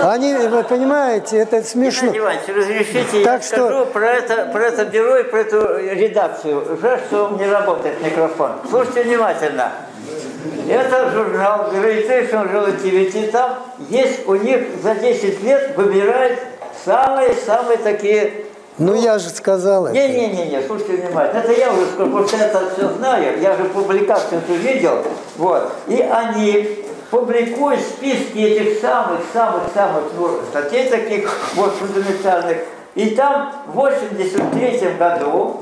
Они, вы понимаете, это смешно. Геннадий Иванович, разрешите, так я что... скажу про это, про это бюро и про эту редакцию. Жаль, что не работает микрофон. Слушайте внимательно. Это журнал Gravitation Relativity, там есть у них за десять лет выбирают самые-самые такие... Ну, ну я же сказал это. Не-не-не, слушайте внимательно. Это я уже скажу, потому что я это все знаю. Я же публикацию эту видел. Вот. И они публикуют списки этих самых-самых-самых статей таких вот фундаментальных. И там в восемьдесят третьем году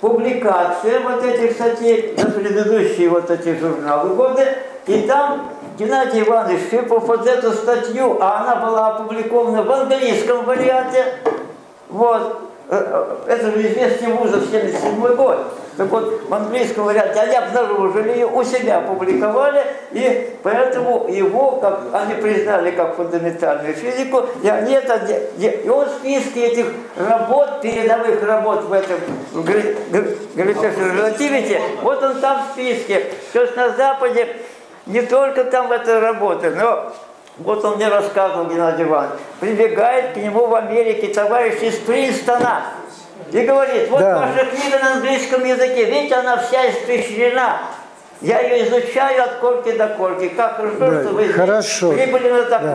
публикация вот этих статей за предыдущие вот эти журналы годы. И там Геннадий Иванович Шипов вот эту статью, а она была опубликована в английском варианте. Вот, это же «Известие вузов» семьдесят седьмой год. Так вот, в английском варианте они обнаружили ее, у себя опубликовали, и поэтому его, как они признали как фундаментальную физику, и, они это, и он в списке этих работ, передовых работ в этом релятивите, вот он там в списке. То есть на Западе не только там это работы, но... Вот он мне рассказывал, Геннадий Иванович, прибегает к нему в Америке товарищ из Принстона и говорит, вот да. ваша книга на английском языке, видите, она вся испещрена. Я ее изучаю от корки до корки. Как хорошо, да, что вы хорошо. прибыли на доклад.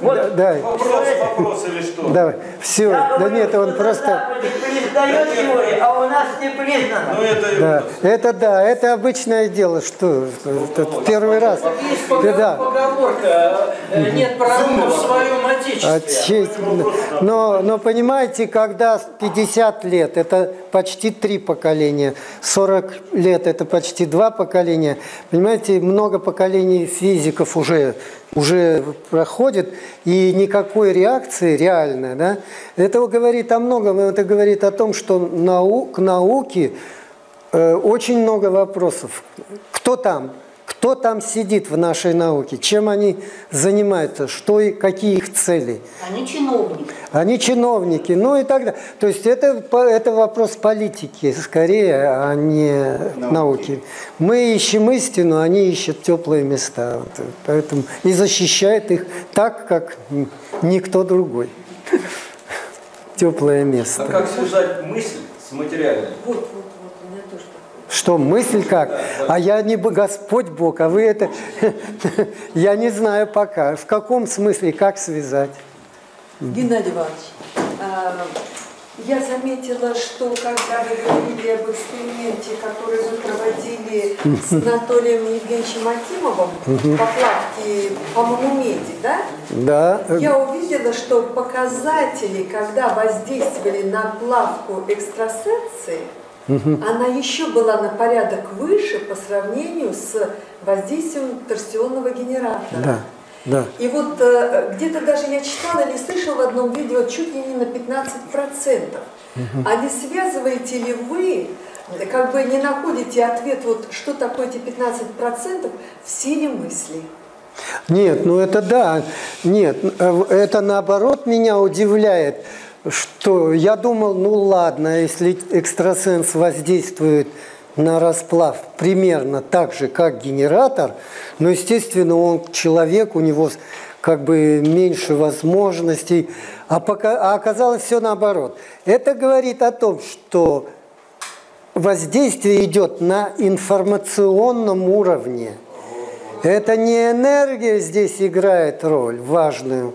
Да. Вот. Да, вопрос, вопрос или что? Давай. Все. Да, да говорю, нет, он просто... признает теорию, а у нас не признано. Ну, это... Да. это да, это обычное дело, что ну, первый ну, раз. Есть поговор... да. поговорка, нет прорыва в своем отечестве. А но, но понимаете, когда пятьдесят лет, это почти три поколения, сорок лет, это почти два поколения, понимаете, много поколений физиков уже, уже проходит, и никакой реакции реальной. Да? Это говорит о многом, это говорит о том, что нау- к науке э, очень много вопросов. Кто там? Кто там сидит в нашей науке? Чем они занимаются? Что и какие их цели? Они чиновники. Они чиновники, ну и так далее. То есть это, это вопрос политики скорее, а не науки. науки. Мы ищем истину, они ищут теплые места. Вот, поэтому и защищает их так, как никто другой. Теплое место. А как связать мысль с материальной? Что, мысль как? А я не Господь Бог, а вы это... Я не знаю пока, в каком смысле, как связать. Геннадий Иванович, я заметила, что когда вы говорили об эксперименте, который вы проводили с Анатолием Евгеньевичем Антиповым по плавке, по-моему, меди, да? Да. Я увидела, что показатели, когда воздействовали на плавку экстрасенсы, она еще была на порядок выше по сравнению с воздействием торсионного генератора. Да, да. И вот где-то даже я читала или слышала в одном видео чуть ли не на пятнадцать процентов. Угу. А не связываете ли вы, как бы не находите ответ, вот что такое эти пятнадцать процентов в силе мысли? Нет, ну это да. Нет, это наоборот меня удивляет. Что я думал, ну ладно, если экстрасенс воздействует на расплав примерно так же, как генератор, но, естественно, он человек, у него как бы меньше возможностей, а, пока, а оказалось все наоборот. Это говорит о том, что воздействие идет на информационном уровне. Это не энергия здесь играет роль важную.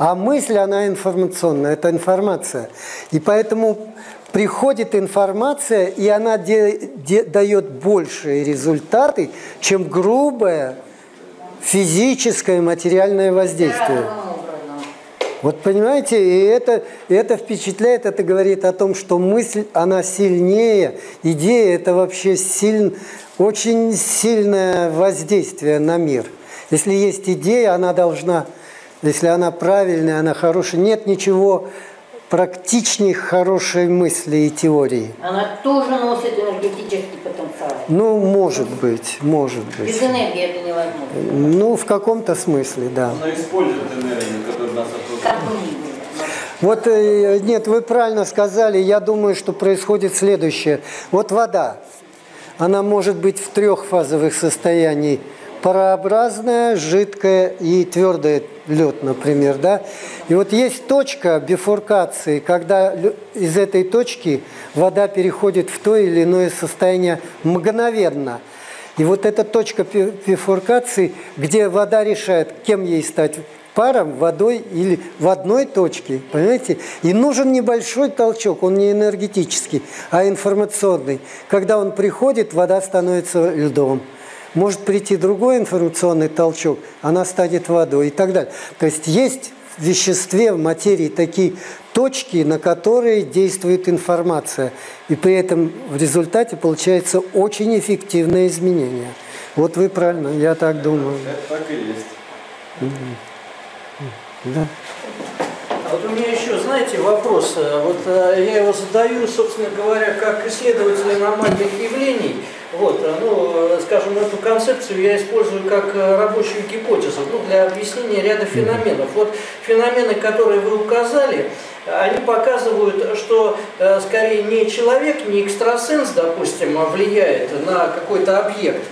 А мысль, она информационная, это информация. И поэтому приходит информация, и она де, де, дает большие результаты, чем грубое физическое материальное воздействие. Вот понимаете, и это, и это впечатляет, это говорит о том, что мысль, она сильнее, идея – это вообще силь, очень сильное воздействие на мир. Если есть идея, она должна... Если она правильная, она хорошая, нет ничего практичнее хорошей мысли и теории. Она тоже носит энергетический потенциал. Ну, может быть, может быть. Без энергии это невозможно. Ну, в каком-то смысле, да. Она использует энергию, которая нас окружает. Вот, нет, вы правильно сказали, я думаю, что происходит следующее. Вот вода, она может быть в трех фазовых состояниях. Парообразная, жидкая и твердая, лед, например, да. И вот есть точка бифуркации, когда из этой точки вода переходит в то или иное состояние мгновенно. И вот эта точка бифуркации, где вода решает, кем ей стать, паром, водой или в одной точке, понимаете? И нужен небольшой толчок, он не энергетический, а информационный. Когда он приходит, вода становится льдом. Может прийти другой информационный толчок, она станет водой и так далее. То есть есть в веществе, в материи такие точки, на которые действует информация. И при этом в результате получается очень эффективное изменение. Вот вы правильно, я так думаю. Так и есть. Да. Вот у меня еще, знаете, вопрос. Вот я его задаю, собственно говоря, как исследователь аномальных явлений. Вот, ну, скажем, эту концепцию я использую как рабочую гипотезу, ну, для объяснения ряда феноменов. Вот феномены, которые вы указали, они показывают, что скорее не человек, не экстрасенс, допустим, влияет на какой-то объект,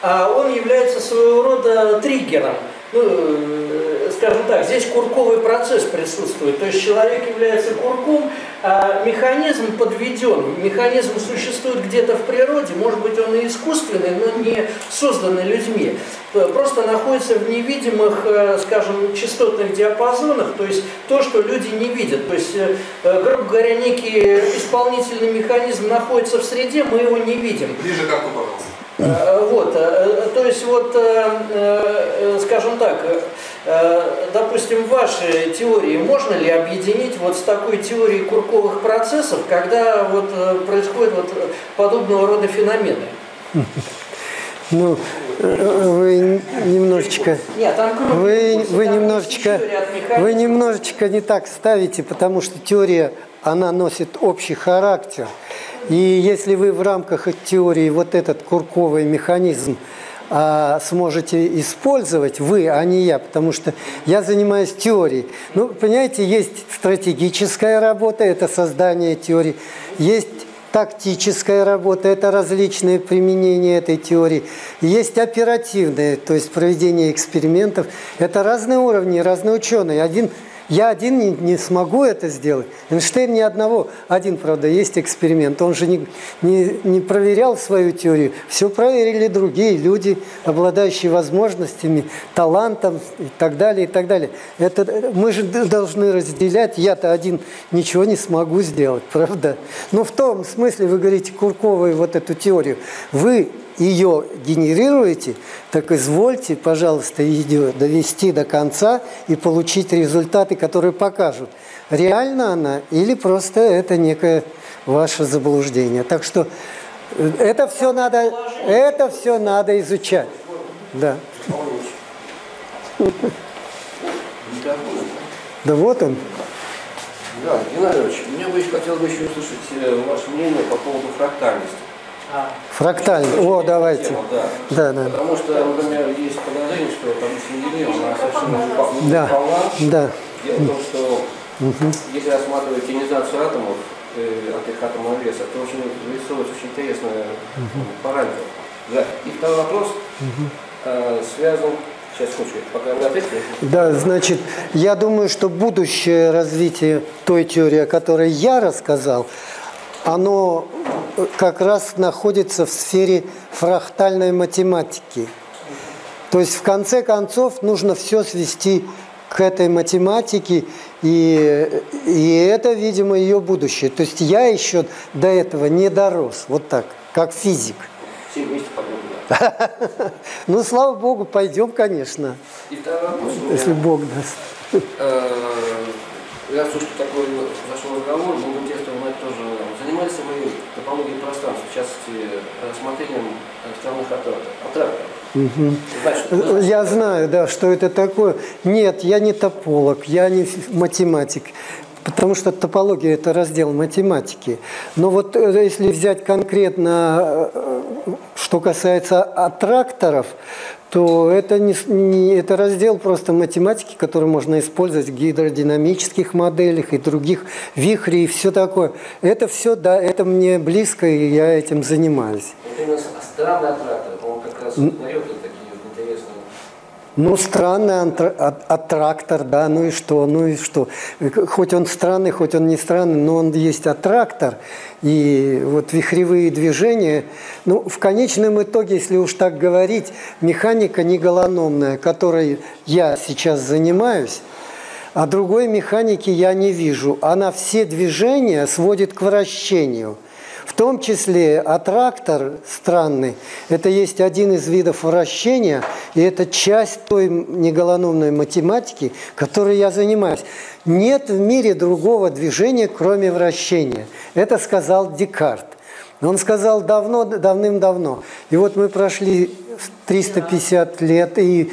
а он является своего рода триггером. Ну, скажем так, здесь курковый процесс присутствует, то есть человек является курком, а механизм подведен, механизм существует где-то в природе, может быть он и искусственный, но не созданный людьми, просто находится в невидимых, скажем, частотных диапазонах, то есть то, что люди не видят, то есть, грубо говоря, некий исполнительный механизм находится в среде, мы его не видим. Ближе к окну, пожалуйста. Вот, то есть вот, скажем так, допустим, ваши теории можно ли объединить вот с такой теорией курковых процессов, когда вот происходят вот подобного рода феномены? Ну, вы немножечко, Нет, вы, вы, немножечко вы немножечко не так ставите, потому что теория, она носит общий характер. И если вы в рамках теории вот этот курковый механизм а, сможете использовать, вы, а не я, потому что я занимаюсь теорией. Ну, понимаете, есть стратегическая работа, это создание теории, есть тактическая работа, это различные применения этой теории, есть оперативные, то есть проведение экспериментов, это разные уровни, разные ученые. Один Я один не, не смогу это сделать. Эйнштейн ни одного. Один, правда, есть эксперимент. Он же не, не, не проверял свою теорию. Все проверили другие люди, обладающие возможностями, талантом и так далее, и так далее. Это, мы же должны разделять. Я-то один ничего не смогу сделать, правда? Но в том смысле, вы говорите, курковую вот эту теорию, вы ее генерируете, так извольте, пожалуйста, ее довести до конца и получить результаты, которые покажут, реально она или просто это некое ваше заблуждение. Так что это все надо, это все надо изучать. Да. Да вот он. Да, Геннадий Иванович, мне бы еще хотелось бы еще услышать ваше мнение по поводу фрактальности. Фрактальный. О, давайте. Тема, да. Да, да. Потому что, например, есть подозрение, что там сингелия, она совсем не да. Полна. Да. Дело в том, что угу. Если рассматривать ионизацию атомов э, от их атомного веса, то очень вырисовывается очень интересный угу. параметр. Да. И второй вопрос угу. э, связан. Сейчас хочу, пока вы ответите. Да, значит, я думаю, что будущее развитие той теории, о которой я рассказал, оно как раз находится в сфере фрактальной математики. То есть в конце концов нужно все свести к этой математике, и, и это, видимо, ее будущее. То есть я еще до этого не дорос, вот так, как физик. Все вместе пойдем. Ну, слава богу, пойдем, конечно. Если Бог даст. Раз уж такой зашел разговор, было интересно узнать тоже, занимались вы топологией пространства, в частности, рассмотрением странных аттрактов. Угу. Значит, я знаю, да, что это такое. Нет, я не тополог, я не математик, потому что топология – это раздел математики. Но вот если взять конкретно, что касается аттракторов, то это, не, не, это раздел просто математики, который можно использовать в гидродинамических моделях и других вихрей и все такое. Это все, да, это мне близко, и я этим занимаюсь. Это у нас странный аттрактор, он как раз дает такие интересные... Ну, странный аттрактор, да, ну и что, ну и что. Хоть он странный, хоть он не странный, но он есть аттрактор. И вот вихревые движения, ну, в конечном итоге, если уж так говорить, механика не голономная, которой я сейчас занимаюсь, а другой механики я не вижу. Она все движения сводит к вращению. В том числе аттрактор странный, это есть один из видов вращения, и это часть той неголономной математики, которой я занимаюсь. Нет в мире другого движения, кроме вращения. Это сказал Декарт. Он сказал давно, давным-давно. И вот мы прошли триста пятьдесят лет и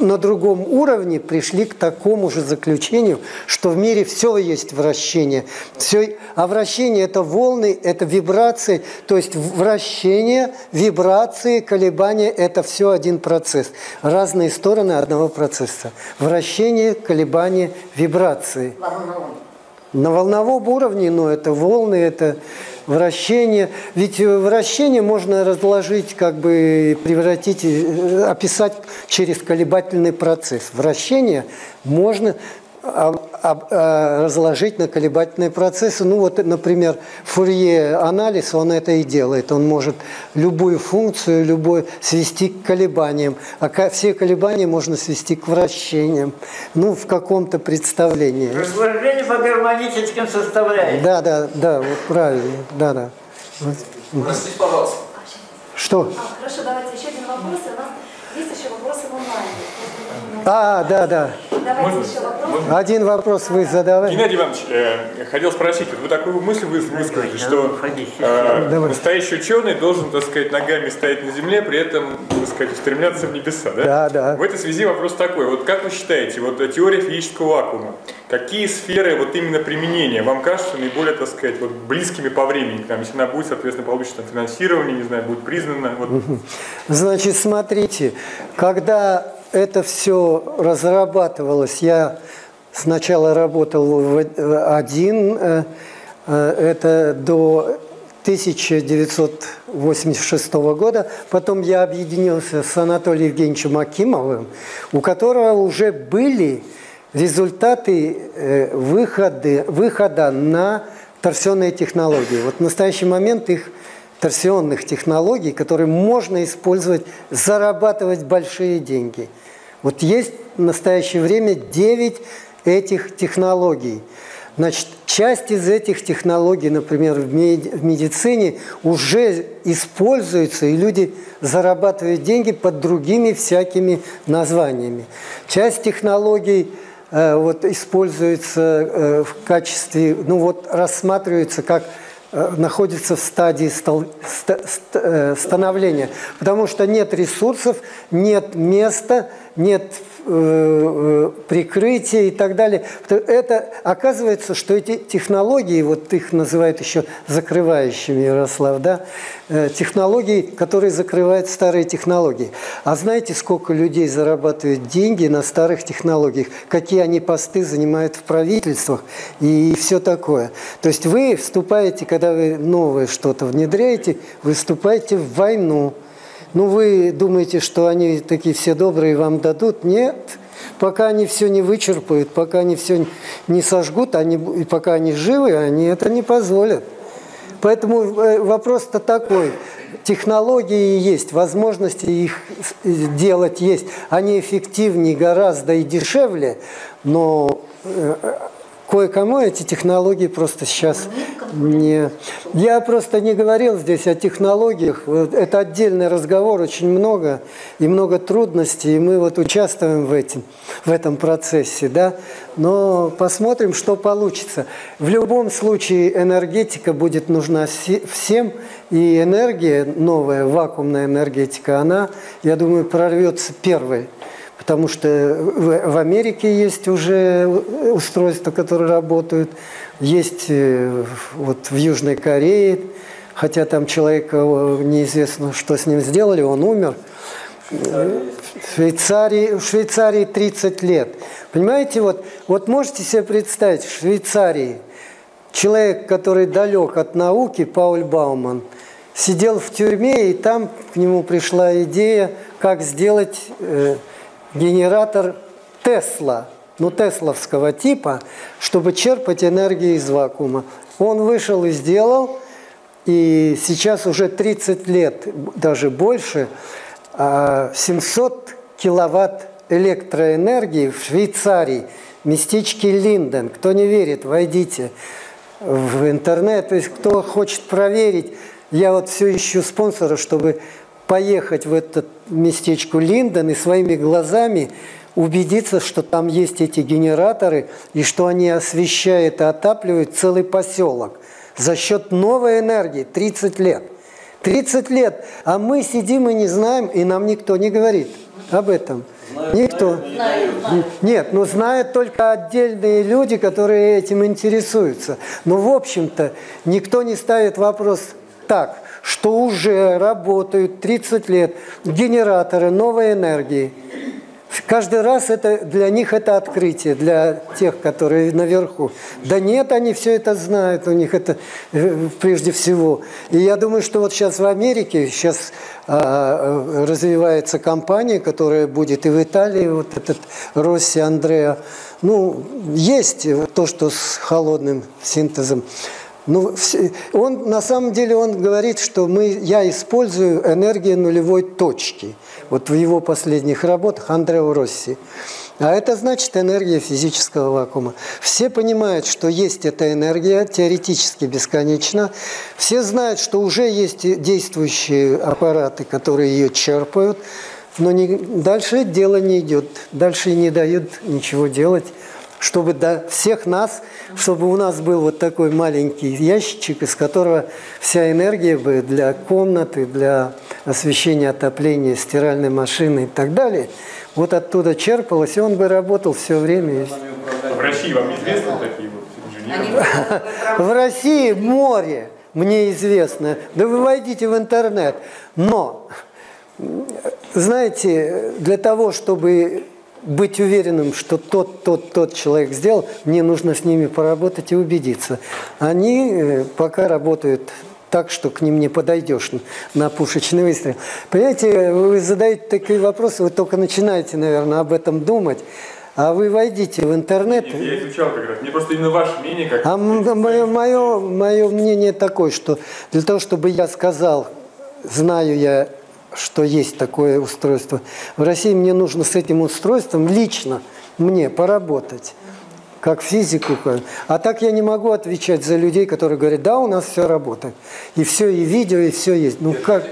на другом уровне пришли к такому же заключению, что в мире все есть вращение. Все, а вращение – это волны, это вибрации. То есть вращение, вибрации, колебания – это все один процесс. Разные стороны одного процесса. Вращение, колебания, вибрации. На волновом уровне, но это волны, это вращение. Ведь вращение можно разложить, как бы превратить, описать через колебательный процесс. Вращение можно разложить на колебательные процессы. Ну вот, например, Фурье-анализ, он это и делает. Он может любую функцию, любую свести к колебаниям. А все колебания можно свести к вращениям. Ну, в каком-то представлении. Разложение по гармоническим составляющим. Да, да, да, вот правильно. Да, да. Простите, пожалуйста. Что? А, хорошо, давайте еще один вопрос. У нас есть еще вопросы в онлайне. А, да, да. Можно, можно? Один вопрос вы задавали. Геннадий Иванович, э, хотел спросить, вот вы такую мысль высказали, что э, настоящий ученый должен, так сказать, ногами стоять на земле, при этом, так сказать, устремляться в небеса, да? Да, да. В этой связи вопрос такой, вот как вы считаете, вот теория физического вакуума, какие сферы вот именно применения вам кажутся наиболее, так сказать, вот, близкими по времени к нам, если она будет, соответственно, получить финансирование, не знаю, будет признана? Вот. Значит, смотрите, когда... Это все разрабатывалось. Я сначала работал один, это до тысяча девятьсот восемьдесят шестого года. Потом я объединился с Анатолием Евгеньевичем Акимовым, у которого уже были результаты выхода, выхода на торсионные технологии. Вот в настоящий момент их... торсионных технологий, которые можно использовать, зарабатывать большие деньги. Вот есть в настоящее время девять этих технологий. Значит, часть из этих технологий, например, в медицине уже используется, и люди зарабатывают деньги под другими всякими названиями. Часть технологий э, вот, используется э, в качестве, ну вот рассматривается как находится в стадии становления, потому что нет ресурсов, нет места, нет прикрытия и так далее. Это оказывается, что эти технологии, вот их называют еще закрывающими, Ярослав, да, технологии, которые закрывают старые технологии. А знаете, сколько людей зарабатывают деньги на старых технологиях, какие они посты занимают в правительствах и все такое. То есть вы вступаете, когда вы новое что-то внедряете, вы вступаете в войну. Ну, вы думаете, что они такие все добрые вам дадут? Нет. Пока они все не вычерпают, пока они все не сожгут, они, и пока они живы, они это не позволят. Поэтому вопрос-то такой. Технологии есть, возможности их делать есть. Они эффективнее гораздо и дешевле, но... кое-кому эти технологии просто сейчас не... Я просто не говорил здесь о технологиях. Это отдельный разговор, очень много и много трудностей, и мы вот участвуем в, этим, в этом процессе, да. Но посмотрим, что получится. В любом случае энергетика будет нужна всем, и энергия, новая вакуумная энергетика, она, я думаю, прорвется первой. Потому что в Америке есть уже устройства, которые работают, есть вот в Южной Корее, хотя там человека неизвестно, что с ним сделали, он умер. В Швейцарии, в Швейцарии тридцать лет. Понимаете, вот, вот можете себе представить, в Швейцарии человек, который далек от науки, Пауль Бауман, сидел в тюрьме, и там к нему пришла идея, как сделать... генератор Тесла, ну тесловского типа, чтобы черпать энергию из вакуума. Он вышел и сделал, и сейчас уже тридцать лет, даже больше, семьсот киловатт электроэнергии в Швейцарии, местечке Линден. Кто не верит, войдите в интернет, то есть кто хочет проверить, я вот все ищу спонсора, чтобы... поехать в это местечко Линден и своими глазами убедиться, что там есть эти генераторы и что они освещают и отапливают целый поселок. за счет новой энергии. тридцать лет. тридцать лет, а мы сидим и не знаем, и нам никто не говорит об этом. Знаю, никто. Знаю, знаю. Нет, ну знают только отдельные люди, которые этим интересуются. Но в общем-то никто не ставит вопрос так, что уже работают тридцать лет генераторы новой энергии. Каждый раз это, для них это открытие, для тех, которые наверху. Да нет, они все это знают, у них это прежде всего. И я думаю, что вот сейчас в Америке сейчас а, развивается компания, которая будет и в Италии, вот этот Росси Андреа. Ну, есть то, что с холодным синтезом. Ну, он, на самом деле он говорит, что мы, я использую энергию нулевой точки. Вот в его последних работах Андрео Росси. А это значит энергия физического вакуума. Все понимают, что есть эта энергия, теоретически бесконечна. Все знают, что уже есть действующие аппараты, которые ее черпают. Но не, дальше дело не идет. Дальше не дают ничего делать. Чтобы до всех нас, чтобы у нас был вот такой маленький ящичек, из которого вся энергия бы для комнаты, для освещения, отопления, стиральной машины и так далее, вот оттуда черпалось, и он бы работал все время. В России вам известны такие вот инженеры? В России море, мне известно. Да вы войдите в интернет. Но, знаете, для того, чтобы... быть уверенным, что тот, тот, тот человек сделал, мне нужно с ними поработать и убедиться. Они пока работают так, что к ним не подойдешь на пушечный выстрел. Понимаете, вы задаете такие вопросы, вы только начинаете, наверное, об этом думать. А вы войдите в интернет. Нет, я изучал как раз. Мне просто именно ваше мнение. Как... А мое, мое, мое мнение такое, что для того, чтобы я сказал, знаю я, что есть такое устройство. В России мне нужно с этим устройством лично мне поработать, как физику. А так я не могу отвечать за людей, которые говорят, да, у нас все работает. И все, и видео, и все есть. Ну, как...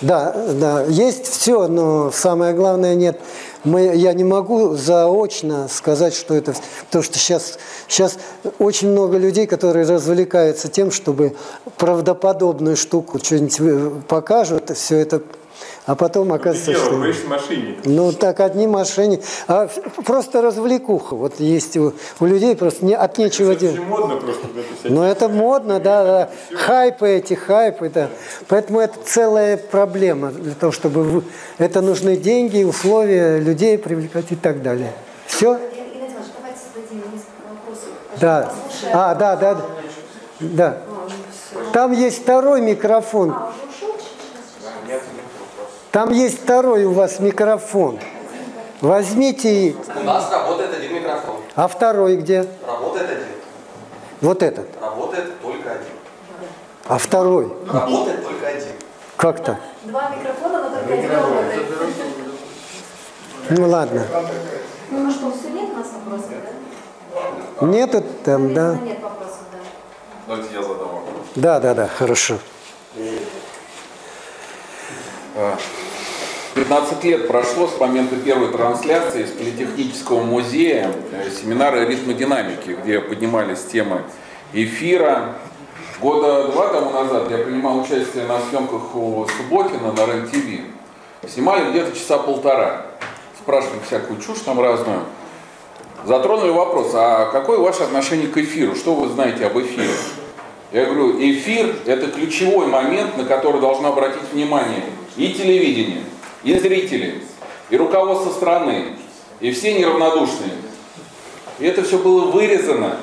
Да, да, есть все, но самое главное нет. Мы, я не могу заочно сказать, что это... Потому что сейчас, сейчас очень много людей, которые развлекаются тем, чтобы правдоподобную штуку что-нибудь покажут, все это... А потом оказывается, что... Мошенник. Ну, так одни мошенники. А просто развлекуха. Вот есть у, у людей просто не, от нечего это делать. Модно просто, это ну, это модно, да, да. Хайпы эти, хайпы, да. Поэтому это целая проблема. Для того, чтобы... Вы... Это нужны деньги, условия, людей привлекать и так далее. Все? Геннадий Иванович, давайте зададим несколько вопросов. Да. А, да, да, да. Да. Там есть второй микрофон. Там есть второй у вас микрофон. Возьмите... У нас работает один микрофон. А второй где? Работает один. Вот этот? Работает только один. А второй? Работает только один. Как так? Два микрофона, но только один работает. Ну ладно. Ну, может, у все нет у нас вопросов, да? Нету там, да. Нет вопросов, да. Давайте я задам вопрос. Да, да, да, хорошо. пятнадцать лет прошло с момента первой трансляции из Политехнического музея семинара ритмодинамики, где поднимались темы эфира. Года два тому назад я принимал участие на съемках у Субботина на РЕН-ТВ. Снимали где-то часа полтора. Спрашивали всякую чушь там разную. Затронули вопрос, а какое ваше отношение к эфиру? Что вы знаете об эфире? Я говорю, эфир – это ключевой момент, на который должно обратить внимание и телевидение, и зрители, и руководство страны, и все неравнодушные. И это все было вырезано.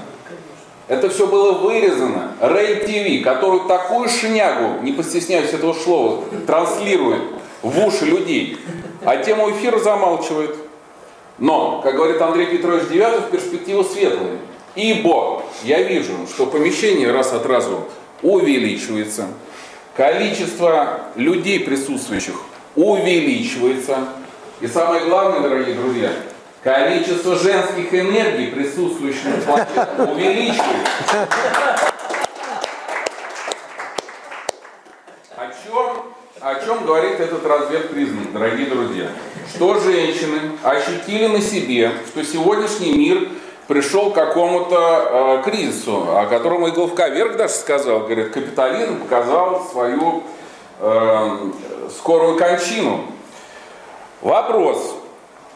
Это все было вырезано. РЕН-ТВ, который такую шнягу, не постесняюсь этого слова, транслирует в уши людей, а тему эфира замалчивает. Но, как говорит Андрей Петрович Девятов, перспектива светлая. Ибо я вижу, что помещение раз от разу увеличивается. Количество людей присутствующих увеличивается. И самое главное, дорогие друзья, количество женских энергий, присутствующих на площадке, увеличивается. О чем, о чем говорит этот разведпризнак, дорогие друзья? Что женщины ощутили на себе, что сегодняшний мир пришел к какому-то э, кризису, о котором и Головковерх даже сказал, говорит, капитализм показал свою э, скорую кончину. Вопрос.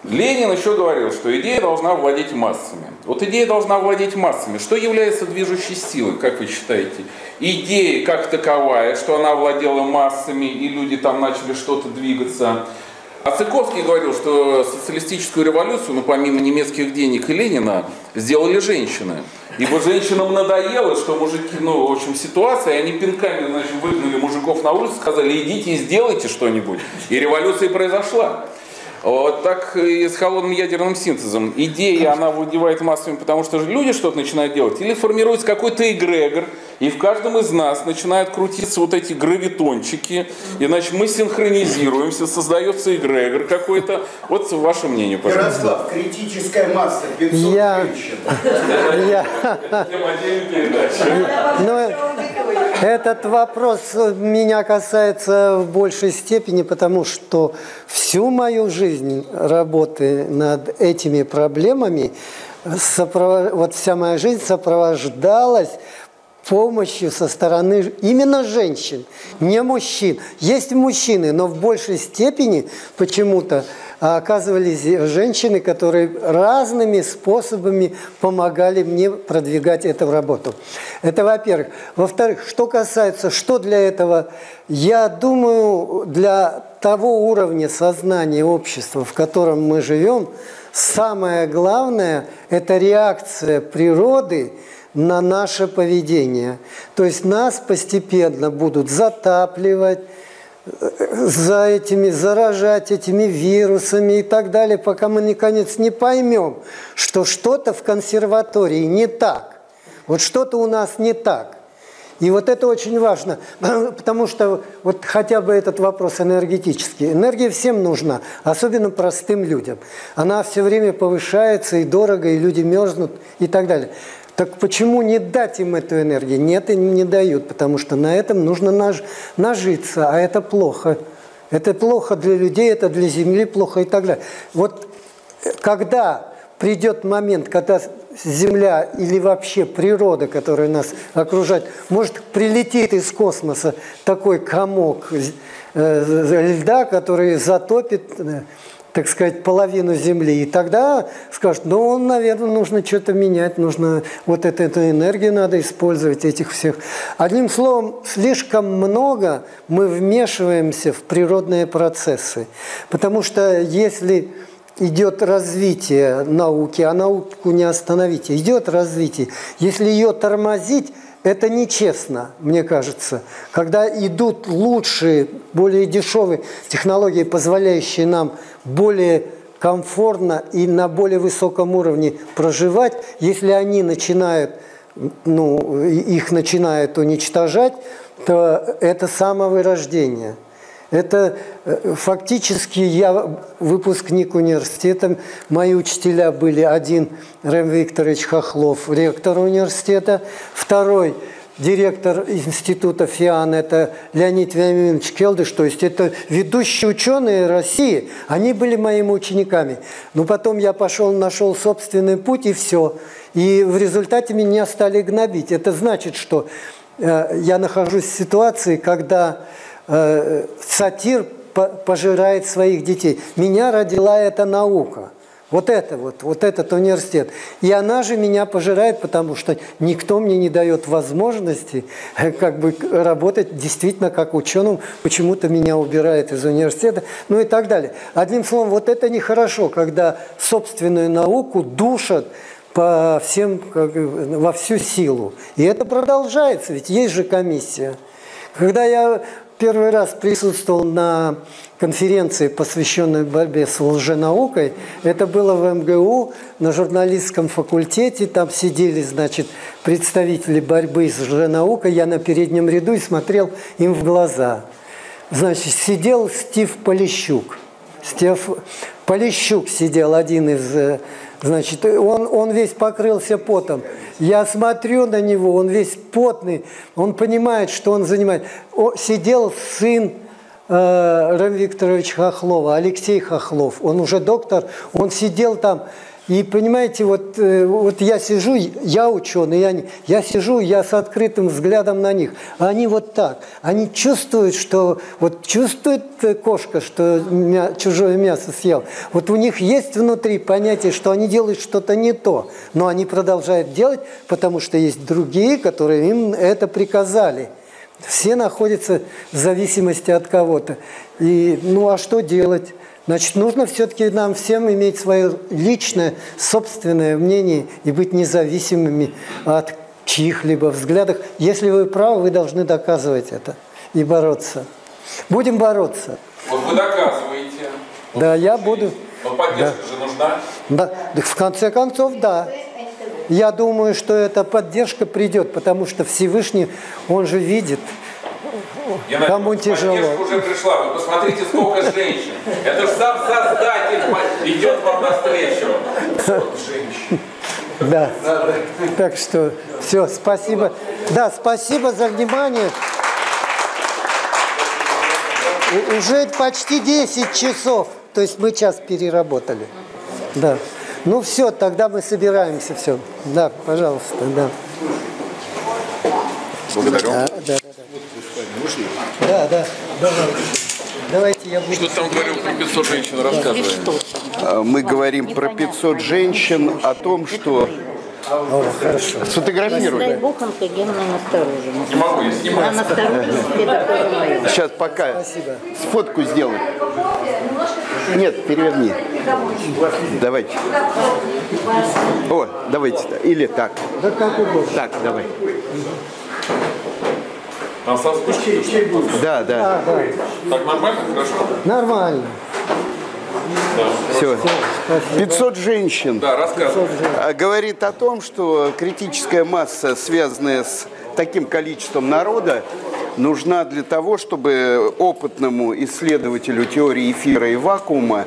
Ленин еще говорил, что идея должна владеть массами. Вот идея должна владеть массами. Что является движущей силой, как вы считаете? Идея как таковая, что она владела массами, и люди там начали что-то двигаться. А Циковский говорил, что социалистическую революцию, ну помимо немецких денег и Ленина, сделали женщины. Ибо женщинам надоело, что мужики, ну в общем ситуация, и они пинками, значит, выгнали мужиков на улицу, сказали, идите и сделайте что-нибудь. И революция произошла. Вот так и с холодным ядерным синтезом. Идея, она владевает массами, потому что люди что-то начинают делать. Или формируется какой-то эгрегор, и в каждом из нас начинают крутиться вот эти гравитончики. Иначе мы синхронизируемся, создается эгрегор какой-то. Вот ваше мнение, пожалуйста. Ярослав, критическая масса, пятьсот Я... Этот вопрос меня касается в большей степени, потому что всю мою жизнь работы над этими проблемами, сопров... вот вся моя жизнь сопровождалась помощью со стороны именно женщин, не мужчин. Есть мужчины, но в большей степени почему-то оказывались женщины, которые разными способами помогали мне продвигать эту работу. Это во-первых. Во-вторых, что касается, что для этого, я думаю, для того уровня сознания общества, в котором мы живем, самое главное – это реакция природы на наше поведение. То есть нас постепенно будут затапливать, за этими, заражать этими вирусами и так далее, пока мы, наконец, не поймем, что что-то в консерватории не так. Вот что-то у нас не так. И вот это очень важно, потому что вот хотя бы этот вопрос энергетический. Энергия всем нужна, особенно простым людям. Она все время повышается и дорого, и люди мерзнут и так далее. Так почему не дать им эту энергию? Нет, им не дают, потому что на этом нужно наж... нажиться, а это плохо. Это плохо для людей, это для Земли плохо и так далее. Вот когда придет момент, когда Земля или вообще природа, которая нас окружает, может, прилетит из космоса такой комок льда, который затопит, так сказать, половину Земли. И тогда скажут, ну, наверное, нужно что-то менять, нужно вот эту, эту энергию надо использовать, этих всех. Одним словом, слишком много мы вмешиваемся в природные процессы. Потому что если идет развитие науки, а науку не остановите, идет развитие. Если ее тормозить, это нечестно, мне кажется. Когда идут лучшие, более дешевые технологии, позволяющие нам более комфортно и на более высоком уровне проживать, если они начинают, ну, их начинают уничтожать, то это самовырождение. Это фактически я выпускник университета, мои учителя были один Рем Викторович Хохлов, ректор университета, второй директор института ФИАН, это Леонид Вениаминович Келдыш, то есть это ведущие ученые России, они были моими учениками. Но потом я пошел, нашел собственный путь и все. И в результате меня стали гнобить. Это значит, что я нахожусь в ситуации, когда сатир пожирает своих детей. Меня родила эта наука. Вот это вот, вот этот университет. И она же меня пожирает, потому что никто мне не дает возможности как бы работать действительно как ученым. Почему-то меня убирает из университета, ну и так далее. Одним словом, вот это нехорошо, когда собственную науку душат по всем, как, во всю силу. И это продолжается, ведь есть же комиссия. Когда я первый раз присутствовал на конференции, посвященной борьбе с лженаукой, это было в МГУ на журналистском факультете, там сидели, значит, представители борьбы с лженаукой, я на переднем ряду и смотрел им в глаза. Значит, сидел Стив Полищук. Стив Полищук сидел, один из, значит, он, он весь покрылся потом. Я смотрю на него, он весь потный, он понимает, что он занимает. О, сидел сын э, Рем Викторовича Хохлова, Алексей Хохлов, он уже доктор, он сидел там. И понимаете, вот, вот я сижу, я ученый, я, я сижу, я с открытым взглядом на них. Они вот так, они чувствуют, что, вот чувствует кошка, что мя, чужое мясо съел. Вот у них есть внутри понятие, что они делают что-то не то, но они продолжают делать, потому что есть другие, которые им это приказали. Все находятся в зависимости от кого-то. И, ну а что делать? Значит, нужно все-таки нам всем иметь свое личное, собственное мнение и быть независимыми от чьих-либо взглядов. Если вы правы, вы должны доказывать это и бороться. Будем бороться. Вот вы доказываете. Вот да, я буду. Но поддержка да. же нужна. Да. Да, в конце концов, да. Я думаю, что эта поддержка придет, потому что Всевышний, он же видит. Я Кому надеюсь, тяжело. Поддержка уже пришла. Вы посмотрите, сколько женщин. Это же сам Создатель идет вам навстречу. Вот женщин. Да. Надо. Так что, все, спасибо. Да, спасибо за внимание. Уже почти десять часов. То есть мы час переработали. Да. Ну все, тогда мы собираемся. Все. Да, пожалуйста. Да. Благодарю. Да, да. Да, да. Давайте я буду... Что там говорил про пятьсот женщин, рассказываем. Мы говорим про пятьсот женщин, о том, что... О, хорошо. Сфотографируй. Дай бог, онкогенная настороженность. Не могу, я снимаю. Сейчас пока. Спасибо. Сфотку сделай. Нет, переверни. Давайте. О, давайте. Или так. Да как угодно. Так, давай. А да, да. Да, да. Так нормально? Хорошо? Нормально. Да. Все. пятьсот женщин. Да, рассказывай. Говорит о том, что критическая масса, связанная с таким количеством народа, нужна для того, чтобы опытному исследователю теории эфира и вакуума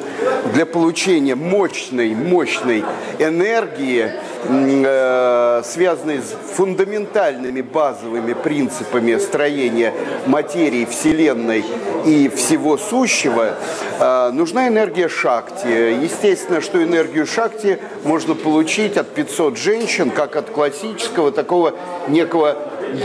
для получения мощной, мощной энергии, э, связанной с фундаментальными базовыми принципами строения материи, Вселенной и всего сущего, э, нужна энергия Шакти. Естественно, что энергию Шакти можно получить от пятисот женщин, как от классического такого некого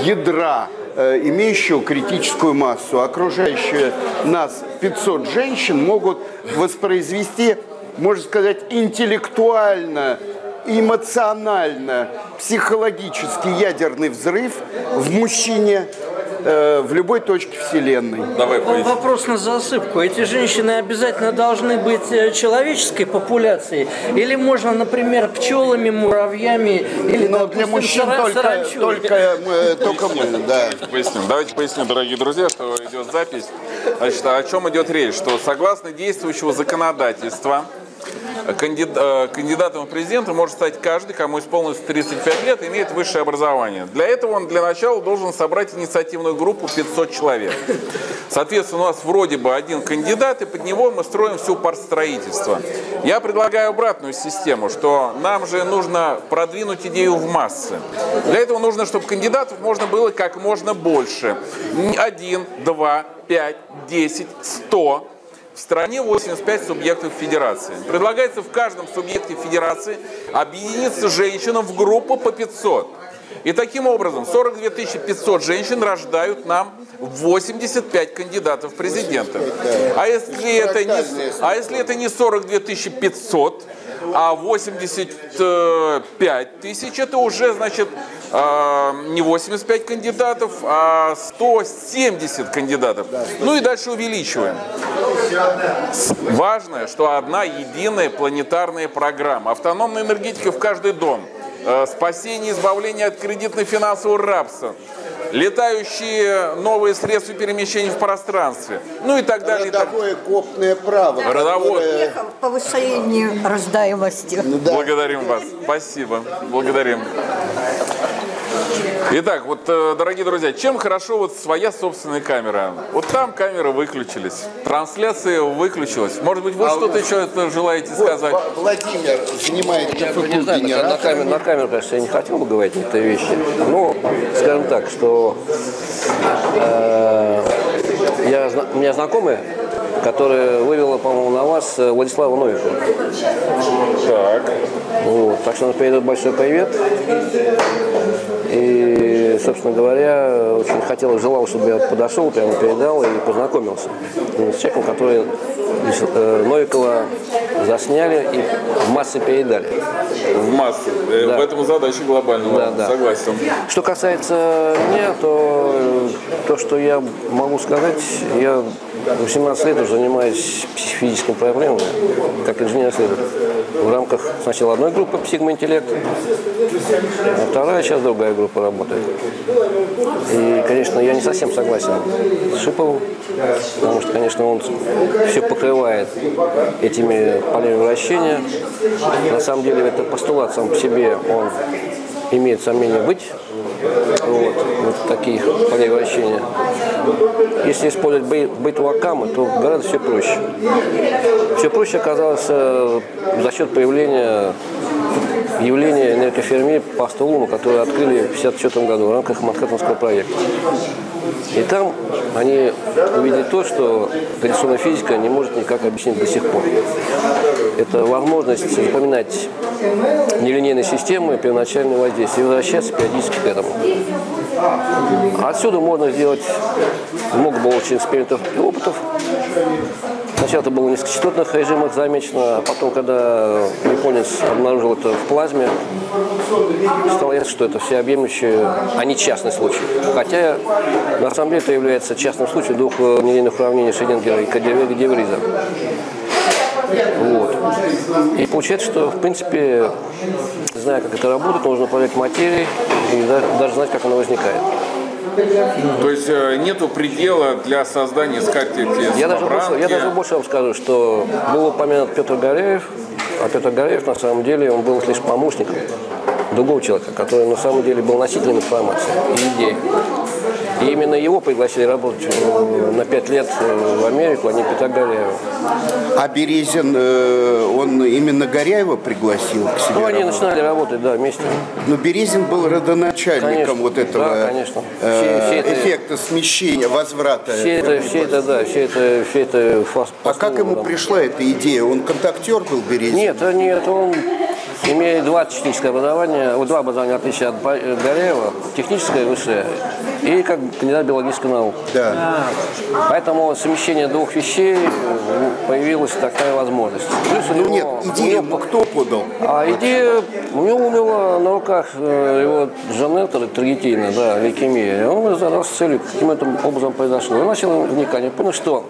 ядра, имеющую критическую массу. Окружающие нас пятьсот женщин могут воспроизвести, можно сказать, интеллектуально, эмоционально, психологически ядерный взрыв в мужчине, э, в любой точке Вселенной. Давай, вопрос на засыпку. Эти женщины обязательно должны быть человеческой популяцией? Или можно, например, пчелами, муравьями? Или, Но допустим, для мужчин сара только, только, э, только мы. Да. Поясним. Давайте поясним, дорогие друзья, что идет запись. Значит, о чем идет речь? Что согласно действующего законодательства, кандидатом в президенты может стать каждый, кому исполнилось тридцать пять лет, имеет высшее образование. Для этого он для начала должен собрать инициативную группу пятьсот человек. Соответственно, у нас вроде бы один кандидат, и под него мы строим всю партстроительство. Я предлагаю обратную систему, что нам же нужно продвинуть идею в массы. Для этого нужно, чтобы кандидатов можно было как можно больше. Один, два, пять, десять, сто. В стране восемьдесят пять субъектов федерации. Предлагается в каждом субъекте федерации объединиться женщинам в группу по пятьсот. И таким образом сорок две тысячи пятьсот женщин рождают нам восемьдесят пять кандидатов в президенты. А если это не, а если это не сорок две тысячи пятьсот, а восемьдесят пять тысяч, это уже, значит, не восемьдесят пять кандидатов, а сто семьдесят кандидатов. Ну и дальше увеличиваем. Важно, что одна единая планетарная программа. Автономная энергетика в каждый дом. Спасение, избавление от кредитно-финансового рабства. Летающие новые средства перемещения в пространстве. Ну и так далее. Родовое копное право. Родовое. Повышение рождаемости. Ну, да. Благодарим вас. Спасибо. Благодарим. Итак, вот, дорогие друзья, чем хорошо вот своя собственная камера? Вот там камеры выключились, трансляция выключилась. Может быть, вы а что-то еще желаете вот сказать? Владимир занимается фотогенератором. На камеру, на камеру, конечно, я не хотел бы говорить этой вещи. Но, скажем так, что э, я, у меня знакомые, которые вывела, по-моему, на Алмаз Владислава Новикова. Так. Вот. Так что он передает большой привет. И, собственно говоря, очень хотел, желал, чтобы я подошел, прямо передал и познакомился с человеком, который Новикова засняли и в массы передали. В массы. Да. В этом задача глобальная. Да, да. Согласен. Что касается меня, то то, что я могу сказать, я восемнадцать лет уже занимаюсь психофизическими проблемами, как инженер-следователь. В рамках сначала одной группы «Псигма-интеллект», а вторая, сейчас другая группа работает. И, конечно, я не совсем согласен с Шиповым, потому что, конечно, он все покрывает этими полями вращения. На самом деле, это постулат сам по себе, он имеет сомнение быть. Вот, вот такие полей вращения. Если использовать быту Акамы, то гораздо все проще. Все проще оказалось за счет появления явления энергоферми постулума, который открыли в тысяча девятьсот пятьдесят четвёртом году в рамках Манхэттенского проекта. И там они увидели то, что традиционная физика не может никак объяснить до сих пор. Это возможность запоминать нелинейные системы, первоначальные воздействия и возвращаться периодически к этому. Отсюда можно сделать много было очень экспериментов и опытов. Сначала это было в низкочастотных режимах замечено, а потом, когда японец обнаружил это в плазме, стало ясно, что это всеобъемлющие, а не частный случай. Хотя, на самом деле, это является частным случаем двух нелинейных уравнений Шрёдингера и де Вриеза. Вот. И получается, что, в принципе, зная, как это работает, нужно управлять материей и даже знать, как она возникает. То есть нету предела для создания, скажите, я даже, больше, я даже больше вам скажу, что был упомянут Петр Горяев, а Петр Горяев, на самом деле, он был лишь помощником другого человека, который, на самом деле, был носителем информации и идей. И именно его пригласили работать на пять лет в Америку, а не Петра Горяева. А Березин, он именно Горяева пригласил к себе? Ну, они работать. начинали работать, да, вместе. Но Березин был родоначальником, конечно, вот этого, да, конечно. Э, все, все эффекта это, смещения, возврата. Все это, все это, да, все это, все это фаст. А как ему там пришла эта идея? Он контактер был, Березин? Нет, нет, он имеет два техническое образования, два образования отличия от Горяева, техническое и высшее, и как кандидат биологической науки. Да. Поэтому совмещение двух вещей появилась такая возможность. Плюс у него, нет, идею у него, кто подал? А идея у него умерла на руках его жена, трагедийная, да, лейкемия. Он задался целью, каким это образом произошло. Он начал вникание, понял, что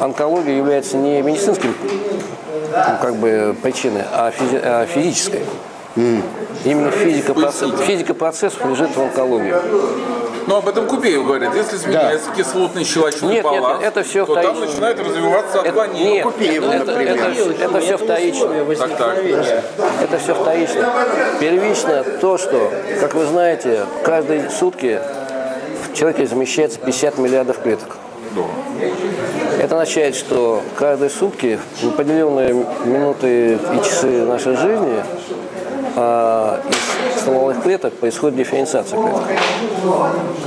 онкология является не медицинским, ну, как бы причины, а, физи а физической. Mm. Именно физика, процесс, физика процессов лежит в онкологии. Но об этом Купеев говорит, если изменяется, да, кислотный щелочной нет, баланс, нет, это все то вторично. Там начинает развиваться отклонение. Нет, Купеева, это, например. Это, это, это, это все вторично. Так, так. Это все вторично. Первично то, что, как вы знаете, каждые сутки в человеке замещается пятьдесят миллиардов клеток. Это означает, что каждые сутки, в определенные минуты и часы нашей жизни, а из стволовых клеток происходит дифференциация клеток,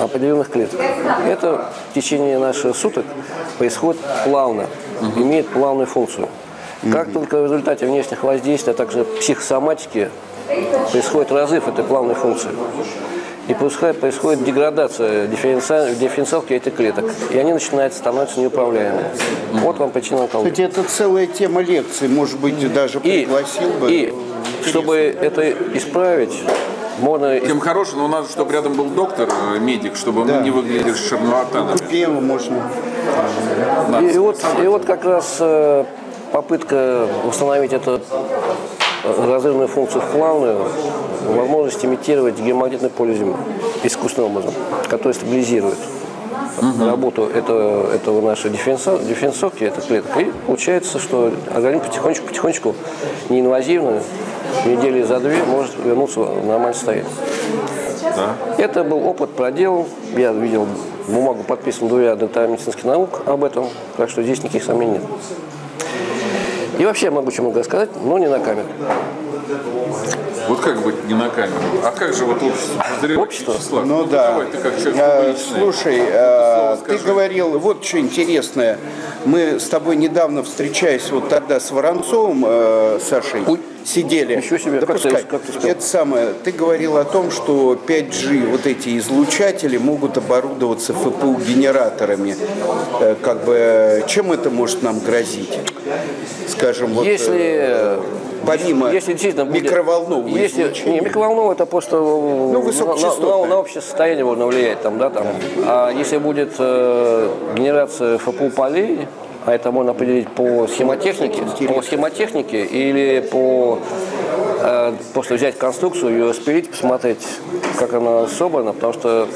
определенных клеток. Это в течение наших суток происходит плавно, Mm-hmm. имеет плавную функцию. Mm-hmm. Как только в результате внешних воздействий, а также психосоматики, происходит разрыв этой плавной функции. И происходит деградация дифференциалки этих клеток. И они начинают становиться неуправляемыми. Вот вам причина онкологии. Кстати, это целая тема лекции. Может быть, даже пригласил и, бы. И чтобы это исправить, можно... Тем хорошим, но у нас, чтобы рядом был доктор, медик, чтобы да. он не выглядел шарлатаном. Купеева можно. И, и, вот, и вот как раз попытка установить эту разрывную функцию в плавную, возможность имитировать геомагнитное поле Земли искусственным образом, который стабилизирует угу. работу этого, этого нашей дифференцировки, этой клеток. И получается, что организм потихонечку-потихонечку, неинвазивно, недели за две может вернуться в нормальное состояние. Да. Это был опыт, проделал. Я видел бумагу, подписанную двумя докторами медицинских наук об этом, так что здесь никаких сомнений нет. И вообще я могу чему-то сказать, но не на камеру. Вот как быть не на камеру? А как же вот общество? Общество? Ну, ну да. Давай, ты как человек, а, слушай, а, ты говорил, вот что интересное. Мы с тобой недавно, встречаясь вот тогда с Воронцовым, э, Сашей, Ой, сидели. Еще себе. Да пускай. Это самое, ты говорил о том, что пять джи, вот эти излучатели могут оборудоваться эф пэ у-генераторами. Э, как бы, чем это может нам грозить? Скажем, вот... Если... Помимо если, действительно, микроволнового если, излучения. Не, микроволновое это просто ну, на, на, на общее состояние можно влиять. Там, да, там. Да. А если будет э, генерация эф пэ у-полей, а это можно определить по схемотехнике, по схемотехнике или по, э, просто взять конструкцию, ее распилить, посмотреть, как она собрана, потому что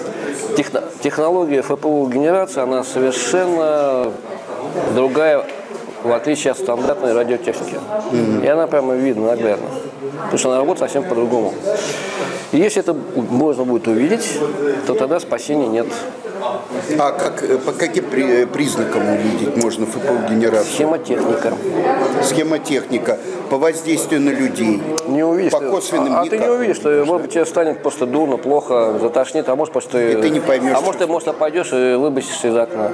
техно, технология эф пэ у-генерации, она совершенно другая, в отличие от стандартной радиотехники. Mm-hmm. И она прямо видна, наглядно. Потому что она работает совсем по-другому. И если это можно будет увидеть, то тогда спасения нет. А как, по каким признакам увидеть можно эф пэ у-генерацию? Схемотехника. Схемотехника. По воздействию на людей. Не увидишь. По косвенным а, а ты не увидишь, что, может быть, тебе станет просто дурно, плохо, затошнит, а может, просто... И ты не поймешь. А может, ты просто пойдешь и выбросишься из окна.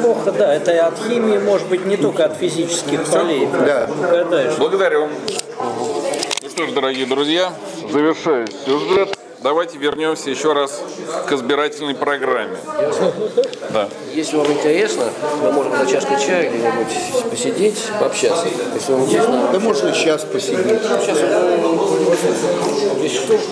Плохо, да, это и от химии, может быть, не только от физических полей. Да. Благодарю. Ну что ж, дорогие друзья, завершая сюжет, давайте вернемся еще раз к избирательной программе. Да. Если вам интересно, мы можем за чашкой чая где-нибудь посидеть, пообщаться. Если вам интересно... Да можно сейчас посидеть.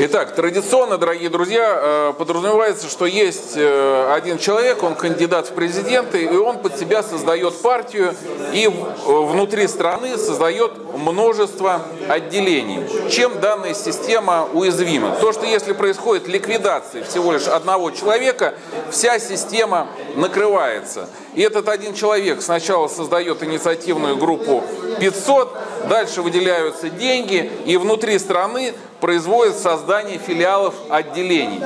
Итак, традиционно, дорогие друзья, подразумевается, что есть один человек, он кандидат в президенты, и он под себя создает партию, и внутри страны создает множество отделений. Чем данная система уязвима? То, что если происходит ликвидация всего лишь одного человека, вся система накрывается. И этот один человек сначала создает инициативную группу пятьсот, дальше выделяются деньги, и внутри страны производит создание филиалов отделений.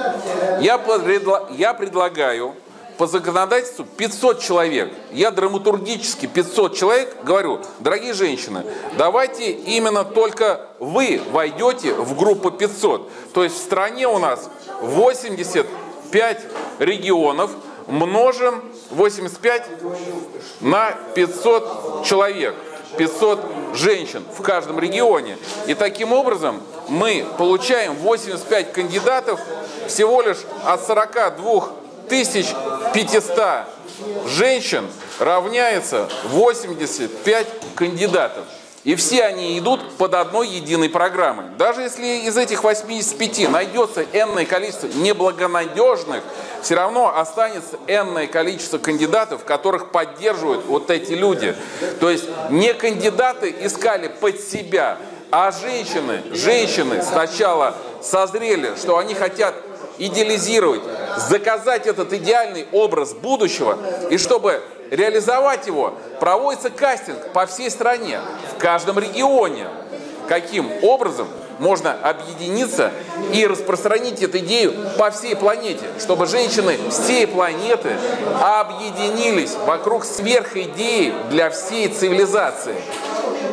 Я, предла... Я предлагаю по законодательству пятьсот человек. Я драматургически пятьсот человек говорю: дорогие женщины, давайте именно только вы войдете в группу пятьсот. То есть в стране у нас восемьдесят пять регионов, множим восемьдесят пять на пятьсот человек. пятьсот женщин в каждом регионе. И таким образом мы получаем восемьдесят пять кандидатов всего лишь от сорока двух тысяч пятисот женщин равняется восемьдесят пять кандидатов. И все они идут под одной единой программой. Даже если из этих восьмидесяти пяти найдется энное количество неблагонадежных, все равно останется энное количество кандидатов, которых поддерживают вот эти люди. То есть не кандидаты искали под себя, а женщины, женщины сначала созрели, что они хотят идеализировать, заказать этот идеальный образ будущего, и чтобы реализовать его, проводится кастинг по всей стране, в каждом регионе. Каким образом можно объединиться и распространить эту идею по всей планете, чтобы женщины всей планеты объединились вокруг сверхидеи для всей цивилизации.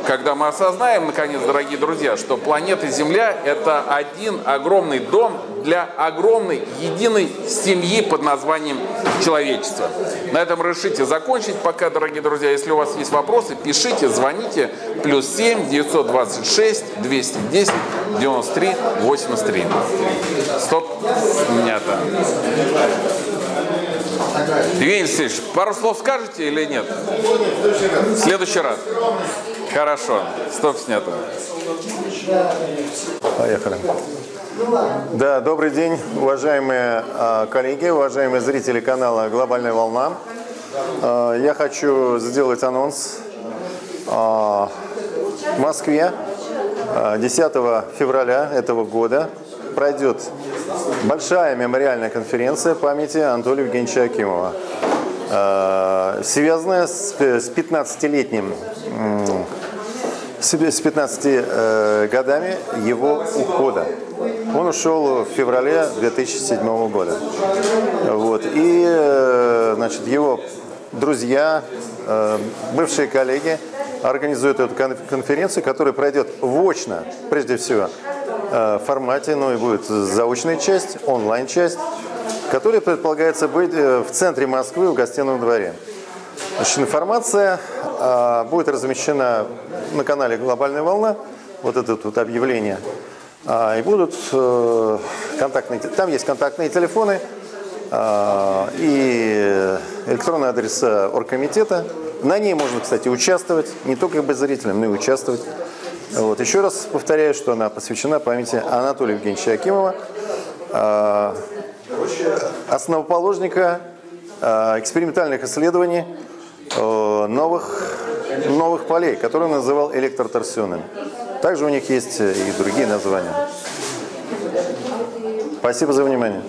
Когда мы осознаем, наконец, дорогие друзья, что планета Земля – это один огромный дом для огромной единой семьи под названием человечество. На этом решите закончить. Пока, дорогие друзья, если у вас есть вопросы, пишите, звоните. Плюс семь девятьсот двадцать шесть двести десять девяносто три восемьдесят три. Стоп. Снято. Евгений Алексеевич, пару слов скажете или нет? В следующий раз. Хорошо. Стоп, снято. Поехали. Да, добрый день, уважаемые коллеги, уважаемые зрители канала «Глобальная волна». Я хочу сделать анонс. В Москве десятого февраля этого года пройдет большая мемориальная конференция памяти Анатолия Евгеньевича Акимова, связанная с пятнадцатилетним, с пятнадцатью годами его ухода. Он ушел в феврале две тысячи седьмого года. Вот. И, значит, его друзья, бывшие коллеги организуют эту конференцию, которая пройдет очно, прежде всего, в формате, ну и будет заочная часть, онлайн-часть. который предполагается быть в центре Москвы, в Гостином дворе. Значит, информация а, будет размещена на канале «Глобальная волна», вот это вот объявление, а, и будут а, контактные, там есть контактные телефоны а, и электронный адрес оргкомитета. На ней можно, кстати, участвовать, не только быть зрителем, но и участвовать. Вот. Еще раз повторяю, что она посвящена памяти Анатолия Евгеньевича Акимова, а, основоположника а, экспериментальных исследований новых, новых полей, которые он называл электроторсионными. Также у них есть и другие названия. Спасибо за внимание.